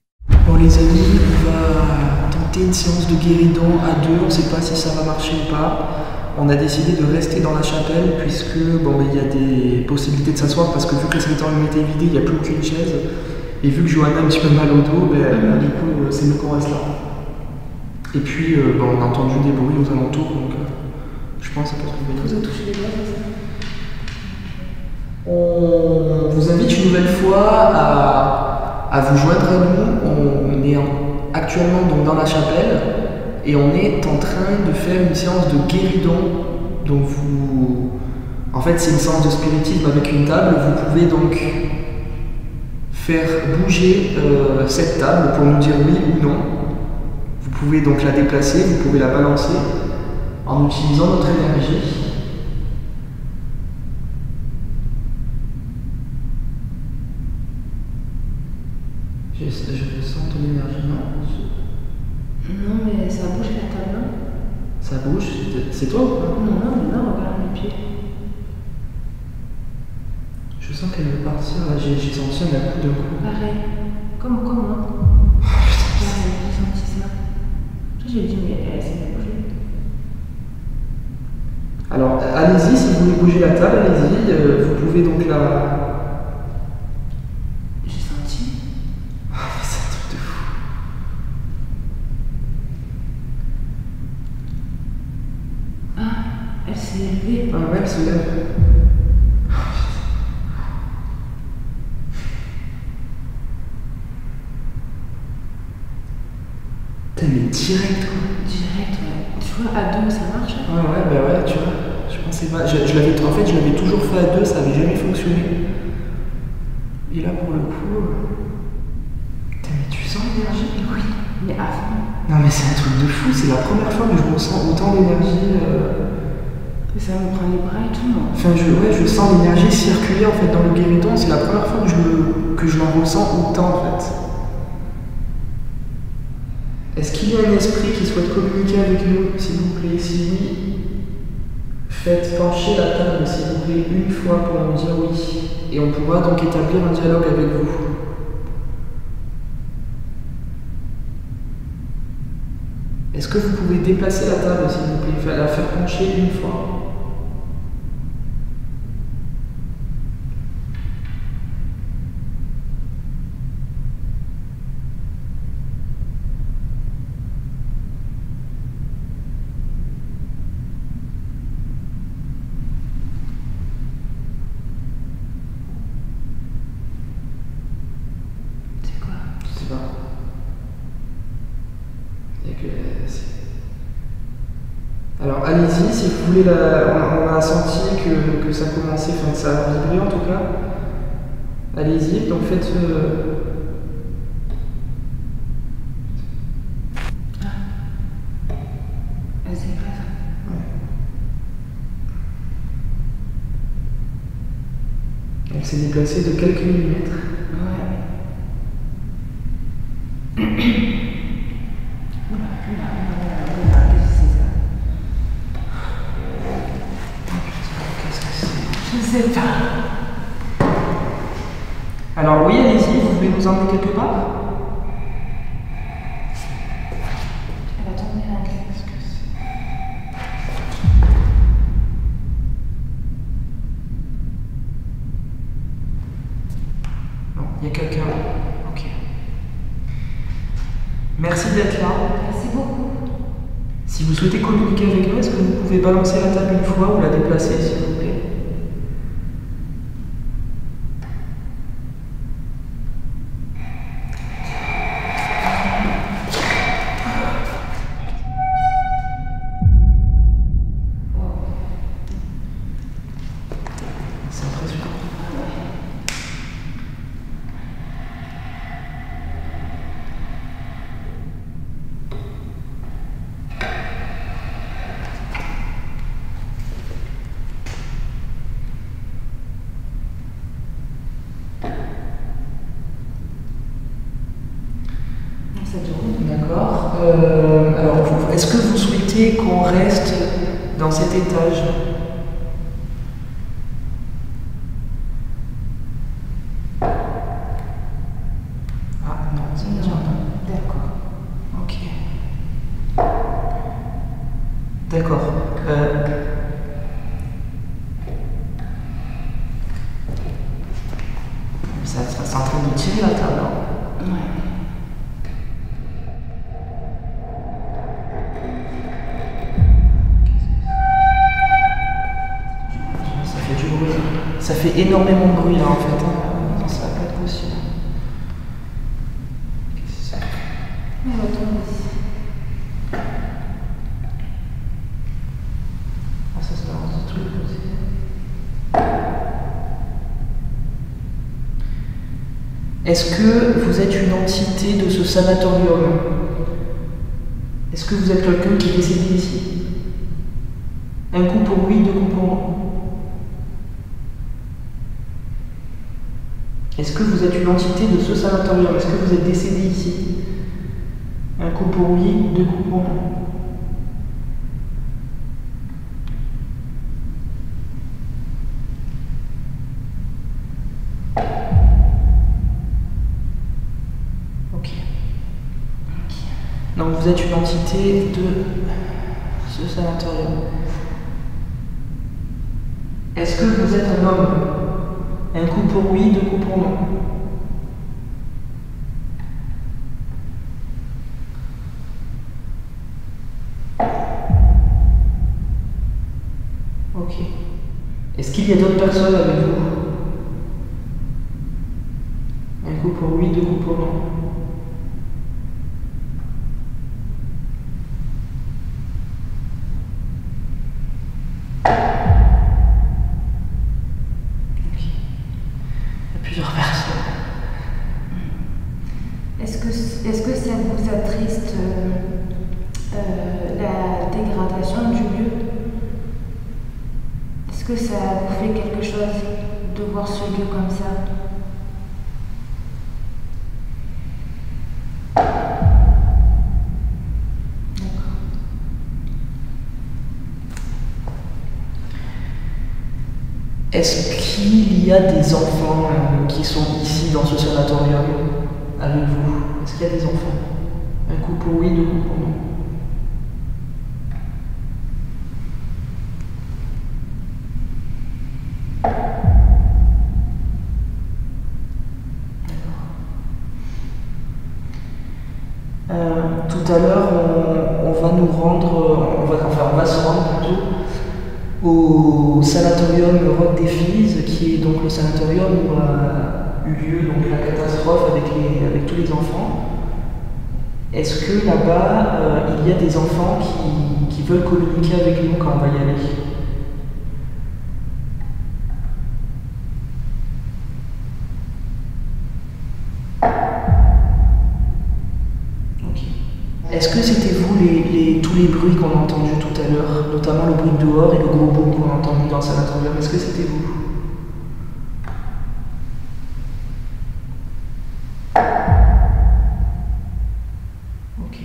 Bon les amis, on va tenter une séance de guéridon à deux, on ne sait pas si ça va marcher ou pas. On a décidé de rester dans la chapelle puisque bon, il y a des possibilités de s'asseoir parce que vu que le sanatorium était vidé, il n'y a plus aucune chaise. Et vu que Johanna a un petit peu mal au dos, ben, du coup c'est mieux qu'on reste là. Et puis euh, ben, on a entendu des bruits aux alentours, donc euh, je pense que ça peut se trouver. Vous avez touché les doigts, c'est ça? On vous invite une nouvelle fois à, à vous joindre à nous. On est actuellement donc, dans la chapelle. Et on est en train de faire une séance de guéridon. Donc vous... En fait c'est une séance de spiritisme avec une table. Vous pouvez donc faire bouger euh, cette table pour nous dire oui ou non. Vous pouvez donc la déplacer, vous pouvez la balancer en utilisant notre énergie. Je, je sens ton énergie, non? Non, mais ça bouge la table, non? Ça bouge? C'est toi ou pas? Non, non, mais non, regarde mes pieds. Je sens qu'elle veut partir, j'ai senti un coup de coup. Pareil, comme moi. Comme, hein. Oh, j'ai senti ça. J'ai dit, mais elle s'est bien bougée. Alors, allez-y, si vous voulez bouger la table, allez-y, euh, vous pouvez donc la... Ah ouais, elle se lève. T'as mis direct quoi. Direct, ouais. Tu vois, à deux ça marche? Ouais, ouais, bah ouais, tu vois. Je pensais pas. Je, je l'avais, en fait, je l'avais toujours fait à deux, ça avait jamais fonctionné. Et là, pour le coup. T'as mis, tu sens l'énergie? Oui, mais à fond. Non, mais c'est un truc de fou, c'est la première fois que je ressens autant d'énergie. Euh... Et ça me prend les bras et tout, non? Enfin, je, ouais, je sens l'énergie circuler en fait dans le guéridon, c'est la première fois que je, que je l'en ressens autant en fait. Est-ce qu'il y a un esprit qui souhaite communiquer avec nous, s'il vous plaît? Si oui, faites pencher la table, s'il vous plaît, une fois pour nous dire oui. Et on pourra donc établir un dialogue avec vous. Est-ce que vous pouvez déplacer la table, s'il vous plaît, la faire pencher une fois? d'Assy. Alors allez-y, si vous voulez, la, on a senti que, que ça commençait, enfin que ça a vibré en tout cas. Allez-y, donc faites... Euh... Elle s'est déplacée de quelques millimètres. Ouais. Je sais pas. Alors oui, allez-y, vous voulez nous emmener quelque part? Elle a tombé là, qu'est-ce que c'est? Non, il y a quelqu'un. Ok. Merci d'être là. Merci beaucoup. Si vous souhaitez communiquer avec nous, est-ce que vous pouvez balancer la table une fois ou la déplacer, s'il vous plaît? D'accord. Euh, alors, est-ce que vous souhaitez qu'on reste dans cet étage? Ah non, c'est non. D'accord. Ok. D'accord. Euh... Ça, ça sent en train de tirer la table, non? Ouais. Ça fait énormément de bruit là en fait. Non, ça va pas être possible. Qu'est-ce que c'est ça? Elle va tomber ici. Ah, ça se balance de tous les côtés. Est-ce que vous êtes une entité de ce sanatorium? Est-ce que vous êtes quelqu'un qui est décédé ici? Un coup pour oui, deux coups pour non. Est-ce que vous êtes une entité de ce sanatorium? Est-ce que vous êtes décédé ici? Un coup pour oui, deux coups pour non. Ok. Donc vous êtes une entité de ce sanatorium. Est-ce que vous êtes un homme? Un coup pour oui, deux coups pour non. Ok. Est-ce qu'il y a d'autres personnes avec vous? Un coup pour oui, deux coups pour non. Est-ce que, est-ce que ça vous attriste euh, euh, la dégradation du lieu? Est-ce que ça vous fait quelque chose de voir ce lieu comme ça? D'accord. Est-ce qu'il y a des enfants euh, qui sont ici dans ce sanatorium? Avec vous, est-ce qu'il y a des enfants? Un coup pour oui, deux coups pour non. D'accord. Euh, tout à l'heure, on, on va nous rendre, on va, enfin, on va se rendre plutôt au sanatorium Roc des Fiz, qui est donc le sanatorium où. Euh, lieu, donc la catastrophe avec, les, avec tous les enfants. Est-ce que là-bas, euh, il y a des enfants qui, qui veulent communiquer avec nous quand on va y aller ? Est-ce que c'était vous les, les, tous les bruits qu'on a entendus tout à l'heure, notamment le bruit de dehors et le gros boum qu'on a entendu dans le sanatorium, est-ce que c'était vous? Ok.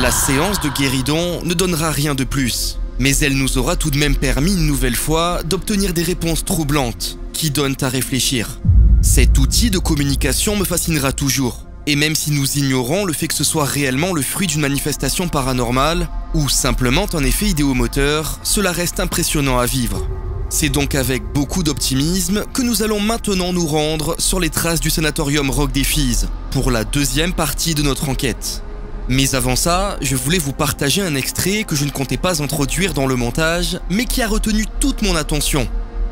La séance de guéridon ne donnera rien de plus, mais elle nous aura tout de même permis une nouvelle fois d'obtenir des réponses troublantes qui donnent à réfléchir. Cet outil de communication me fascinera toujours, et même si nous ignorons le fait que ce soit réellement le fruit d'une manifestation paranormale, ou simplement un effet idéomoteur, cela reste impressionnant à vivre. C'est donc avec beaucoup d'optimisme que nous allons maintenant nous rendre sur les traces du sanatorium Roc des Fiz, pour la deuxième partie de notre enquête. Mais avant ça, je voulais vous partager un extrait que je ne comptais pas introduire dans le montage, mais qui a retenu toute mon attention.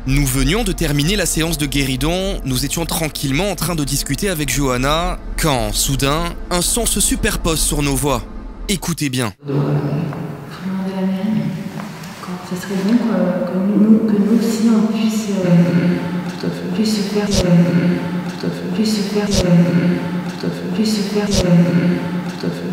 Nous venions de terminer la séance de guéridon, nous étions tranquillement en train de discuter avec Johanna, quand, soudain, un son se superpose sur nos voix. Écoutez bien. Euh, vraiment de la merde. Ça serait bon que, que, nous, que nous aussi on puisse plus se faire plus se faire plus se faire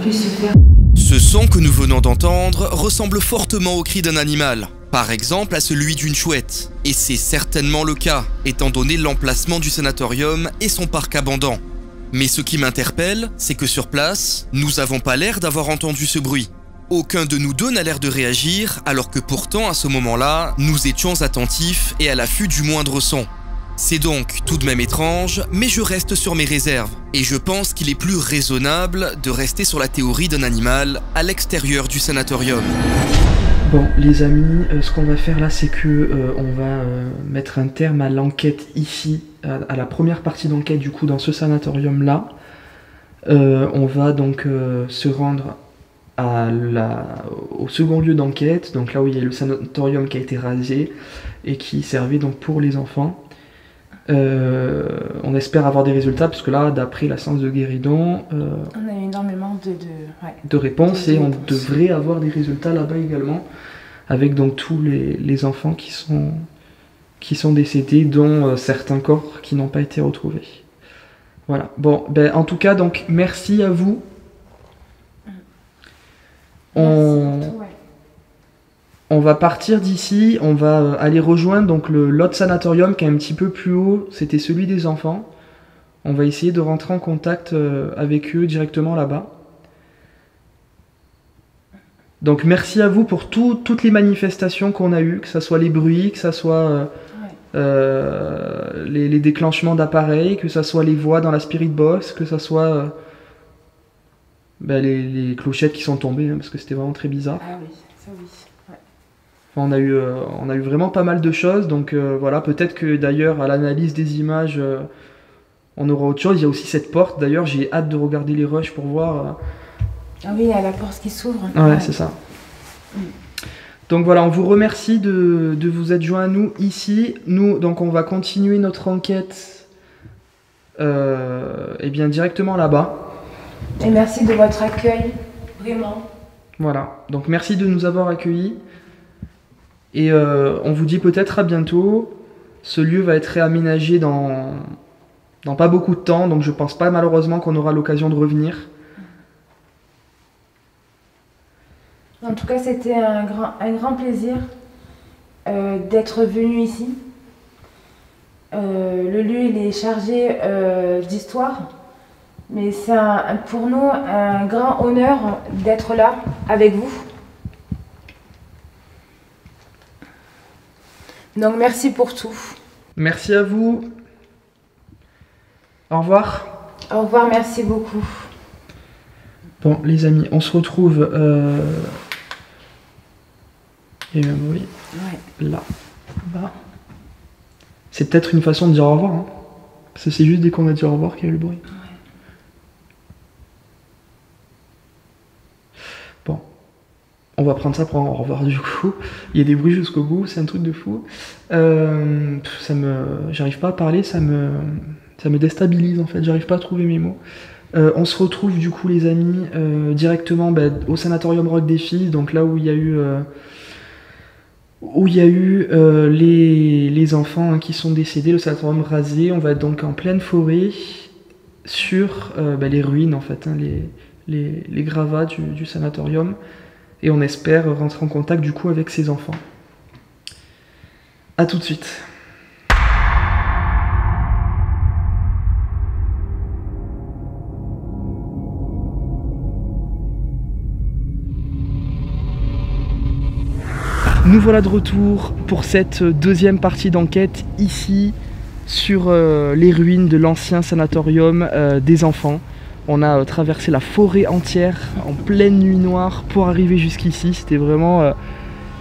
plus se faire. Ce son que nous venons d'entendre ressemble fortement au cri d'un animal. Par exemple à celui d'une chouette, et c'est certainement le cas, étant donné l'emplacement du sanatorium et son parc abondant. Mais ce qui m'interpelle, c'est que sur place, nous n'avons pas l'air d'avoir entendu ce bruit. Aucun de nous deux n'a l'air de réagir, alors que pourtant à ce moment-là, nous étions attentifs et à l'affût du moindre son. C'est donc tout de même étrange, mais je reste sur mes réserves, et je pense qu'il est plus raisonnable de rester sur la théorie d'un animal à l'extérieur du sanatorium. Bon les amis, euh, ce qu'on va faire là, c'est que euh, on va euh, mettre un terme à l'enquête ici, à, à la première partie d'enquête du coup dans ce sanatorium là. Euh, on va donc euh, se rendre à la, au second lieu d'enquête, donc là où il y a le sanatorium qui a été rasé et qui servait donc pour les enfants. Euh, on espère avoir des résultats parce que là, d'après la séance de guéridon, euh, on a eu énormément de, de, ouais, de réponses de, de, de et réponses. On devrait avoir des résultats là-bas également, avec donc tous les, les enfants qui sont, qui sont décédés, dont euh, certains corps qui n'ont pas été retrouvés. Voilà. Bon, ben en tout cas, donc merci à vous. On... Merci à toi, ouais. On va partir d'ici, on va aller rejoindre donc l'autre sanatorium qui est un petit peu plus haut, c'était celui des enfants. On va essayer de rentrer en contact avec eux directement là-bas. Donc merci à vous pour tout, toutes les manifestations qu'on a eues, que ce soit les bruits, que ce soit euh, ouais. euh, les, les déclenchements d'appareils, que ce soit les voix dans la spirit box, que ce soit euh, ben les, les clochettes qui sont tombées, hein, parce que c'était vraiment très bizarre. Ah oui, ça oui. On a, eu, euh, on a eu vraiment pas mal de choses, donc euh, voilà, peut-être que d'ailleurs à l'analyse des images, euh, on aura autre chose. Il y a aussi cette porte, d'ailleurs j'ai hâte de regarder les rushs pour voir. Ah euh... oui, il y a la porte qui s'ouvre. Ouais, ouais. C'est ça. Mm. Donc voilà, on vous remercie de, de vous être joints à nous ici. Nous, donc on va continuer notre enquête euh, et bien directement là-bas. Et merci de votre accueil, vraiment. Voilà, donc merci de nous avoir accueillis. Et euh, on vous dit peut-être à bientôt. Ce lieu va être réaménagé dans, dans pas beaucoup de temps, donc je pense pas malheureusement qu'on aura l'occasion de revenir. En tout cas, c'était un grand, un grand plaisir euh, d'être venu ici. Euh, le lieu, il est chargé euh, d'histoire, mais c'est pour nous un grand honneur d'être là avec vous. Donc merci pour tout. Merci à vous. Au revoir. Au revoir, merci beaucoup. Bon les amis, on se retrouve euh... Et même oui. Ouais. Là. Bah. C'est peut-être une façon de dire au revoir. Hein. Parce que c'est juste dès qu'on a dit au revoir qu'il y a eu le bruit. Ouais. Bon. On va prendre ça pour un au revoir du coup. Il y a des bruits jusqu'au bout, c'est un truc de fou. Euh, ça me, j'arrive pas à parler, ça me, ça me déstabilise en fait, j'arrive pas à trouver mes mots. Euh, on se retrouve du coup les amis euh, directement bah, au sanatorium Roc des Fiz, donc là où il y a eu, euh, où il y a eu euh, les, les enfants hein, qui sont décédés, le sanatorium rasé. On va donc en pleine forêt sur euh, bah, les ruines en fait, hein, les, les, les gravats du, du sanatorium, et on espère rentrer en contact du coup avec ces enfants. A tout de suite. Nous voilà de retour pour cette deuxième partie d'enquête ici sur euh, les ruines de l'ancien sanatorium euh, des enfants. On a euh, traversé la forêt entière en pleine nuit noire pour arriver jusqu'ici. C'était vraiment euh,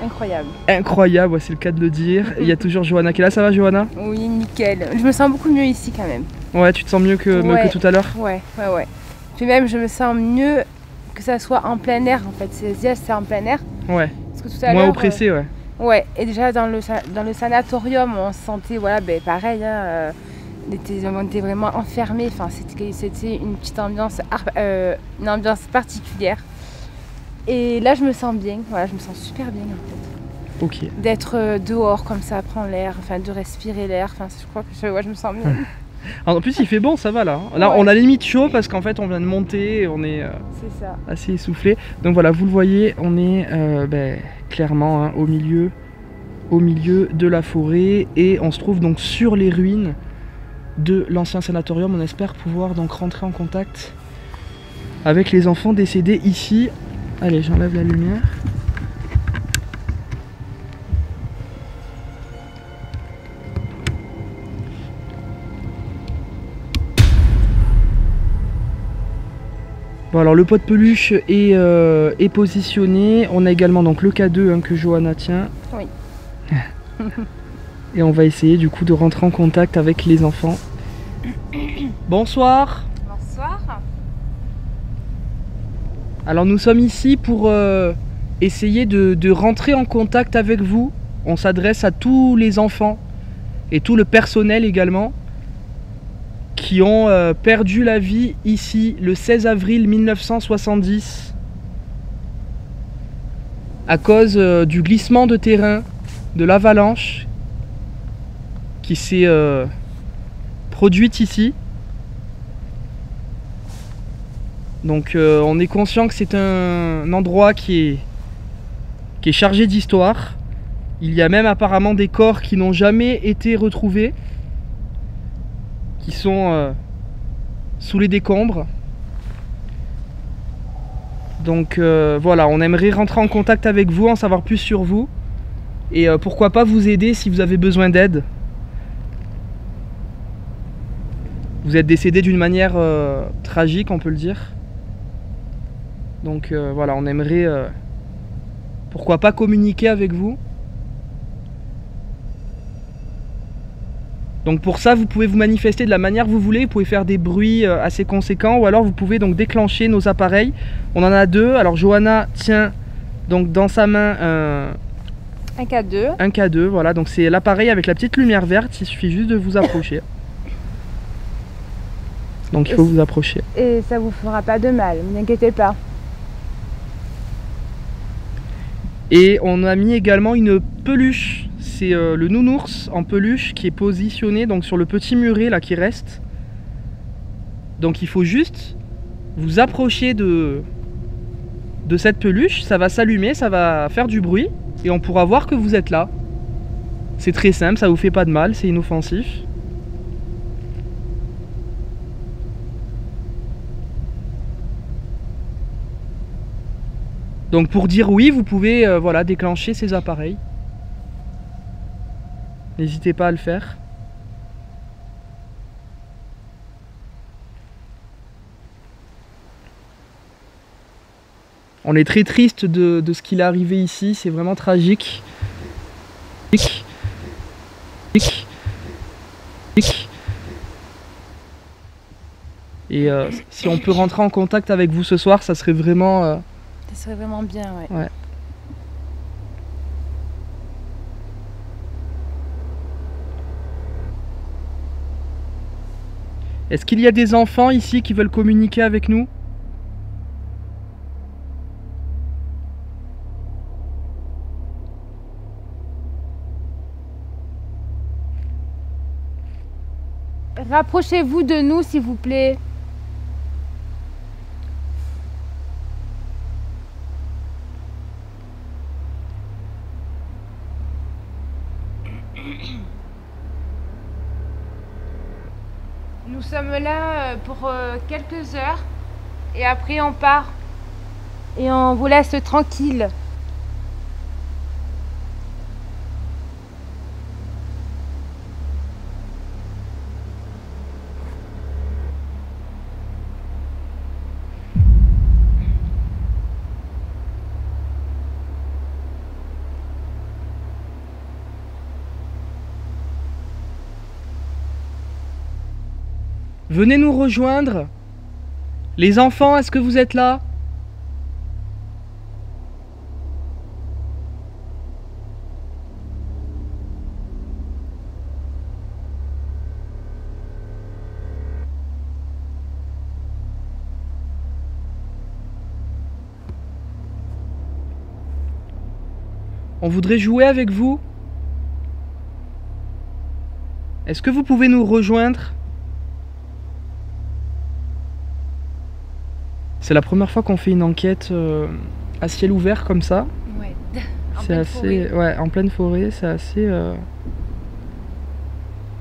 incroyable. Incroyable, ouais, c'est le cas de le dire. Il y a toujours Johanna qui est là. Ça va Johanna? Oui, nickel. Je me sens beaucoup mieux ici quand même. Ouais, tu te sens mieux que, ouais, mieux que tout à l'heure? Ouais, ouais, ouais. Puis même, je me sens mieux que ça soit en plein air en fait. C'est c'est en plein air. Ouais. Tout à moins oppressé, euh, ouais. Ouais, et déjà dans le, dans le sanatorium, on se sentait, voilà, ben, pareil, hein, euh, on, était, on était vraiment enfermés, enfin, c'était une petite ambiance, euh, une ambiance particulière. Et là, je me sens bien, voilà, je me sens super bien en fait. Ok. D'être euh, dehors comme ça, prendre l'air, enfin, de respirer l'air, enfin, je crois que je, ouais, je me sens bien. En plus, il fait bon, ça va là. Là, ouais, on a limite chaud parce qu'en fait, on vient de monter et on est, euh, est ça. assez essoufflé. Donc voilà, vous le voyez, on est euh, ben, clairement hein, au milieu, au milieu de la forêt, et on se trouve donc sur les ruines de l'ancien sanatorium. On espère pouvoir donc rentrer en contact avec les enfants décédés ici. Allez, j'enlève la lumière. Bon, alors le pot de peluche est, euh, est positionné. On a également donc le K deux hein, que Johanna tient. Oui. Et on va essayer du coup de rentrer en contact avec les enfants. Bonsoir. Bonsoir. Alors nous sommes ici pour euh, essayer de, de rentrer en contact avec vous. On s'adresse à tous les enfants et tout le personnel également qui ont euh, perdu la vie ici le seize avril mille neuf cent soixante-dix à cause euh, du glissement de terrain, de l'avalanche qui s'est euh, produite ici. Donc euh, on est conscient que c'est un, un endroit qui est, qui est chargé d'histoire. Il y a même apparemment des corps qui n'ont jamais été retrouvés, qui sont euh, sous les décombres. Donc euh, voilà, on aimerait rentrer en contact avec vous, en savoir plus sur vous, et euh, pourquoi pas vous aider si vous avez besoin d'aide. Vous êtes décédé d'une manière euh, tragique, on peut le dire. Donc euh, voilà, on aimerait euh, pourquoi pas communiquer avec vous. Donc pour ça, vous pouvez vous manifester de la manière que vous voulez, vous pouvez faire des bruits assez conséquents, ou alors vous pouvez donc déclencher nos appareils. On en a deux. Alors Johanna tient donc dans sa main un, un K deux. Un K deux, voilà, donc c'est l'appareil avec la petite lumière verte, il suffit juste de vous approcher. Donc il faut et vous approcher. Et ça vous fera pas de mal, ne vous inquiétez pas. Et on a mis également une peluche. C'est euh, le nounours en peluche qui est positionné donc sur le petit muret là qui reste. Donc il faut juste vous approcher de, de cette peluche, ça va s'allumer, ça va faire du bruit et on pourra voir que vous êtes là. C'est très simple, ça vous fait pas de mal, c'est inoffensif. Donc pour dire oui, vous pouvez euh, voilà, déclencher ces appareils. N'hésitez pas à le faire. On est très triste de, de ce qu'il est arrivé ici, c'est vraiment tragique. Et euh, si on peut rentrer en contact avec vous ce soir, ça serait vraiment... Euh... Ça serait vraiment bien, ouais. Ouais. Est-ce qu'il y a des enfants ici qui veulent communiquer avec nous? Rapprochez-vous de nous, s'il vous plaît. Nous sommes là pour quelques heures et après on part et on vous laisse tranquille. Venez nous rejoindre. Les enfants, est-ce que vous êtes là? On voudrait jouer avec vous. Est-ce que vous pouvez nous rejoindre ? C'est la première fois qu'on fait une enquête euh, à ciel ouvert comme ça. Ouais, en pleine forêt. Ouais, en pleine forêt, c'est assez, euh,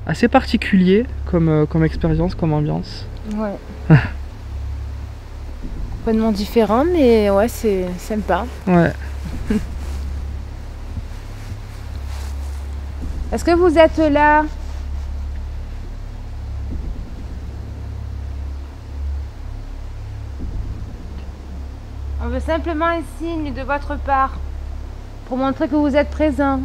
assez particulier comme, euh, comme expérience, comme ambiance. Ouais. Complètement différent, mais ouais, c'est sympa. Ouais. Est-ce que vous êtes là ? On veut simplement un signe de votre part pour montrer que vous êtes présent.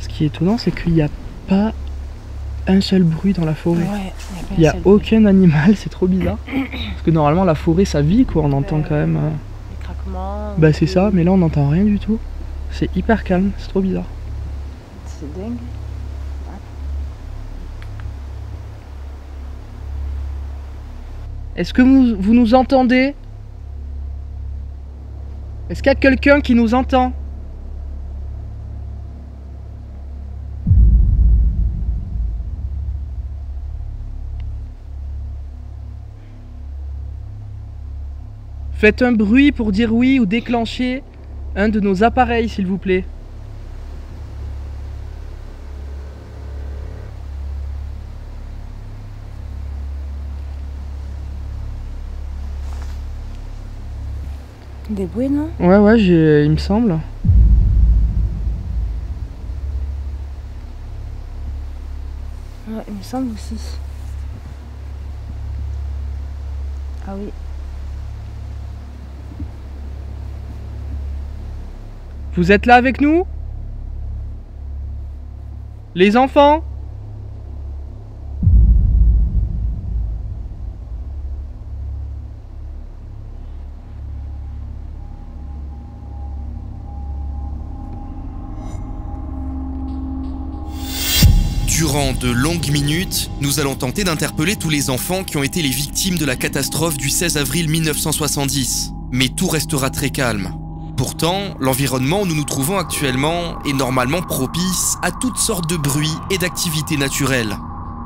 Ce qui est étonnant, c'est qu'il n'y a pas un seul bruit dans la forêt. Ouais, il n'y a, y a aucun bruit. Animal, c'est trop bizarre. Parce que normalement, la forêt, ça vit, quoi. On entend euh... quand même... Euh... Bah c'est ça, mais là on n'entend rien du tout. C'est hyper calme, c'est trop bizarre. C'est dingue. Est-ce que vous, vous nous entendez? Est-ce qu'il y a quelqu'un qui nous entend? Faites un bruit pour dire oui ou déclenchez un de nos appareils, s'il vous plaît. Des bruits, non? Ouais, ouais, j'ai, il me semble. Ouais, il me semble aussi. Ah oui. Vous êtes là avec nous? Les enfants? Durant de longues minutes, nous allons tenter d'interpeller tous les enfants qui ont été les victimes de la catastrophe du seize avril mille neuf cent soixante-dix. Mais tout restera très calme. Pourtant, l'environnement où nous nous trouvons actuellement est normalement propice à toutes sortes de bruits et d'activités naturelles.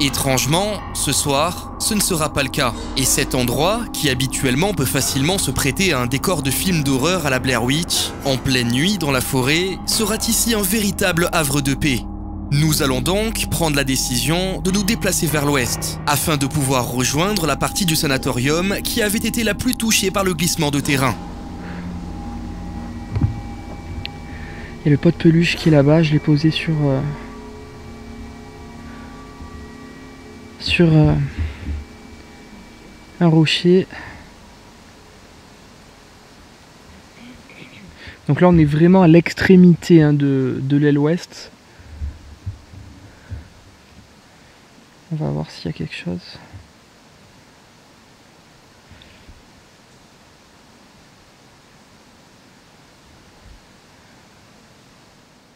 Étrangement, ce soir, ce ne sera pas le cas. Et cet endroit, qui habituellement peut facilement se prêter à un décor de film d'horreur à la Blair Witch, en pleine nuit dans la forêt, sera ici un véritable havre de paix. Nous allons donc prendre la décision de nous déplacer vers l'ouest, afin de pouvoir rejoindre la partie du sanatorium qui avait été la plus touchée par le glissement de terrain. Et le pot de peluche qui est là-bas, je l'ai posé sur... Euh, sur... Euh, un rocher. Donc là, on est vraiment à l'extrémité hein, de, de l'aile ouest. On va voir s'il y a quelque chose.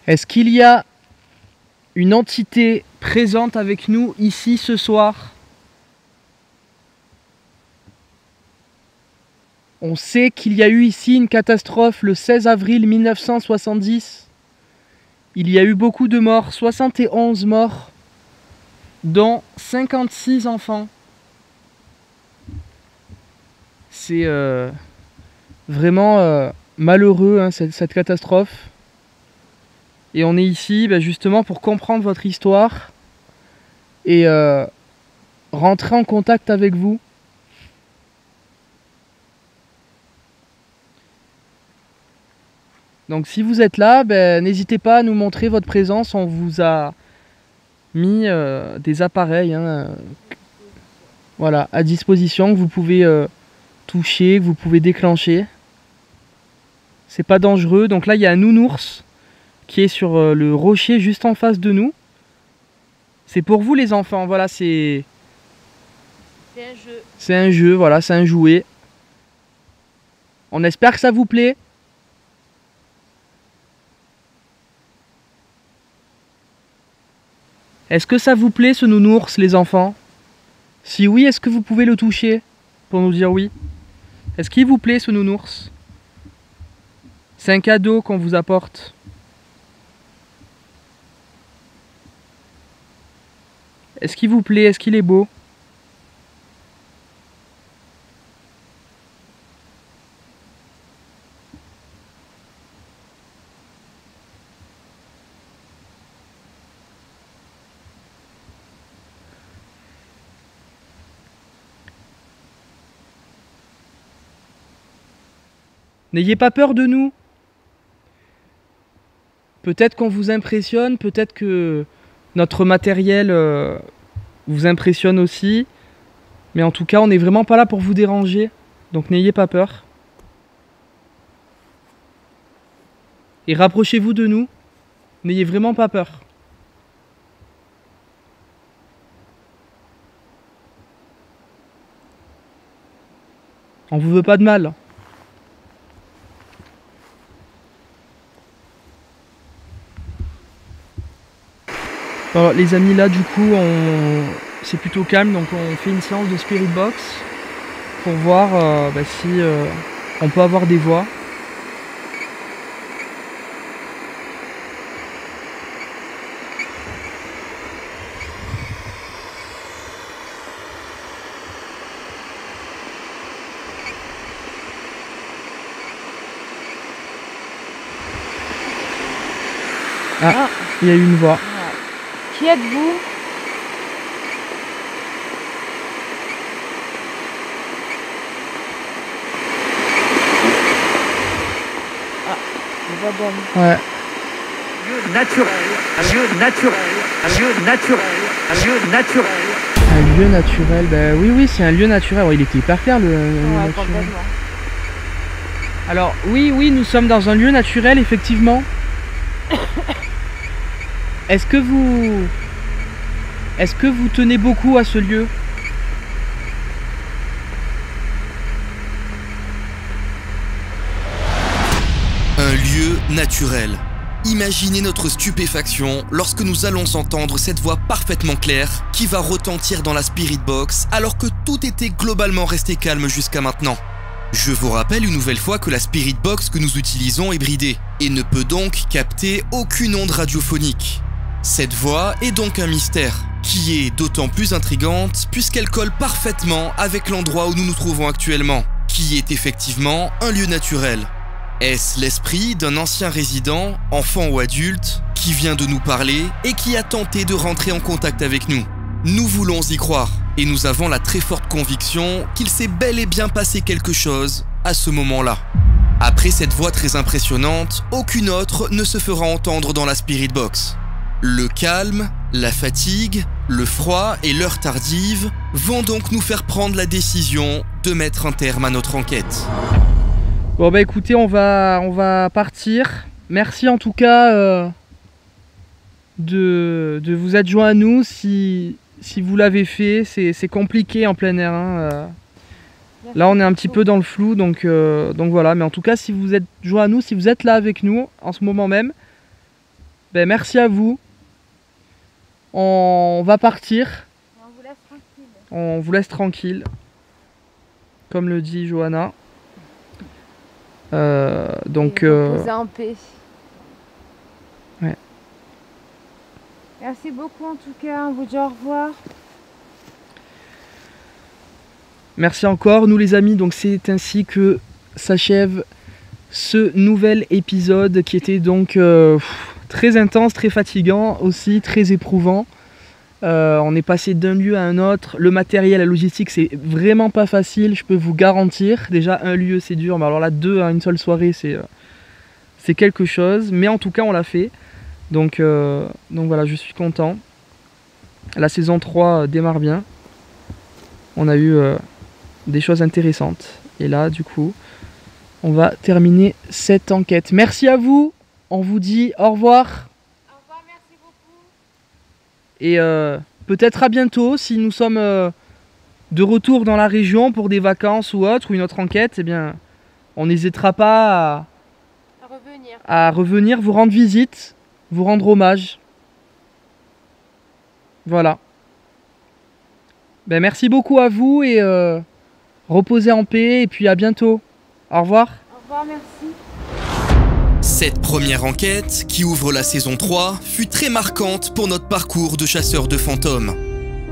Est-ce qu'il y a une entité présente avec nous ici ce soir? On sait qu'il y a eu ici une catastrophe le seize avril mille neuf cent soixante-dix. Il y a eu beaucoup de morts, soixante et onze morts, dont cinquante-six enfants. C'est euh, vraiment euh, malheureux hein, cette, cette catastrophe. Et on est ici ben, justement pour comprendre votre histoire et euh, rentrer en contact avec vous. Donc si vous êtes là, ben, n'hésitez pas à nous montrer votre présence. On vous a mis euh, des appareils hein, euh, voilà, à disposition que vous pouvez euh, toucher, que vous pouvez déclencher. C'est pas dangereux. Donc là, il y a un nounours qui est sur euh, le rocher juste en face de nous. C'est pour vous les enfants. Voilà, c'est c'est un jeu. C'est un jeu, voilà, c'est un jouet. On espère que ça vous plaît. Est-ce que ça vous plaît ce nounours, les enfants? Si oui, est-ce que vous pouvez le toucher pour nous dire oui? Est-ce qu'il vous plaît ce nounours? C'est un cadeau qu'on vous apporte. Est-ce qu'il vous plaît? Est-ce qu'il est beau? N'ayez pas peur de nous. Peut-être qu'on vous impressionne, peut-être que notre matériel euh, vous impressionne aussi. Mais en tout cas, on n'est vraiment pas là pour vous déranger. Donc n'ayez pas peur. Et rapprochez-vous de nous. N'ayez vraiment pas peur. On vous veut pas de mal. Alors, les amis, là du coup on... c'est plutôt calme, donc on fait une séance de spirit box pour voir euh, bah, si euh, on peut avoir des voix. Ah, il y a eu une voix. Qui êtes-vous? Ah, une voix bonne. Ouais. Lieu naturel, un lieu naturel, un lieu naturel, un lieu naturel. Un lieu naturel, ben oui, oui, c'est un lieu naturel. Oh, il était hyper clair le ouais, lieu naturel. Alors, oui, oui, nous sommes dans un lieu naturel, effectivement. Est-ce que vous... Est-ce que vous tenez beaucoup à ce lieu? Un lieu naturel. Imaginez notre stupéfaction lorsque nous allons entendre cette voix parfaitement claire qui va retentir dans la spirit box alors que tout était globalement resté calme jusqu'à maintenant. Je vous rappelle une nouvelle fois que la spirit box que nous utilisons est bridée et ne peut donc capter aucune onde radiophonique. Cette voix est donc un mystère, qui est d'autant plus intrigante puisqu'elle colle parfaitement avec l'endroit où nous nous trouvons actuellement, qui est effectivement un lieu naturel. Est-ce l'esprit d'un ancien résident, enfant ou adulte, qui vient de nous parler et qui a tenté de rentrer en contact avec nous? Nous voulons y croire, et nous avons la très forte conviction qu'il s'est bel et bien passé quelque chose à ce moment-là. Après cette voix très impressionnante, aucune autre ne se fera entendre dans la spirit box. Le calme, la fatigue, le froid et l'heure tardive vont donc nous faire prendre la décision de mettre un terme à notre enquête. Bon bah écoutez, on va, on va partir. Merci en tout cas euh, de, de vous être joint à nous si, si vous l'avez fait. C'est compliqué en plein air. Hein, euh. Là on est un petit peu dans le flou, donc, euh, donc voilà. Mais en tout cas, si vous êtes joint à nous, si vous êtes là avec nous en ce moment même, Ben, merci à vous. On va partir. On vous laisse tranquille. On vous laisse tranquille. Comme le dit Johanna. Euh, donc. Euh... Vous en paix. Ouais. Merci beaucoup en tout cas. On vous dit au revoir. Merci encore. Nous les amis, donc c'est ainsi que s'achève ce nouvel épisode qui était donc euh, très intense, très fatigant aussi, très éprouvant. Euh, on est passé d'un lieu à un autre. Le matériel, la logistique, c'est vraiment pas facile, je peux vous garantir. Déjà un lieu c'est dur, mais alors là deux à hein, une seule soirée c'est euh, c'est quelque chose. Mais en tout cas on l'a fait. Donc, euh, donc voilà, je suis content. La saison trois démarre bien. On a eu euh, des choses intéressantes. Et là du coup on va terminer cette enquête. Merci à vous. On vous dit au revoir. Au revoir, merci beaucoup. Et euh, peut-être à bientôt. Si nous sommes euh, de retour dans la région pour des vacances ou autre, ou une autre enquête, eh bien, on n'hésitera pas à revenir. à revenir, vous rendre visite, vous rendre hommage. Voilà. Ben, merci beaucoup à vous et euh, reposez en paix et puis à bientôt. Au revoir. Au revoir, merci. Cette première enquête, qui ouvre la saison trois, fut très marquante pour notre parcours de chasseur de fantômes.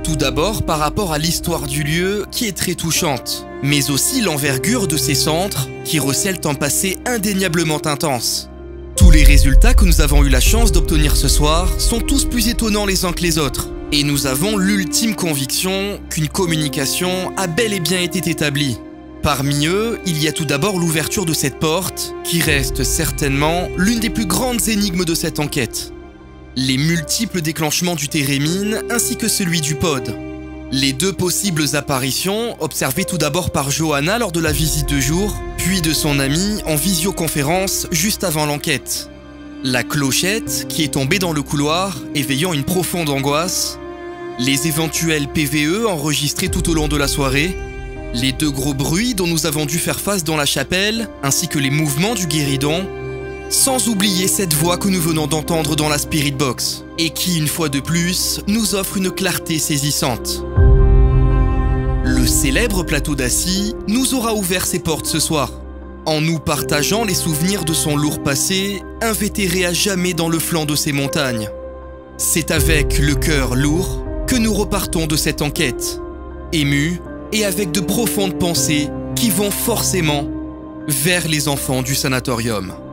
Tout d'abord par rapport à l'histoire du lieu, qui est très touchante, mais aussi l'envergure de ses centres, qui recèlent un passé indéniablement intense. Tous les résultats que nous avons eu la chance d'obtenir ce soir sont tous plus étonnants les uns que les autres, et nous avons l'ultime conviction qu'une communication a bel et bien été établie. Parmi eux, il y a tout d'abord l'ouverture de cette porte, qui reste certainement l'une des plus grandes énigmes de cette enquête. Les multiples déclenchements du térémine ainsi que celui du pod. Les deux possibles apparitions, observées tout d'abord par Johanna lors de la visite de jour, puis de son amie en visioconférence juste avant l'enquête. La clochette, qui est tombée dans le couloir, éveillant une profonde angoisse. Les éventuels P V E enregistrés tout au long de la soirée. Les deux gros bruits dont nous avons dû faire face dans la chapelle, ainsi que les mouvements du guéridon, sans oublier cette voix que nous venons d'entendre dans la Spirit Box, et qui, une fois de plus, nous offre une clarté saisissante. Le célèbre plateau d'Assy nous aura ouvert ses portes ce soir, en nous partageant les souvenirs de son lourd passé, invétéré à jamais dans le flanc de ses montagnes. C'est avec le cœur lourd que nous repartons de cette enquête, émus, et avec de profondes pensées qui vont forcément vers les enfants du sanatorium.